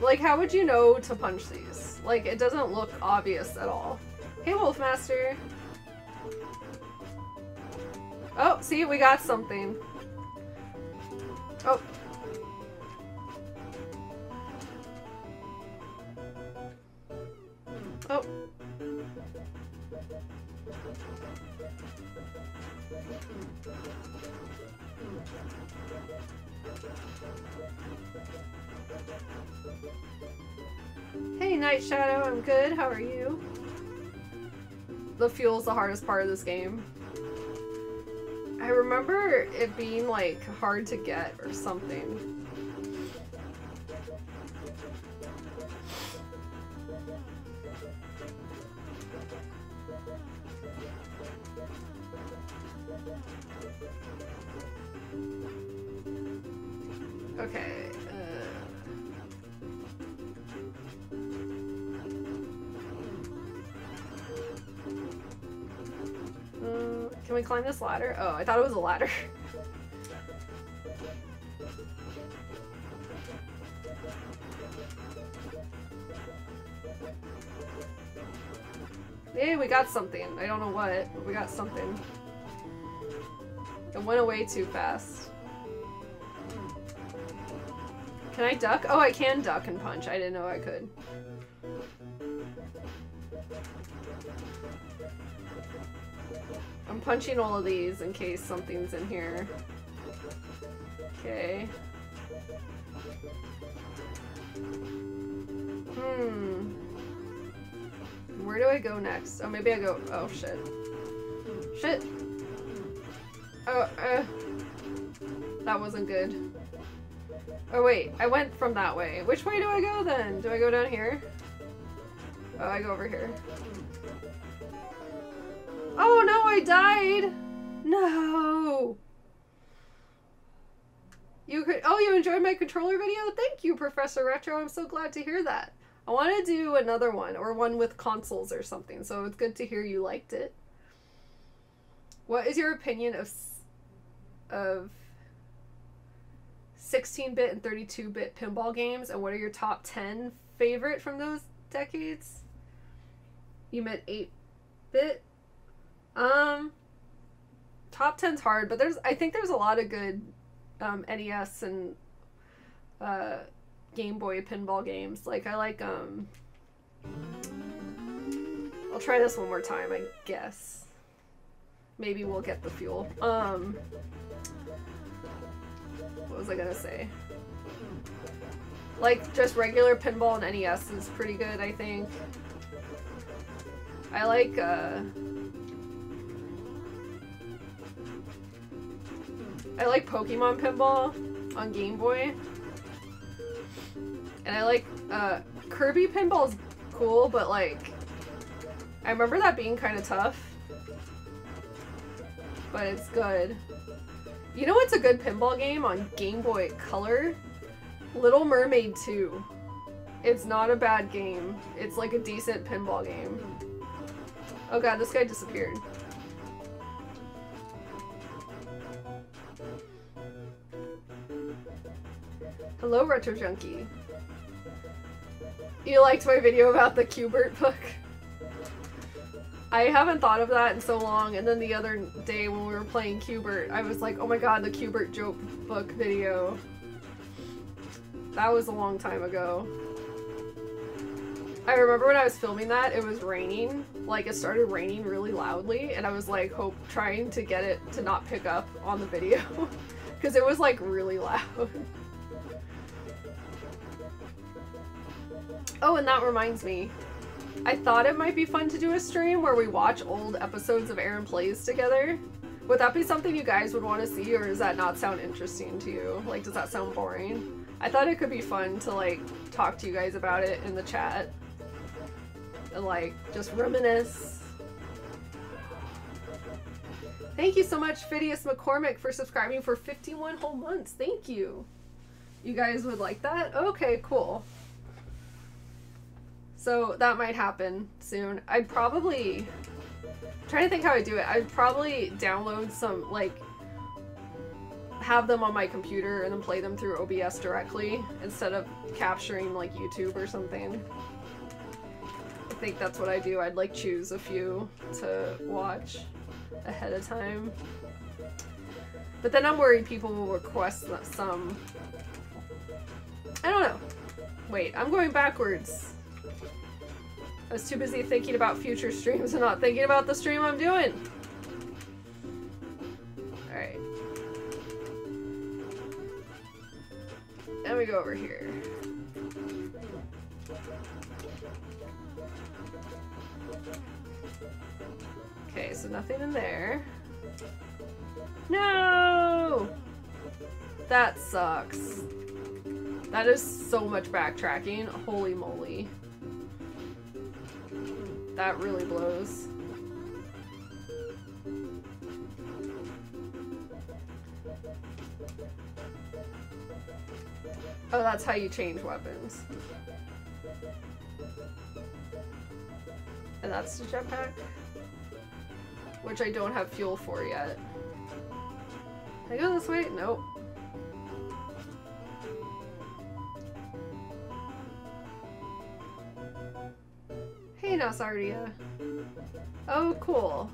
Like, how would you know to punch these? Like, it doesn't look obvious at all. Hey, Wolfmaster! Oh, see? We got something. Oh. Oh. Hey, Night Shadow, I'm good. How are you? The fuel's the hardest part of this game. I remember it being, like, hard to get or something. Okay, can we climb this ladder? Oh, I thought it was a ladder. Yay, we got something. I don't know what, but we got something. It went away too fast. Can I duck? Oh, I can duck and punch. I didn't know I could. I'm punching all of these in case something's in here. Okay. Where do I go next? Oh, maybe I go- oh, shit. Shit! Oh, that wasn't good. Oh wait, I went from that way. Which way do I go then? Do I go down here? Oh, I go over here. Oh no, I died! No! You could- oh, you enjoyed my controller video? Thank you, Professor Retro, I'm so glad to hear that. I want to do another one, or one with consoles or something, so it's good to hear you liked it. What is your opinion of 16-bit and 32-bit pinball games, and what are your top 10 favorite from those decades? You meant 8-bit? Top 10's hard, but I think there's a lot of good NES and Game Boy pinball games. Like, I like, I'll try this one more time, I guess. Maybe we'll get the fuel. What was I gonna say? Like, just regular pinball and NES is pretty good, I think. I like, I like Pokemon pinball on Game Boy. And I like, Kirby pinball's cool, but like, I remember that being kind of tough. But it's good. You know what's a good pinball game on Game Boy Color? Little Mermaid 2. It's not a bad game. It's like a decent pinball game. Oh god, this guy disappeared. Hello, Retro Junkie. You liked my video about the Q*bert book? I haven't thought of that in so long, and then the other day when we were playing Q*bert, I was like, oh my god, the Q*bert joke book video. That was a long time ago. I remember when I was filming that, it was raining. Like, it started raining really loudly, and I was like, trying to get it to not pick up on the video. Because it was like really loud. Oh, and that reminds me. I thought it might be fun to do a stream where we watch old episodes of Aaron Plays together. Would that be something you guys would want to see, or does that not sound interesting to you? Like, does that sound boring? I thought it could be fun to, like, talk to you guys about it in the chat. And, like, just reminisce. Thank you so much, Phidias McCormick, for subscribing for 51 whole months. Thank you. You guys would like that? Okay, cool. So that might happen soon. I'd probably, I'm trying to think how I do it. I'd probably download some, like, have them on my computer and then play them through OBS directly instead of capturing like YouTube or something. I think that's what I do. I'd like choose a few to watch ahead of time. But then I'm worried people will request some, I don't know. Wait, I'm going backwards. I was too busy thinking about future streams and not thinking about the stream I'm doing. Alright. And we go over here. Okay, so nothing in there. No! That sucks. That is so much backtracking. Holy moly. That really blows. Oh, that's how you change weapons. And that's the jetpack, which I don't have fuel for yet. Can I go this way? Nope. Hey, Nosardia. Oh, cool.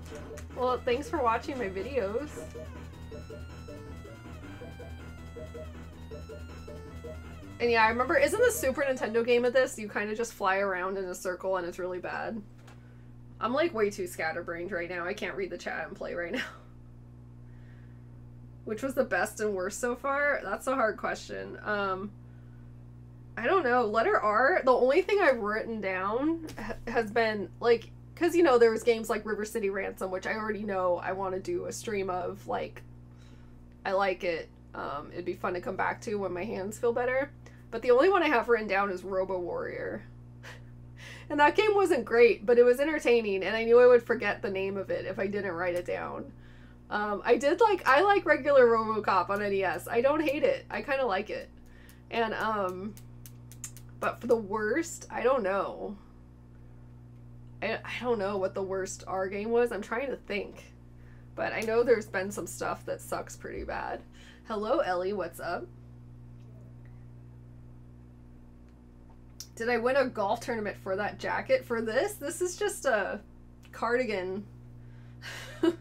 Well, thanks for watching my videos. And yeah, I remember, isn't the Super Nintendo game of this? You kind of just fly around in a circle and it's really bad. I'm like way too scatterbrained right now. I can't read the chat and play right now. Which was the best and worst so far? That's a hard question. I don't know. Letter R, the only thing I've written down has been, like, because, you know, there was games like River City Ransom, which I already know I want to do a stream of, like, I like it. It'd be fun to come back to when my hands feel better. But the only one I have written down is Robo Warrior. And that game wasn't great, but it was entertaining, and I knew I would forget the name of it if I didn't write it down. I like regular RoboCop on NES. I don't hate it. I kind of like it. And, but for the worst, I don't know. I don't know what the worst R game was. I'm trying to think. But I know there's been some stuff that sucks pretty bad. Hello, Ellie. What's up? Did I win a golf tournament for that jacket? For this? This is just a cardigan. Does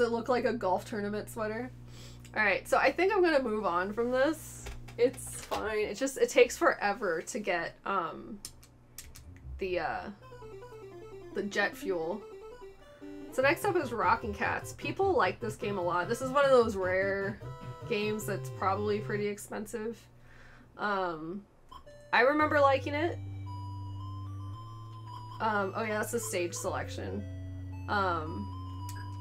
it look like a golf tournament sweater? Alright, so I think I'm going to move on from this. It's fine. It just, it takes forever to get, the jet fuel. So next up is Rockin' Cats. People like this game a lot. This is one of those rare games that's probably pretty expensive. I remember liking it. Oh yeah, that's the stage selection.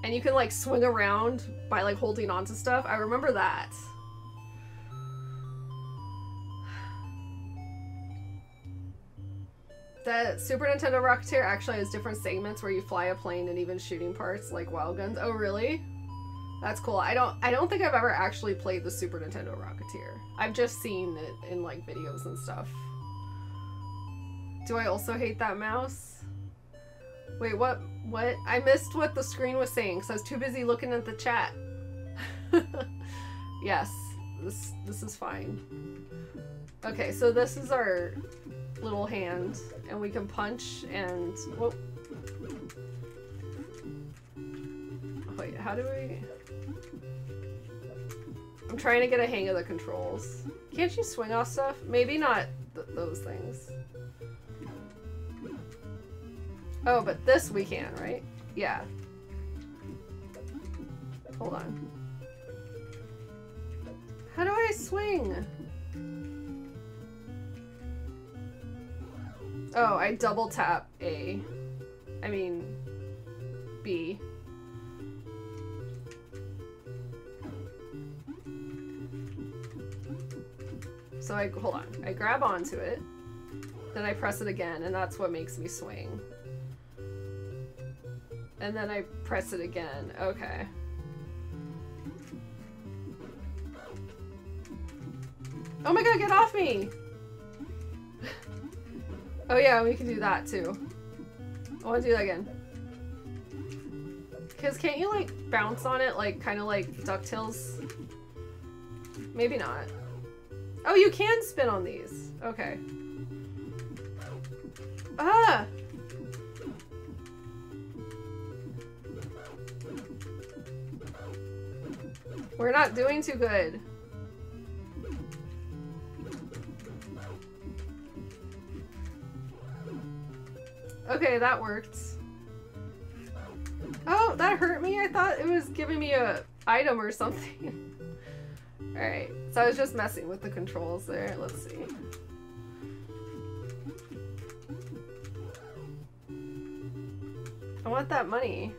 And you can, like, swing around by, like, holding on to stuff. I remember that. The Super Nintendo Rocketeer actually has different segments where you fly a plane and even shooting parts, like wild guns. Oh, really? That's cool. I don't think I've ever actually played the Super Nintendo Rocketeer. I've just seen it in like videos and stuff. Do I also hate that mouse? Wait, what? I missed what the screen was saying because I was too busy looking at the chat. Yes, this is fine. Okay, so this is our little hand and we can punch and whoa. Wait, how do we... I'm trying to get a hang of the controls. Can't you swing off stuff? Maybe not those things. Oh, but this we can, right? Yeah. Hold on. How do I swing? Oh, I double tap A. I mean, B. So I, hold on, I grab onto it, then I press it again, and that's what makes me swing. And then I press it again, okay. Oh my god, get off me! Oh yeah, we can do that too. I wanna do that again. Cause can't you like bounce on it like kinda like DuckTales? Maybe not. Oh, you can spin on these. Okay. Ah! We're not doing too good. Okay, that worked. Oh, that hurt me. I thought it was giving me an item or something. Alright, so I was just messing with the controls there. Let's see. I want that money.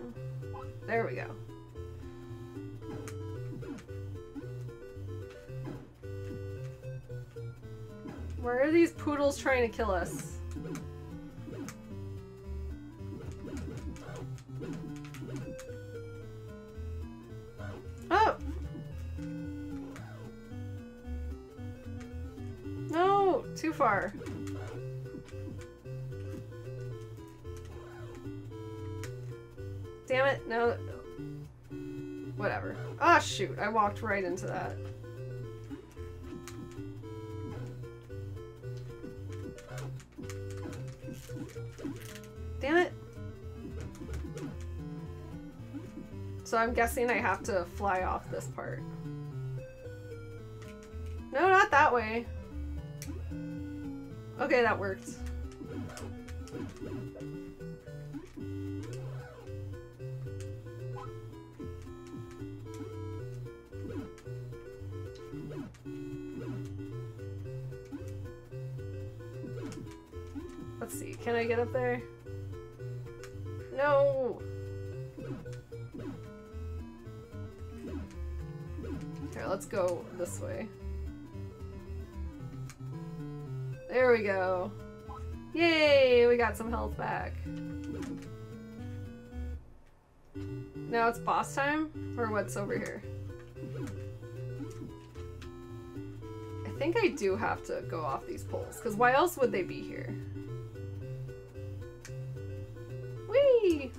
There we go. Where are these poodles trying to kill us? Oh! No! Too far. Damn it, no. Whatever. Ah, shoot, I walked right into that. Damn it. So I'm guessing I have to fly off this part. No, not that way. Okay, that worked. Let's see, can I get up there? No! Here, let's go this way. There we go. Yay! We got some health back. Now it's boss time? Or what's over here? I think I do have to go off these poles, because why else would they be here? Whee!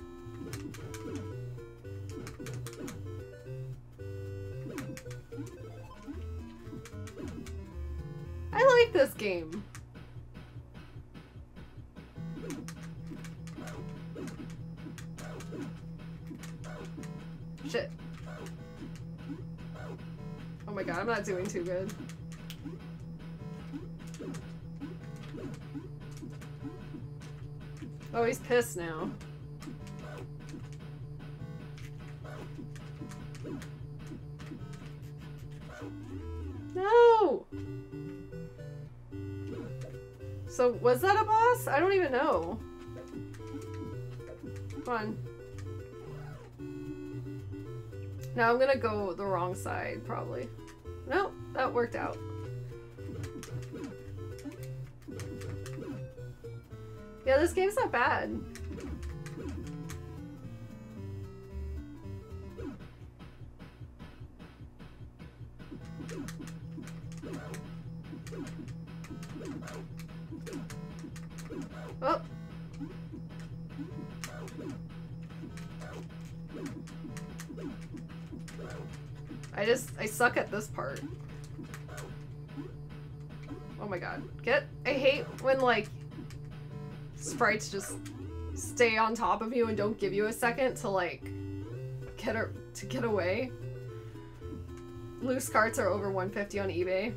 I like this game. Shit. Oh my god, I'm not doing too good. Oh, he's pissed now. No! So, was that a boss? I don't even know. Come on. Now I'm gonna go the wrong side, probably. Nope, that worked out. Yeah, this game's not bad. Oh. I suck at this part. Oh my god. I hate when, like, sprites just stay on top of you and don't give you a second to, like, get away. Loose carts are over $150 on eBay.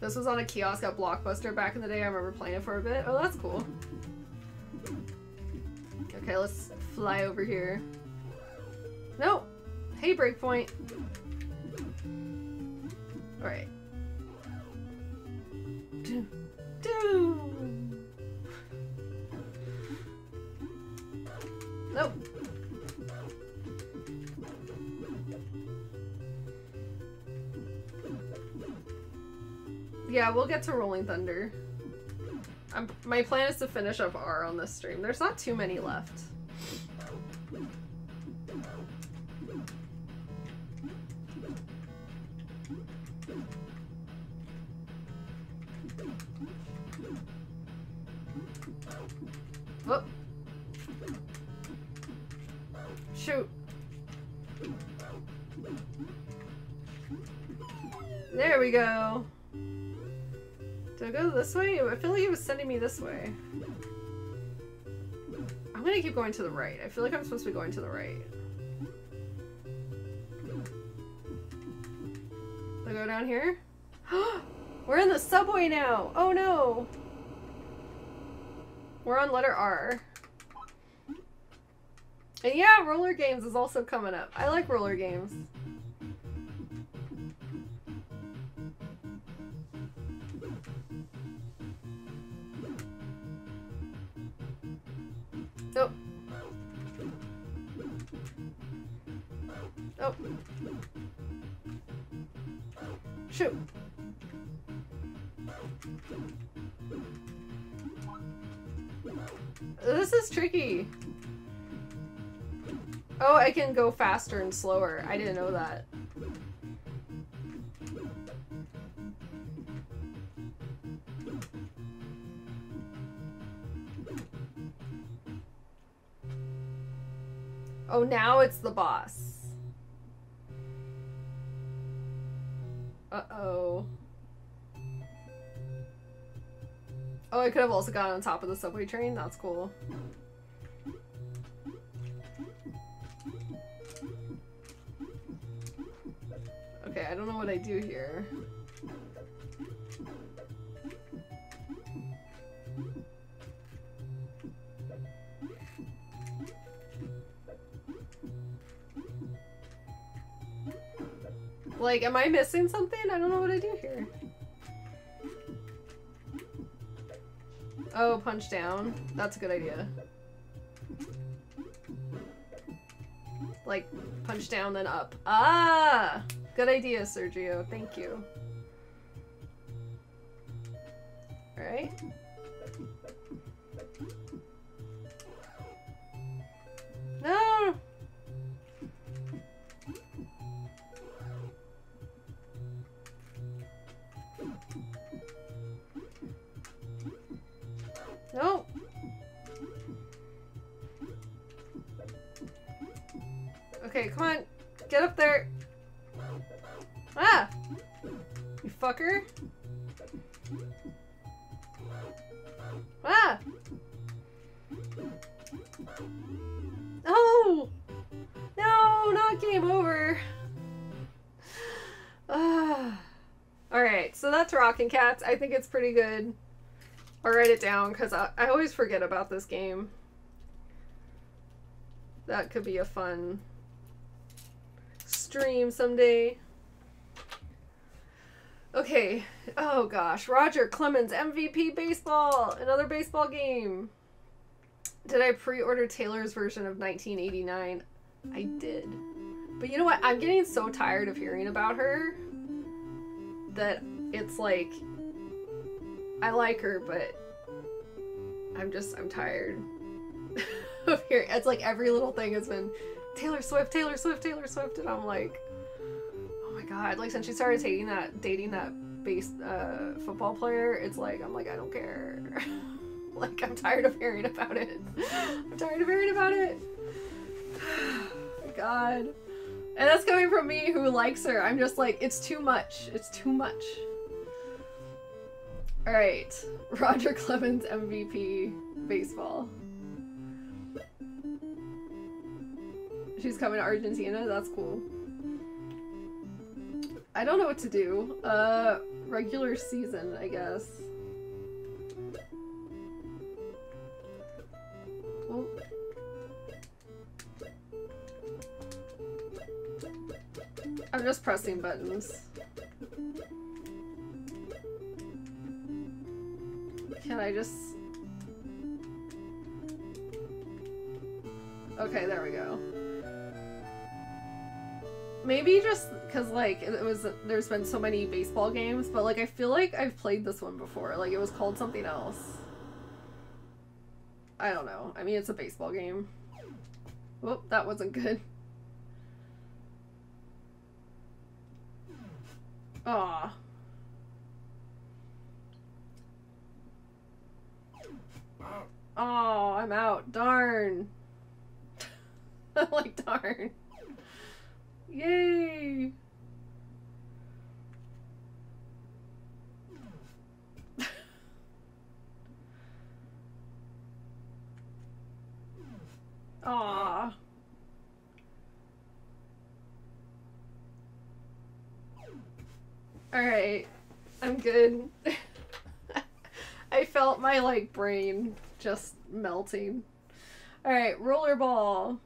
This was on a kiosk at Blockbuster back in the day. I remember playing it for a bit. Oh, that's cool. Okay, let's fly over here. No! Hey, breakpoint! Alright. Nope. Yeah, we'll get to Rolling Thunder. My plan is to finish up R on this stream. There's not too many left. Whoop. Shoot. There we go. Do I go this way? I feel like it was sending me this way. I'm gonna keep going to the right. I feel like I'm supposed to be going to the right. Do I go down here? We're in the subway now! Oh no! We're on letter R. And yeah, Roller Games is also coming up. I like Roller Games. Oh. Oh. Shoot. This is tricky. Oh, I can go faster and slower. I didn't know that. Oh, now it's the boss. Uh-oh. Oh, I could have also gotten on top of the subway train. That's cool. Okay, I don't know what I do here. Like, am I missing something? I don't know what I do here. Oh, punch down. That's a good idea. Like, punch down, then up. Ah! Good idea, Sergio. Thank you. Alright. No! No. Okay, come on. Get up there. Ah! You fucker. Ah! No! No, not game over. Alright, so that's Rockin' Cats. I think it's pretty good. I'll write it down because I always forget about this game. That could be a fun stream someday. Okay. Oh gosh. Roger Clemens, MVP baseball! Another baseball game! Did I pre-order Taylor's version of 1989? I did. But you know what? I'm getting so tired of hearing about her that it's like... I like her, but I'm tired of hearing. It's like every little thing has been Taylor Swift, Taylor Swift, Taylor Swift, and I'm like, oh my god! Like since she started dating that football player, it's like I don't care. Like I'm tired of hearing about it. I'm tired of hearing about it. God. And that's coming from me who likes her. I'm just like, it's too much. It's too much. Alright. Roger Clemens MVP baseball. She's coming to Argentina? That's cool. I don't know what to do. Regular season, I guess. Oh. I'm just pressing buttons. Can I just... Okay, there we go. Maybe just because, like, it was, there's been so many baseball games, but, like, I feel like I've played this one before. Like, it was called something else. I don't know. I mean, it's a baseball game. Whoop, that wasn't good. Aw. Oh, I'm out. Darn. Like, darn. Yay. Aw. Alright, I'm good. I felt my, like, brain just melting. Alright, rollerball.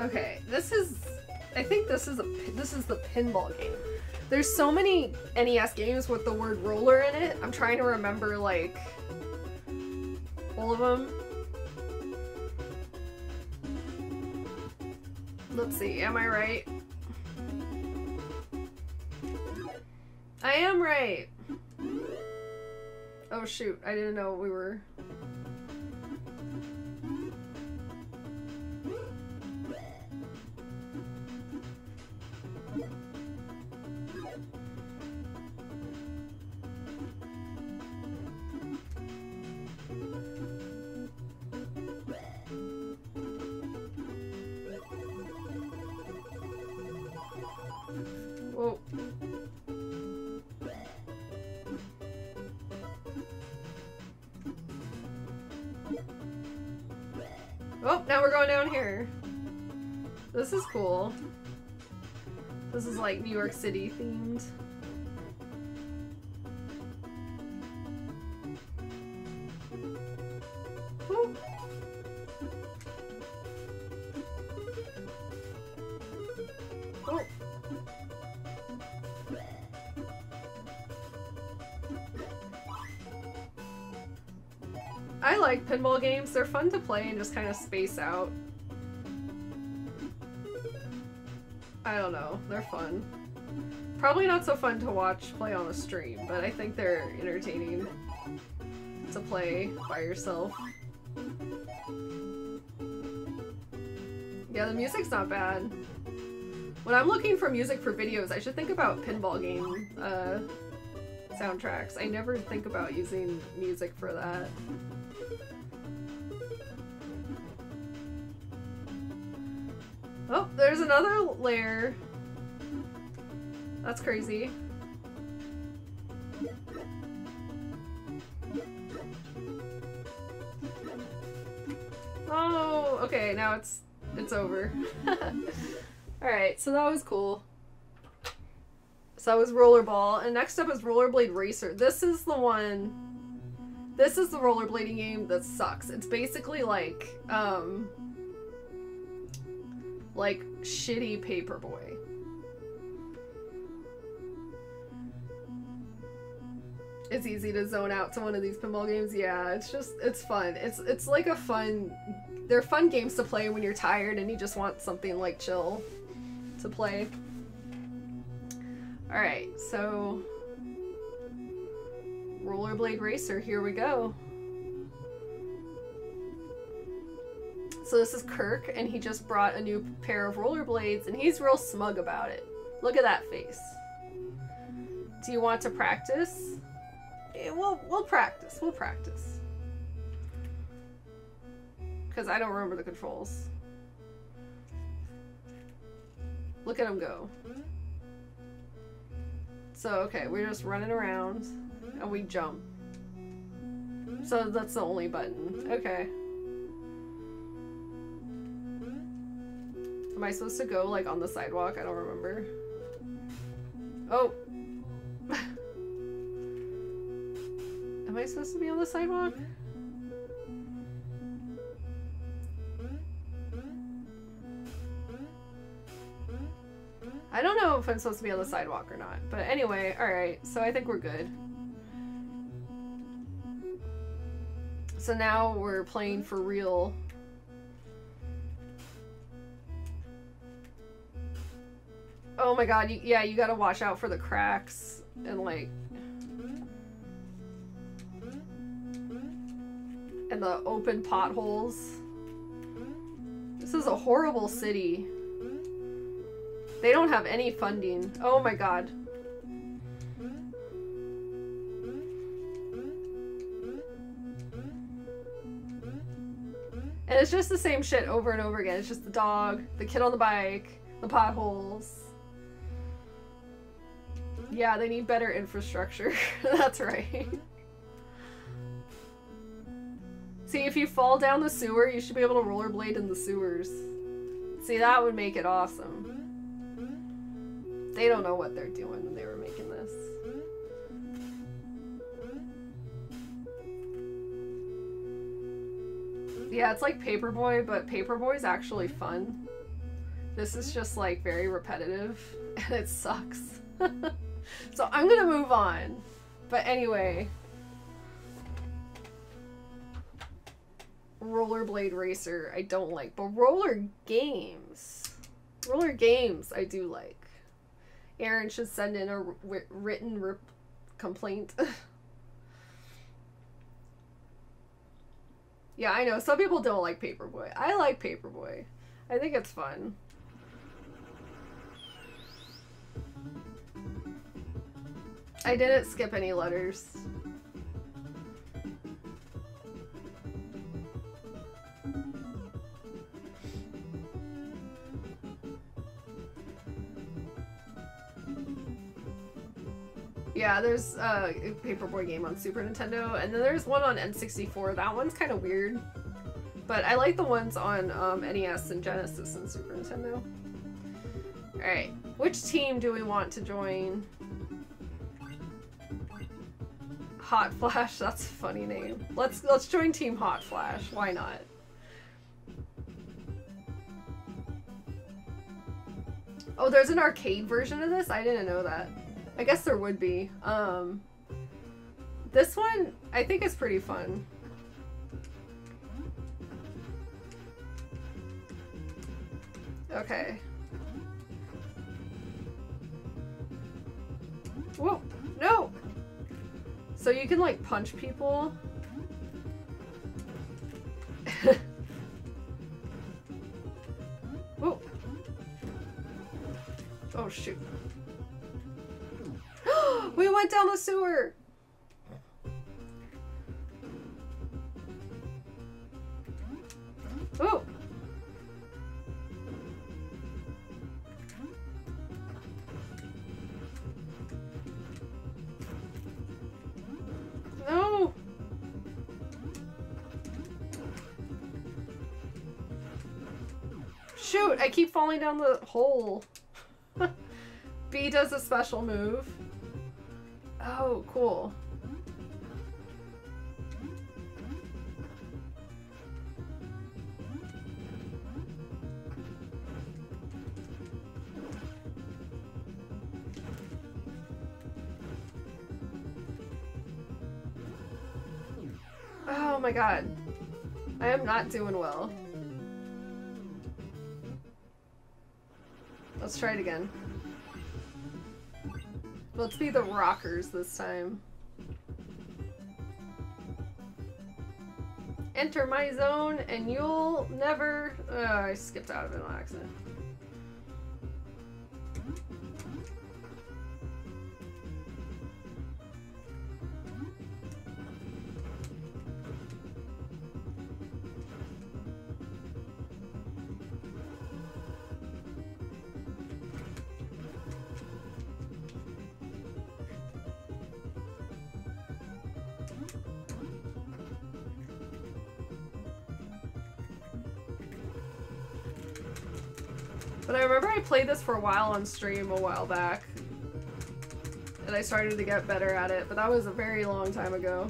Okay, this is... I think this is the pinball game. There's so many NES games with the word roller in it. I'm trying to remember, like, all of them. Let's see, am I right? I am right! Oh shoot, I didn't know we were... Oh, now we're going down here. This is cool. This is like New York City themed. Woo. Oh. I like pinball games. They're fun to play and just kind of space out. I don't know. They're fun. Probably not so fun to watch play on a stream, but I think they're entertaining to play by yourself. Yeah, the music's not bad. When I'm looking for music for videos, I should think about pinball game soundtracks. I never think about using music for that. Oh, there's another layer. That's crazy. Oh, okay, now it's over. Alright, so that was cool. So that was Rollerball, and next up is Rollerblade Racer. This is the one... This is the rollerblading game that sucks. It's basically like shitty Paperboy. It's easy to zone out to one of these pinball games. Yeah, it's just, it's fun. It's like a fun, they're fun games to play when you're tired and you just want something like chill to play. Alright, so Rollerblade Racer, here we go. So this is Kirk, and he just brought a new pair of rollerblades, and he's real smug about it. Look at that face. Do you want to practice? Yeah, we'll practice. We'll practice. Because I don't remember the controls. Look at him go. So, okay, we're just running around, and we jump. So that's the only button. Okay. Am I supposed to go, like, on the sidewalk? I don't remember. Oh! Am I supposed to be on the sidewalk? I don't know if I'm supposed to be on the sidewalk or not, but anyway, alright, so I think we're good. So now we're playing for real. Oh my god, yeah, you gotta watch out for the cracks and, like, and the open potholes. This is a horrible city. They don't have any funding. Oh my god. And it's just the same shit over and over again. It's just the dog, the kid on the bike, the potholes. Yeah, they need better infrastructure. That's right. See, if you fall down the sewer, you should be able to rollerblade in the sewers. See, that would make it awesome. They don't know what they're doing when they were making this. Yeah, it's like Paperboy, but Paperboy's actually fun. This is just, like, very repetitive, and it sucks. So I'm gonna move on. But anyway. Rollerblade Racer, I don't like. But Roller Games, I do like. Aaron should send in a written complaint. Yeah, I know. Some people don't like Paperboy. I like Paperboy. I think it's fun. I didn't skip any letters. Yeah, there's a Paperboy game on Super Nintendo, and then there's one on N64. That one's kind of weird, but I like the ones on NES and Genesis and Super Nintendo. Alright, which team do we want to join? Hot Flash, that's a funny name. Let's join Team Hot Flash, why not? Oh, there's an arcade version of this? I didn't know that. I guess there would be. This one, I think, is pretty fun. Okay. Whoa, no! So you can, like, punch people. Whoa. Oh, shoot. We went down the sewer! Whoa. No! Shoot, I keep falling down the hole. B does a special move. Oh, cool. Oh my god. I am not doing well. Let's try it again. Let's be the Rockers this time. Enter my zone and you'll never... Oh, I skipped out of it on accident. But I remember I played this for a while on stream a while back, and I started to get better at it, but that was a very long time ago.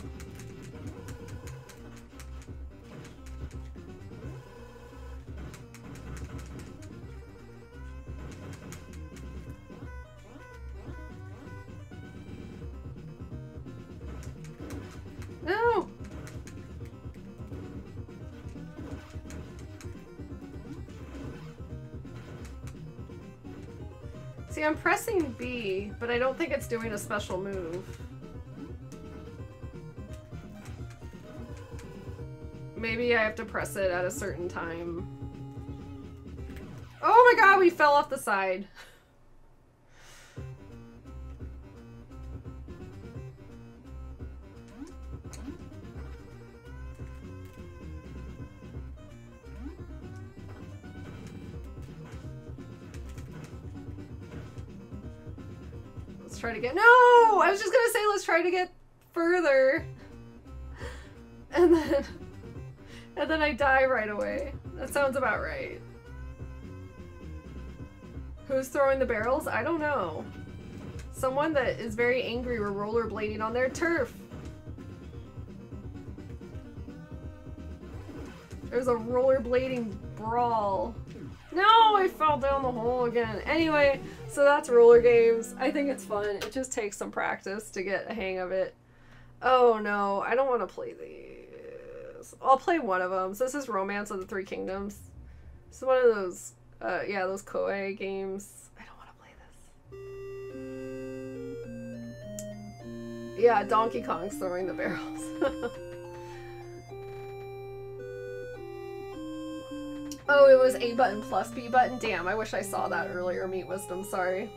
I'm pressing B, but I don't think it's doing a special move. Maybe I have to press it at a certain time. Oh my god, we fell off the side. Try to get— no! I was just gonna say let's try to get further. And then I die right away. That sounds about right. Who's throwing the barrels? I don't know. Someone that is very angry were rollerblading on their turf. There's a rollerblading brawl. No, I fell down the hole again. Anyway, so that's Rollergames. I think it's fun. It just takes some practice to get a hang of it. Oh no, I don't want to play these. I'll play one of them. So this is Romance of the Three Kingdoms. It's one of those, yeah, those Koei games. I don't want to play this. Yeah, Donkey Kong's throwing the barrels. Oh, it was A button plus B button? Damn, I wish I saw that earlier, Meat Wisdom, sorry.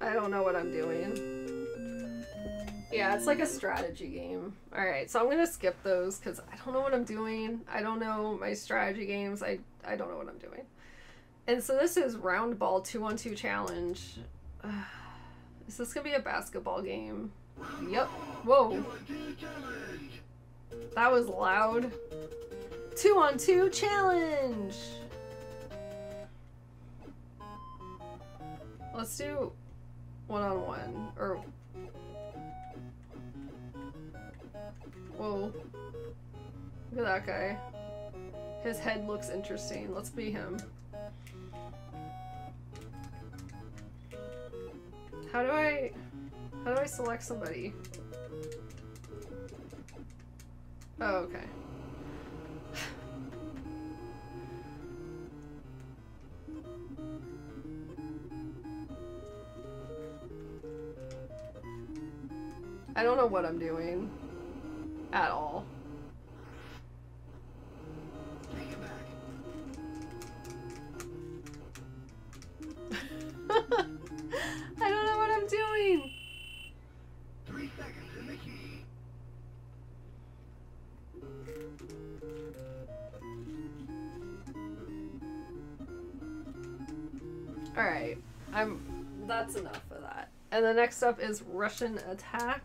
I don't know what I'm doing. Yeah, it's like a strategy game. Alright, so I'm gonna skip those because I don't know what I'm doing. I don't know my strategy games. I don't know what I'm doing. And so this is Round Ball 2-on-2 Challenge. Is this gonna be a basketball game? Yep. Whoa. That was loud. 2-on-2 Challenge! Let's do 1-on-1. Or... Whoa. Look at that guy. His head looks interesting. Let's be him. How do I select somebody? Oh, okay. I don't know what I'm doing. At all. Take it back. I don't know what I'm doing. 3 seconds in the key. All right, that's enough of that. And the next up is Russian Attack.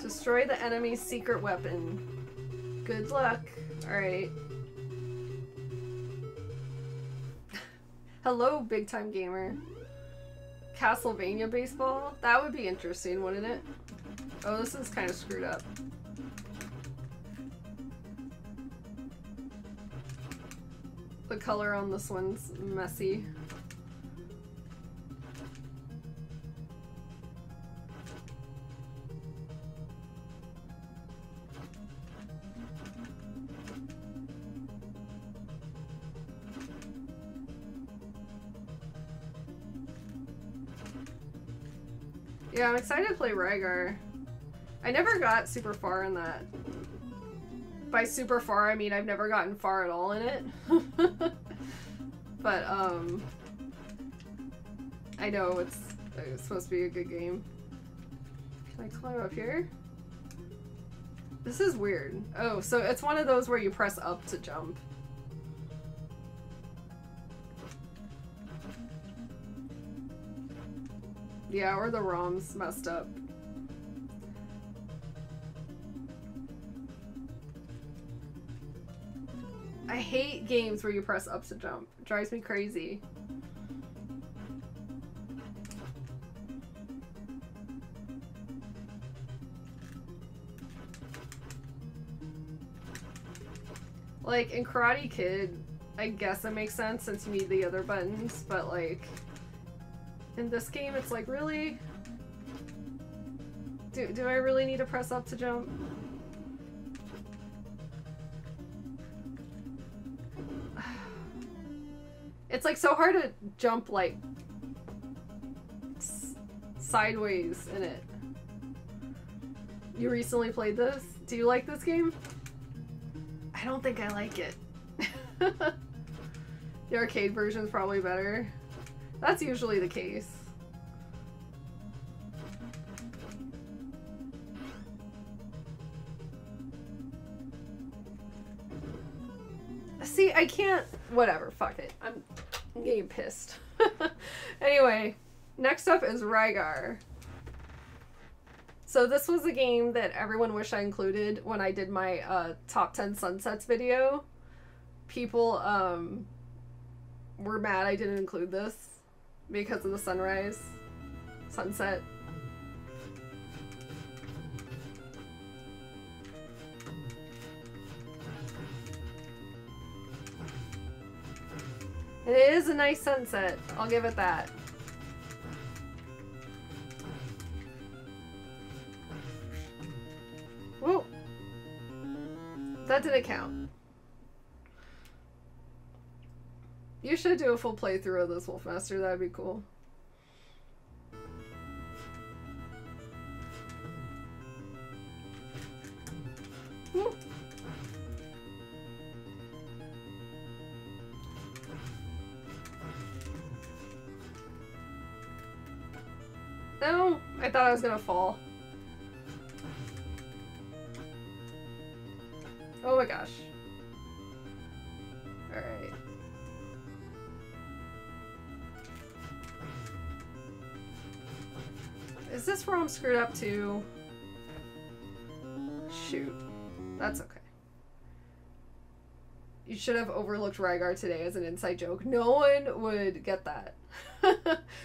Destroy the enemy's secret weapon. Good luck. Alright. Hello, big time gamer. Castlevania baseball? That would be interesting, wouldn't it? Oh, this is kind of screwed up. The color on this one's messy. Yeah, I'm excited to play Rygar. I never got super far in that. By super far, I mean I've never gotten far at all in it. But, I know it's supposed to be a good game. Can I climb up here? This is weird. Oh, so it's one of those where you press up to jump. Yeah, or the ROM's messed up. I hate games where you press up to jump. It drives me crazy. Like, in Karate Kid, I guess it makes sense since you need the other buttons, but like... in this game, it's like, really? Do I really need to press up to jump? It's like so hard to jump like sideways in it. You recently played this? Do you like this game? I don't think I like it. The arcade version's probably better. That's usually the case. See, I can't... whatever, fuck it. I'm getting pissed. Anyway, next up is Rygar. So this was a game that everyone wished I included when I did my top 10 sunsets video. People were mad I didn't include this. Because of the sunrise, sunset. It is a nice sunset, I'll give it that. Whoa! That didn't count. You should do a full playthrough of this Wolfmaster, that'd be cool. Woo. No, I thought I was gonna fall. Oh my gosh. Alright. Is this where I'm screwed up to? Shoot. That's okay. You should have overlooked Rygar today as an inside joke. No one would get that.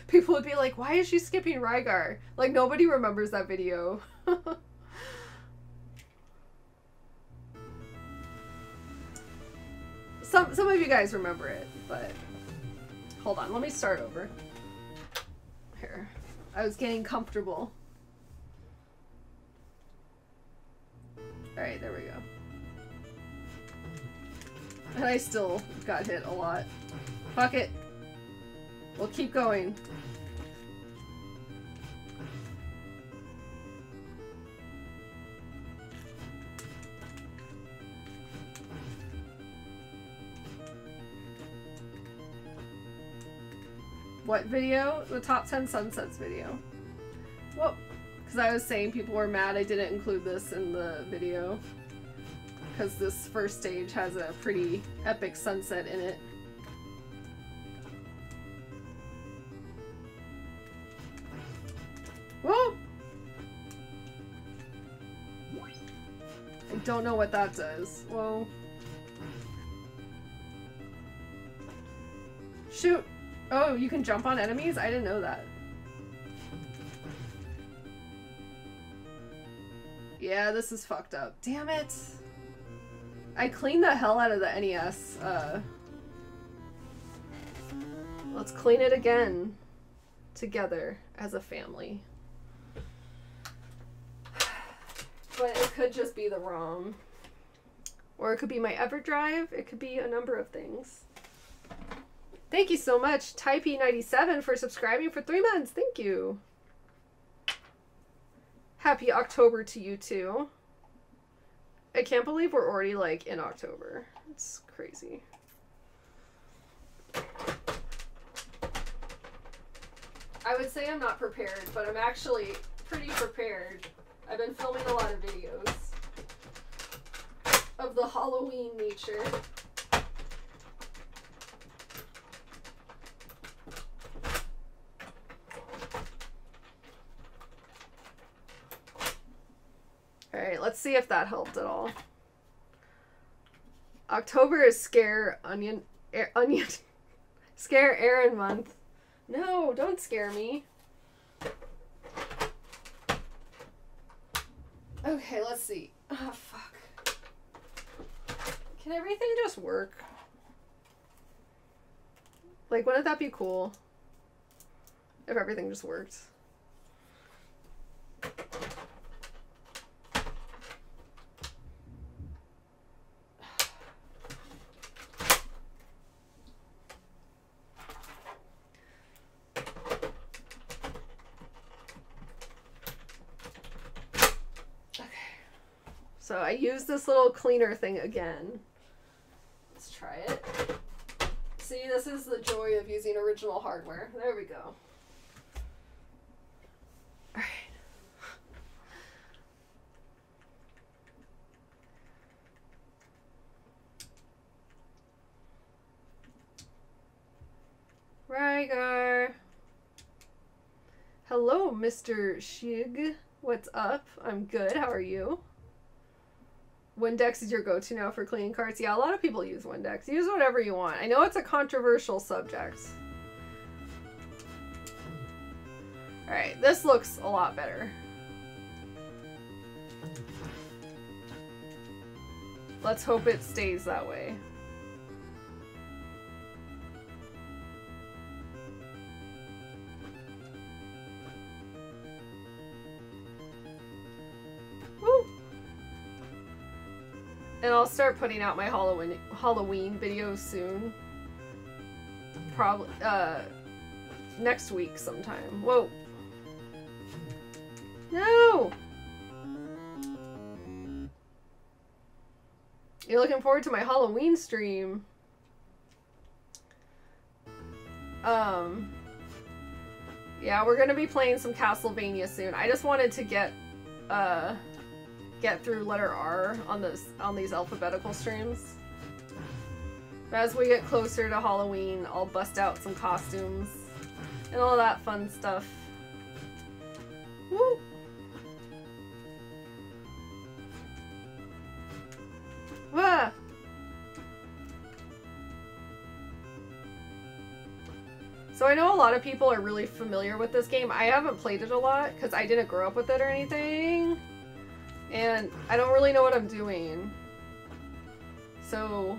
People would be like, why is she skipping Rygar? Like, nobody remembers that video. Some of you guys remember it, but... hold on, let me start over. Here. I was getting comfortable. Alright, there we go. And I still got hit a lot. Fuck it. We'll keep going. What video? The top 10 sunsets video. Whoa. Because I was saying people were mad I didn't include this in the video. Because this first stage has a pretty epic sunset in it. Whoa! I don't know what that does. Whoa. Shoot! Oh, you can jump on enemies? I didn't know that. Yeah, this is fucked up. Damn it! I cleaned the hell out of the NES. Let's clean it again. Together, as a family. But it could just be the ROM. Or it could be my EverDrive. It could be a number of things. Thank you so much, Typey97, for subscribing for 3 months. Thank you. Happy October to you, too. I can't believe we're already, like, in October. It's crazy. I would say I'm not prepared, but I'm actually pretty prepared. I've been filming a lot of videos of the Halloween nature. All right, let's see if that helped at all. October is Scare Aaron month. No, don't scare me. Okay, let's see. Oh, fuck. Can everything just work? Like, wouldn't that be cool? If everything just worked. So I use this little cleaner thing again. Let's try it. See, this is the joy of using original hardware. There we go. All right. Rygar. Hello, Mr. Shig. What's up? I'm good. How are you? Windex is your go-to now for cleaning carts. Yeah, a lot of people use Windex. Use whatever you want. I know it's a controversial subject. Alright, this looks a lot better. Let's hope it stays that way. And I'll start putting out my Halloween videos soon. Probably next week sometime. Whoa. No. You're looking forward to my Halloween stream. Yeah, we're gonna be playing some Castlevania soon. I just wanted to get through letter R on these alphabetical streams. But as we get closer to Halloween, I'll bust out some costumes and all that fun stuff. Woo! Wah! So I know a lot of people are really familiar with this game. I haven't played it a lot because I didn't grow up with it or anything. And I don't really know what I'm doing, so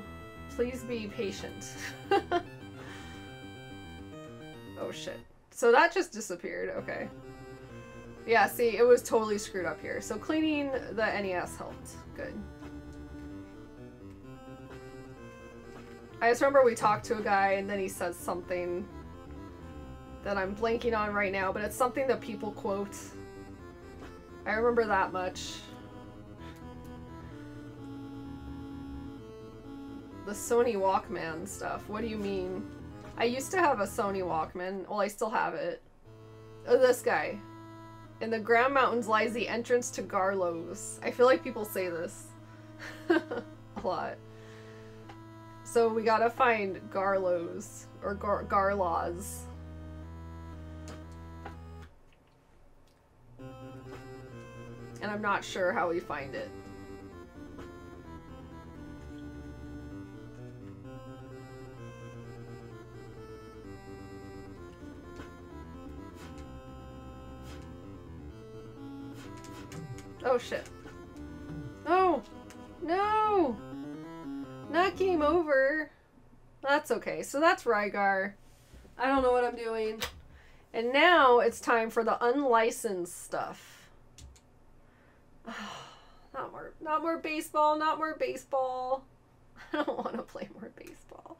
please be patient. Oh shit. So that just disappeared, okay. Yeah, see, it was totally screwed up here. So cleaning the NES helped. Good. I just remember we talked to a guy and then he says something that I'm blanking on right now, but it's something that people quote. I remember that much. The Sony Walkman stuff. What do you mean? I used to have a Sony Walkman. Well, I still have it. Oh, this guy. In the Grand Mountains lies the entrance to Garlos. I feel like people say this a lot. So we gotta find Garlos or Garlaws. And I'm not sure how we find it. Oh shit. No! Not game over. That's okay. So that's Rygar. I don't know what I'm doing. And now it's time for the unlicensed stuff. Oh, not more baseball, not more baseball. I don't want to play more baseball.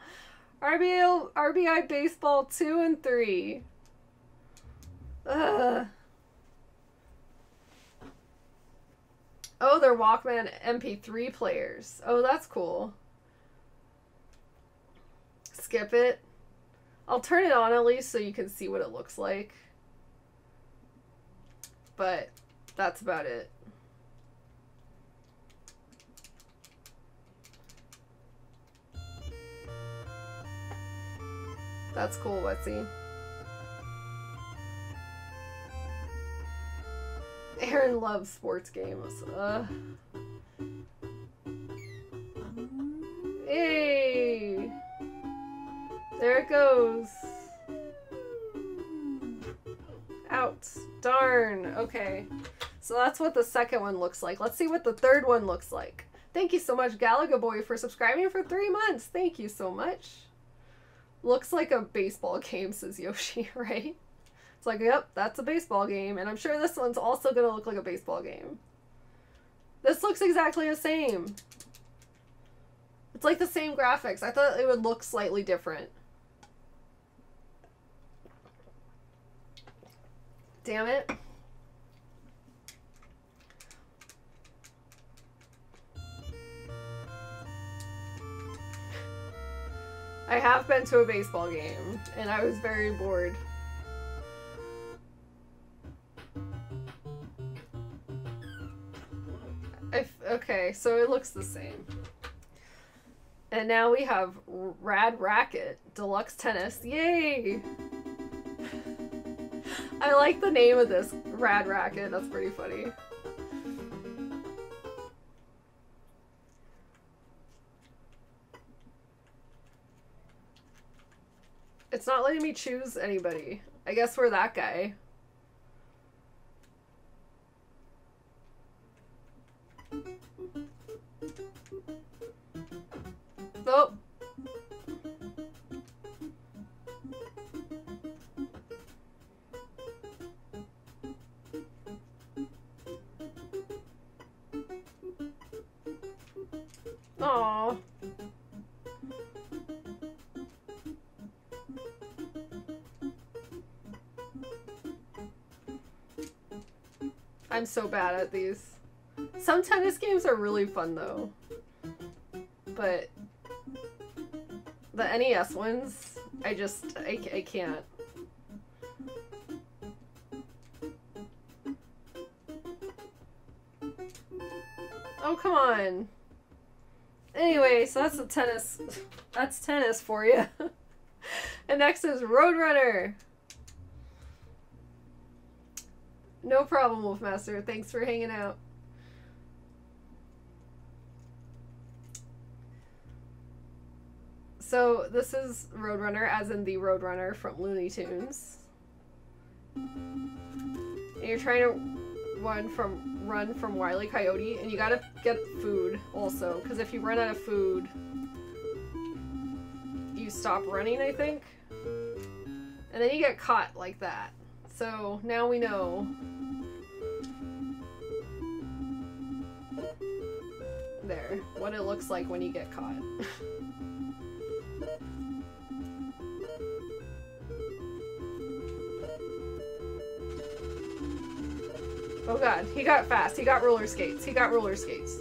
RBI Baseball 2 and 3. Ugh. Oh, they're Walkman MP3 players. Oh, that's cool. Skip it. I'll turn it on at least so you can see what it looks like. But that's about it. That's cool, Wetsy. Aaron loves sports games. Hey! There it goes. Out. Darn. Okay. So that's what the second one looks like. Let's see what the third one looks like. Thank you so much, Galaga Boy, for subscribing for 3 months. Thank you so much. Looks like a baseball game, says Yoshi, right? It's like, yep, that's a baseball game. And I'm sure this one's also going to look like a baseball game. This looks exactly the same. It's like the same graphics. I thought it would look slightly different. Damn it. I have been to a baseball game, and I was very bored. Okay, so it looks the same. And now we have Rad Racket Deluxe Tennis. Yay! I like the name of this, Rad Racket. That's pretty funny. It's not letting me choose anybody. I guess we're that guy. Oh. Aww. I'm so bad at these. Some tennis games are really fun though. But the NES ones, I can't. Oh, come on. Anyway, so that's the tennis. That's tennis for you. And next is Roadrunner. No problem, Wolfmaster. Thanks for hanging out. So this is Roadrunner, as in the Roadrunner from Looney Tunes. And you're trying to run from Wile E. Coyote, and you gotta get food also, because if you run out of food, you stop running, I think. And then you get caught like that. So now we know. There, what it looks like when you get caught. Oh god, he got fast. He got roller skates. He got roller skates.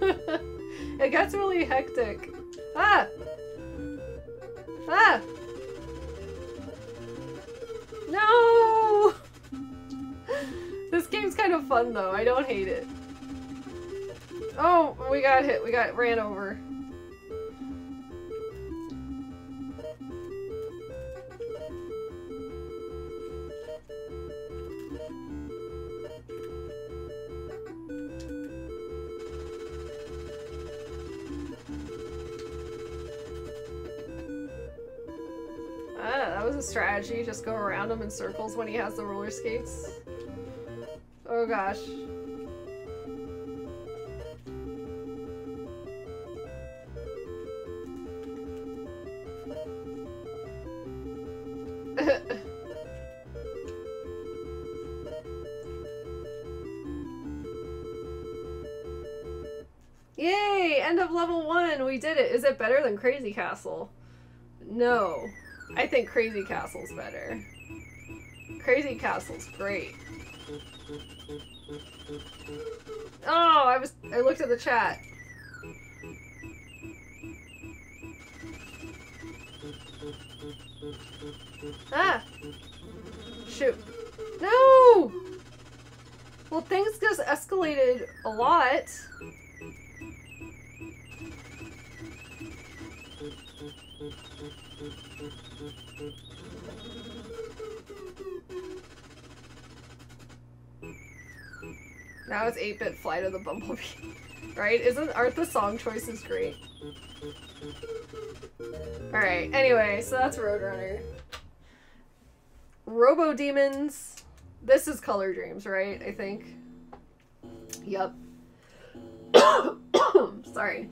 It gets really hectic. Ah! Ah! No! This game's kind of fun though. I don't hate it. Oh, we got hit. We got ran over. Strategy, just go around him in circles when he has the roller skates. Oh gosh. Yay! End of level 1! We did it! Is it better than Crazy Castle? No. I think Crazy Castle's better. Crazy Castle's great. Oh, I looked at the chat. Ah! Shoot. No! Well, things just escalated a lot. Now it's 8-bit Flight of the Bumblebee. Right? Aren't the song choices great? Alright, anyway, so that's Roadrunner. Robo Demons. This is Color Dreams, right? I think. Yup. Sorry.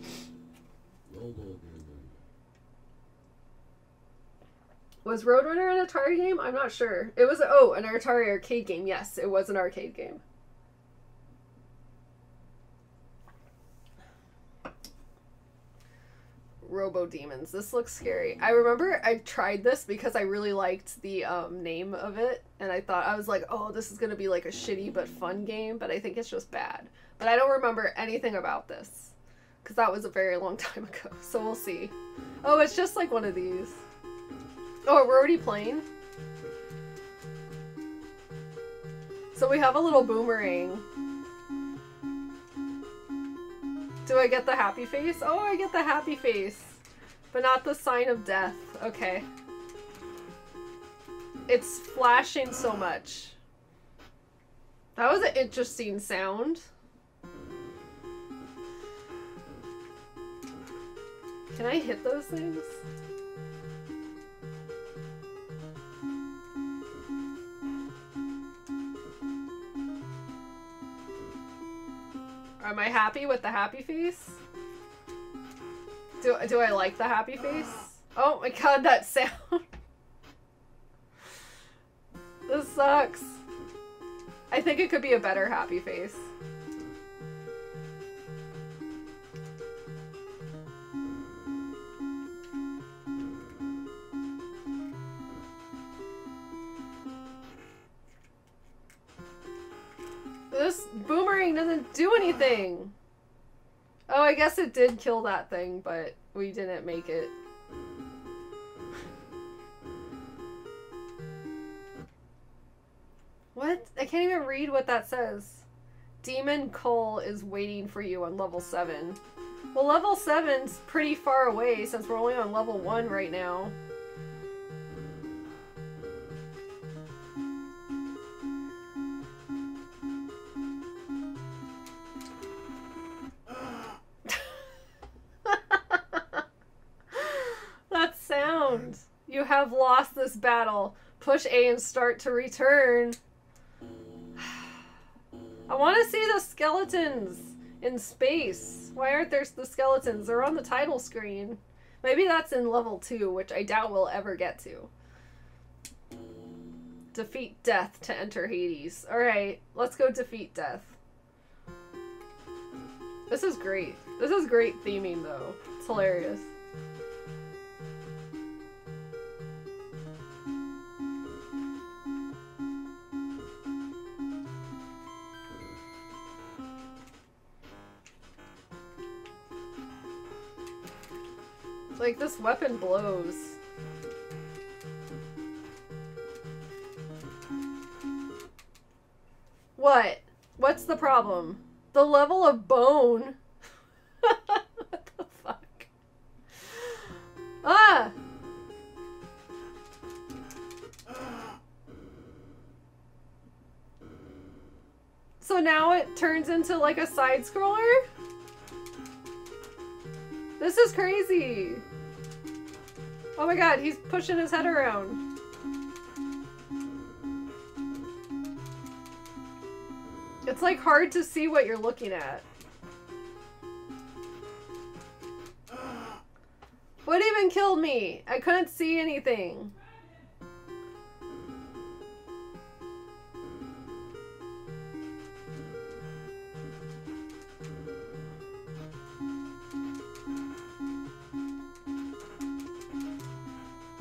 Was Roadrunner an Atari game? I'm not sure. It was, oh, an Atari arcade game. Yes, it was an arcade game. Robo Demons. This looks scary. I remember I tried this because I really liked the name of it, and I was like, oh, this is gonna be like a shitty but fun game, but I think it's just bad. But I don't remember anything about this, because that was a very long time ago, so we'll see. Oh, it's just like one of these. Oh, we're already playing? So we have a little boomerang. Do I get the happy face? Oh, I get the happy face. But not the sign of death. Okay. It's flashing so much. That was an interesting sound. Can I hit those things? Am I happy with the happy face? Do I like the happy face? Oh my god, that sound. This sucks. I think it could be a better happy face. This boomerang doesn't do anything! Oh, I guess it did kill that thing, but we didn't make it. What? I can't even read what that says. Demon Cole is waiting for you on level 7. Well, level 7's pretty far away since we're only on level 1 right now. You have lost this battle. Push A and start to return. I want to see the skeletons in space. Why aren't there the skeletons? They're on the title screen. Maybe that's in level 2, which I doubt we'll ever get to. Defeat death to enter Hades. Alright, let's go defeat death. This is great. This is great theming, though. It's hilarious. Like, this weapon blows. What? What's the problem? The level of bone? What the fuck? Ah! So now it turns into, like, a side-scroller? This is crazy! Oh my god, he's pushing his head around. It's like hard to see what you're looking at. What even killed me? I couldn't see anything.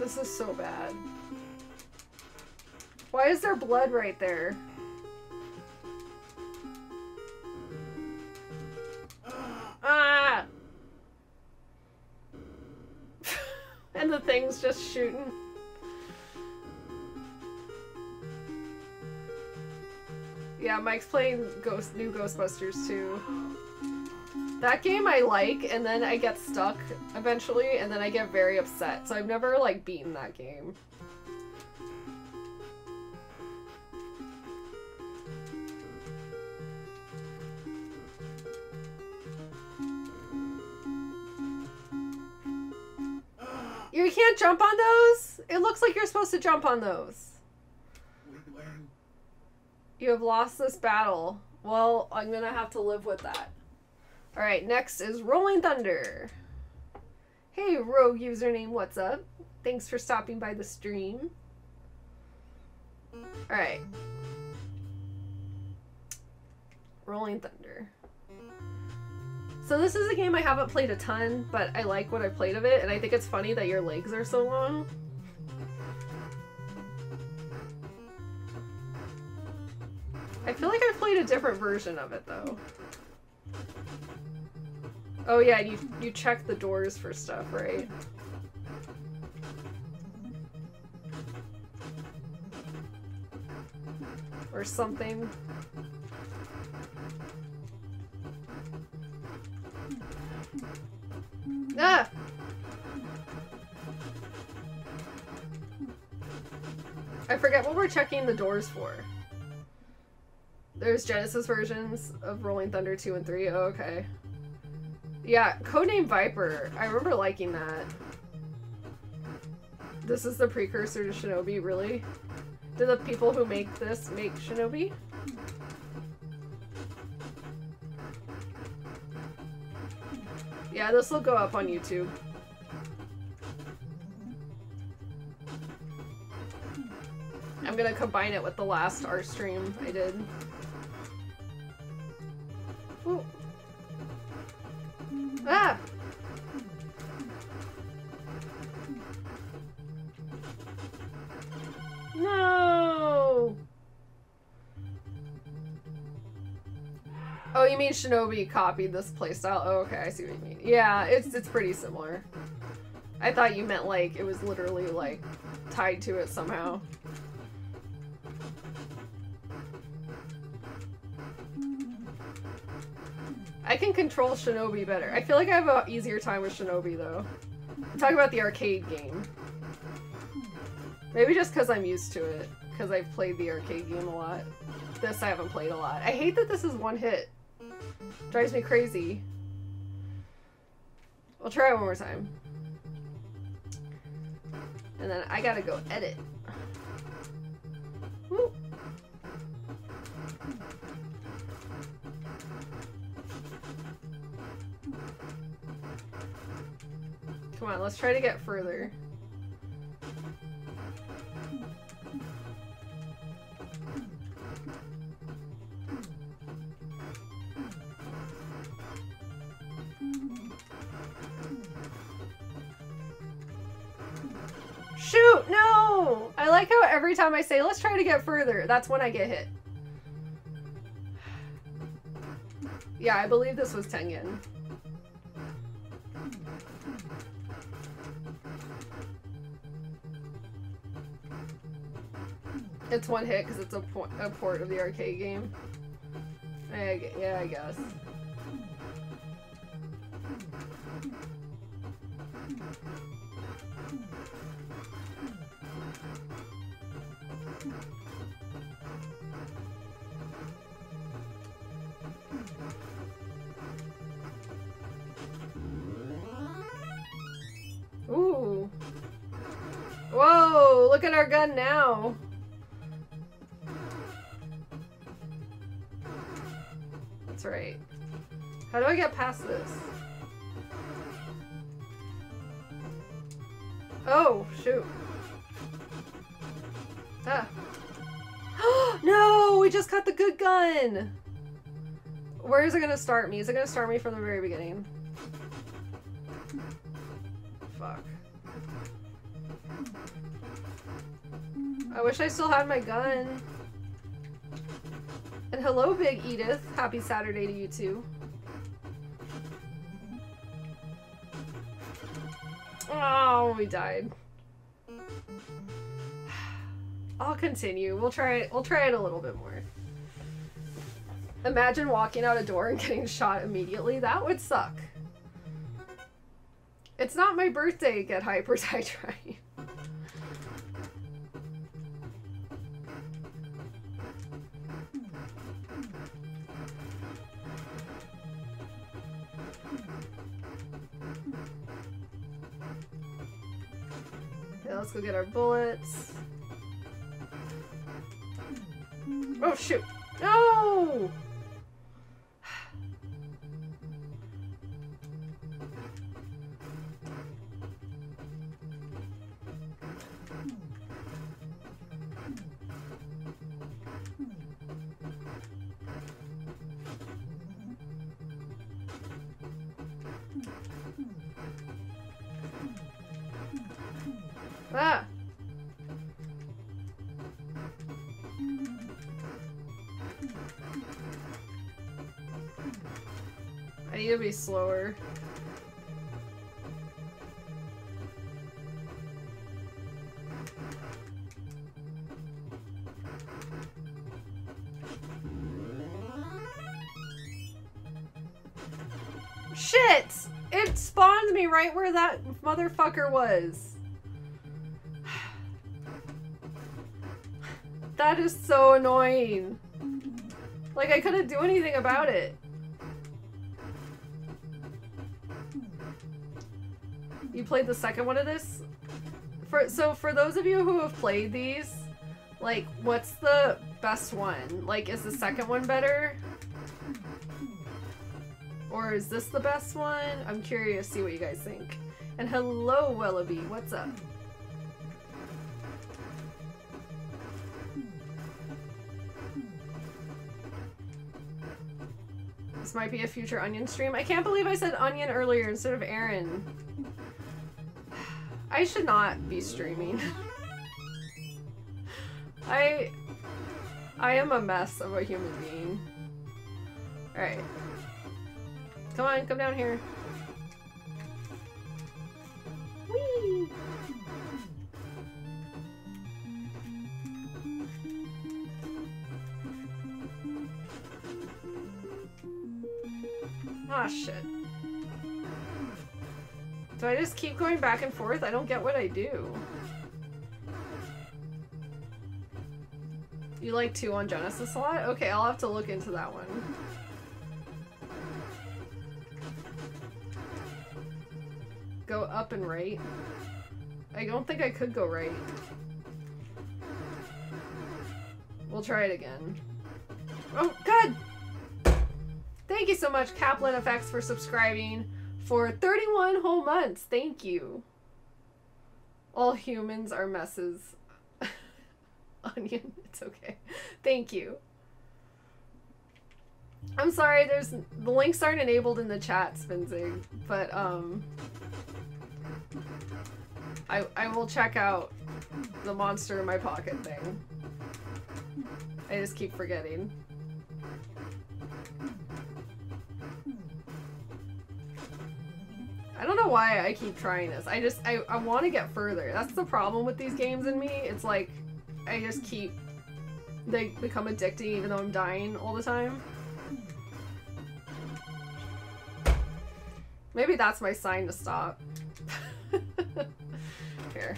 This is so bad. Why is there blood right there? Ah! And the thing's just shooting. Yeah, Mike's playing new Ghostbusters 2. That game I like, and then I get stuck eventually, and then I get very upset. So I've never, like, beaten that game. You can't jump on those? It looks like you're supposed to jump on those. You have lost this battle. Well, I'm gonna have to live with that. Alright, next is Rolling Thunder. Hey, Rogue Username, what's up? Thanks for stopping by the stream. Alright. Rolling Thunder. So this is a game I haven't played a ton, but I like what I played of it, and I think it's funny that your legs are so long. I feel like I've played a different version of it, though. Oh yeah, and you check the doors for stuff, right? Or something. Ah! I forget what we're checking the doors for. There's Genesis versions of Rolling Thunder 2 and 3. Oh, okay. Yeah, Codename Viper. I remember liking that. This is the precursor to Shinobi, really? Did the people who make this make Shinobi? Yeah, this will go up on YouTube. I'm gonna combine it with the last art stream I did. Ooh. Ah! No! Oh, you mean Shinobi copied this playstyle? Oh, okay, I see what you mean. Yeah, it's pretty similar. I thought you meant, like, it was literally, like, tied to it somehow. I can control Shinobi better. I feel like I have an easier time with Shinobi, though. I'm talking about the arcade game. Maybe just because I'm used to it, because I've played the arcade game a lot. This I haven't played a lot. I hate that this is one hit. Drives me crazy. We'll try it one more time. And then I gotta go edit. Woo. Come on, let's try to get further. Shoot, no! I like how every time I say, let's try to get further, that's when I get hit. Yeah, I believe this was Tengen. It's one hit because it's a port of the arcade game. Yeah, I guess. Ooh. Whoa, look at our gun now. That's right. How do I get past this? Oh, shoot. Ah. No, we just got the good gun! Where is it gonna start me? Is it gonna start me from the very beginning? Fuck. I wish I still had my gun. And hello, Big Edith. Happy Saturday to you two. Oh, we died. I'll continue. We'll try it a little bit more. Imagine walking out a door and getting shot immediately. That would suck. It's not my birthday, get hyper, I try. Okay, let's go get our bullets. Oh shoot! No! Ah! I need to be slower. Shit! It spawned me right where that motherfucker was. That is so annoying. Like, I couldn't do anything about it. You played the second one of this? So for those of you who have played these, like, what's the best one? Like, is the second one better? Or is this the best one? I'm curious to see what you guys think. And hello, Willoughby. What's up? This might be a future Onion stream. I can't believe I said Onion earlier instead of Aaron. I should not be streaming. I am a mess of a human being. Alright. Come on, come down here. Whee! Ah, shit. Do I just keep going back and forth? I don't get what I do. You like 2 on Genesis a lot? Okay, I'll have to look into that one. Go up and right? I don't think I could go right. We'll try it again. Oh, God! Thank you so much, Kaplan FX, for subscribing for 31 whole months. Thank you. All humans are messes. Onion, it's okay. Thank you. I'm sorry, the links aren't enabled in the chat, Spinzig, but I will check out the monster in my pocket thing. I just keep forgetting. I don't know why I keep trying this. I want to get further. That's the problem with these games in me. It's like, I just keep... They become addicting even though I'm dying all the time. Maybe that's my sign to stop. Here.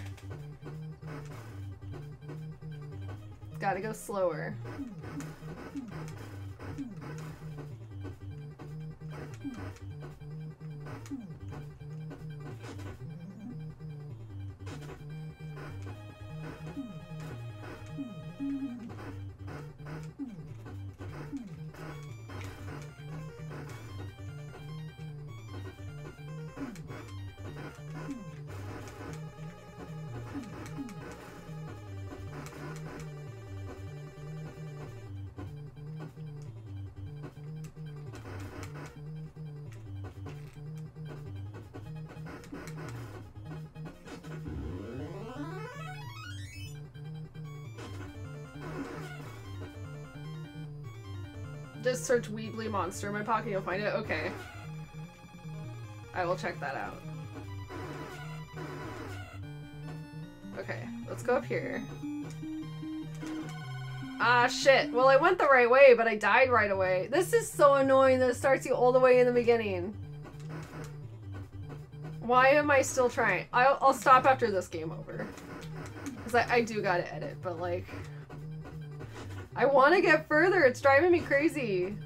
Gotta go slower. Just search Weebly Monster in my pocket, you'll find it. Okay. I will check that out. Okay, let's go up here. Ah, shit. Well, I went the right way, but I died right away. This is so annoying that it starts you all the way in the beginning. Why am I still trying? I'll stop after this game over. Because I do gotta edit, but like... I want to get further! It's driving me crazy!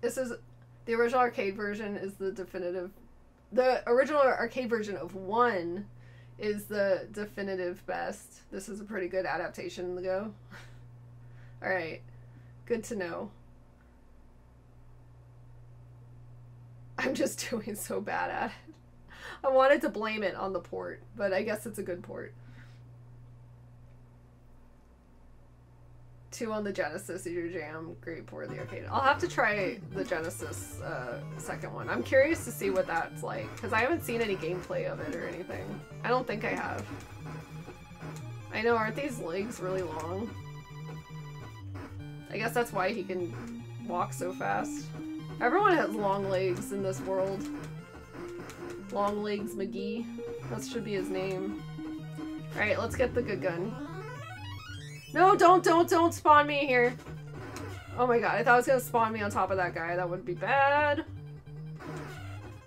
This is... the original arcade version is the definitive... the original arcade version of 1 is the definitive best. This is a pretty good adaptation to go. Alright. Good to know. I'm just doing so bad at it. I wanted to blame it on the port, but I guess it's a good port. 2 on the Genesis is your jam. Great port of the arcade. I'll have to try the Genesis second one. I'm curious to see what that's like, because I haven't seen any gameplay of it or anything. I don't think I have. I know, aren't these legs really long? I guess that's why he can walk so fast. Everyone has long legs in this world. Long Legs McGee. That should be his name. Alright, let's get the good gun. No, don't spawn me here. Oh my god, I thought it was gonna spawn me on top of that guy. That would be bad.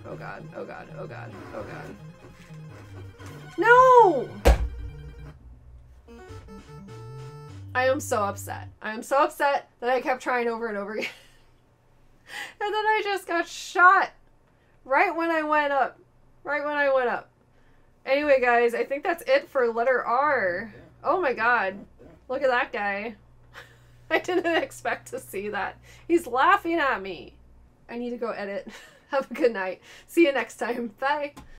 Oh god, oh god, oh god, oh god. No! I am so upset. I am so upset that I kept trying over and over again. And then I just got shot right when I went up. Right when I went up. Anyway, guys, I think that's it for letter R. Oh my god. Look at that guy. I didn't expect to see that. He's laughing at me. I need to go edit. Have a good night. See you next time. Bye.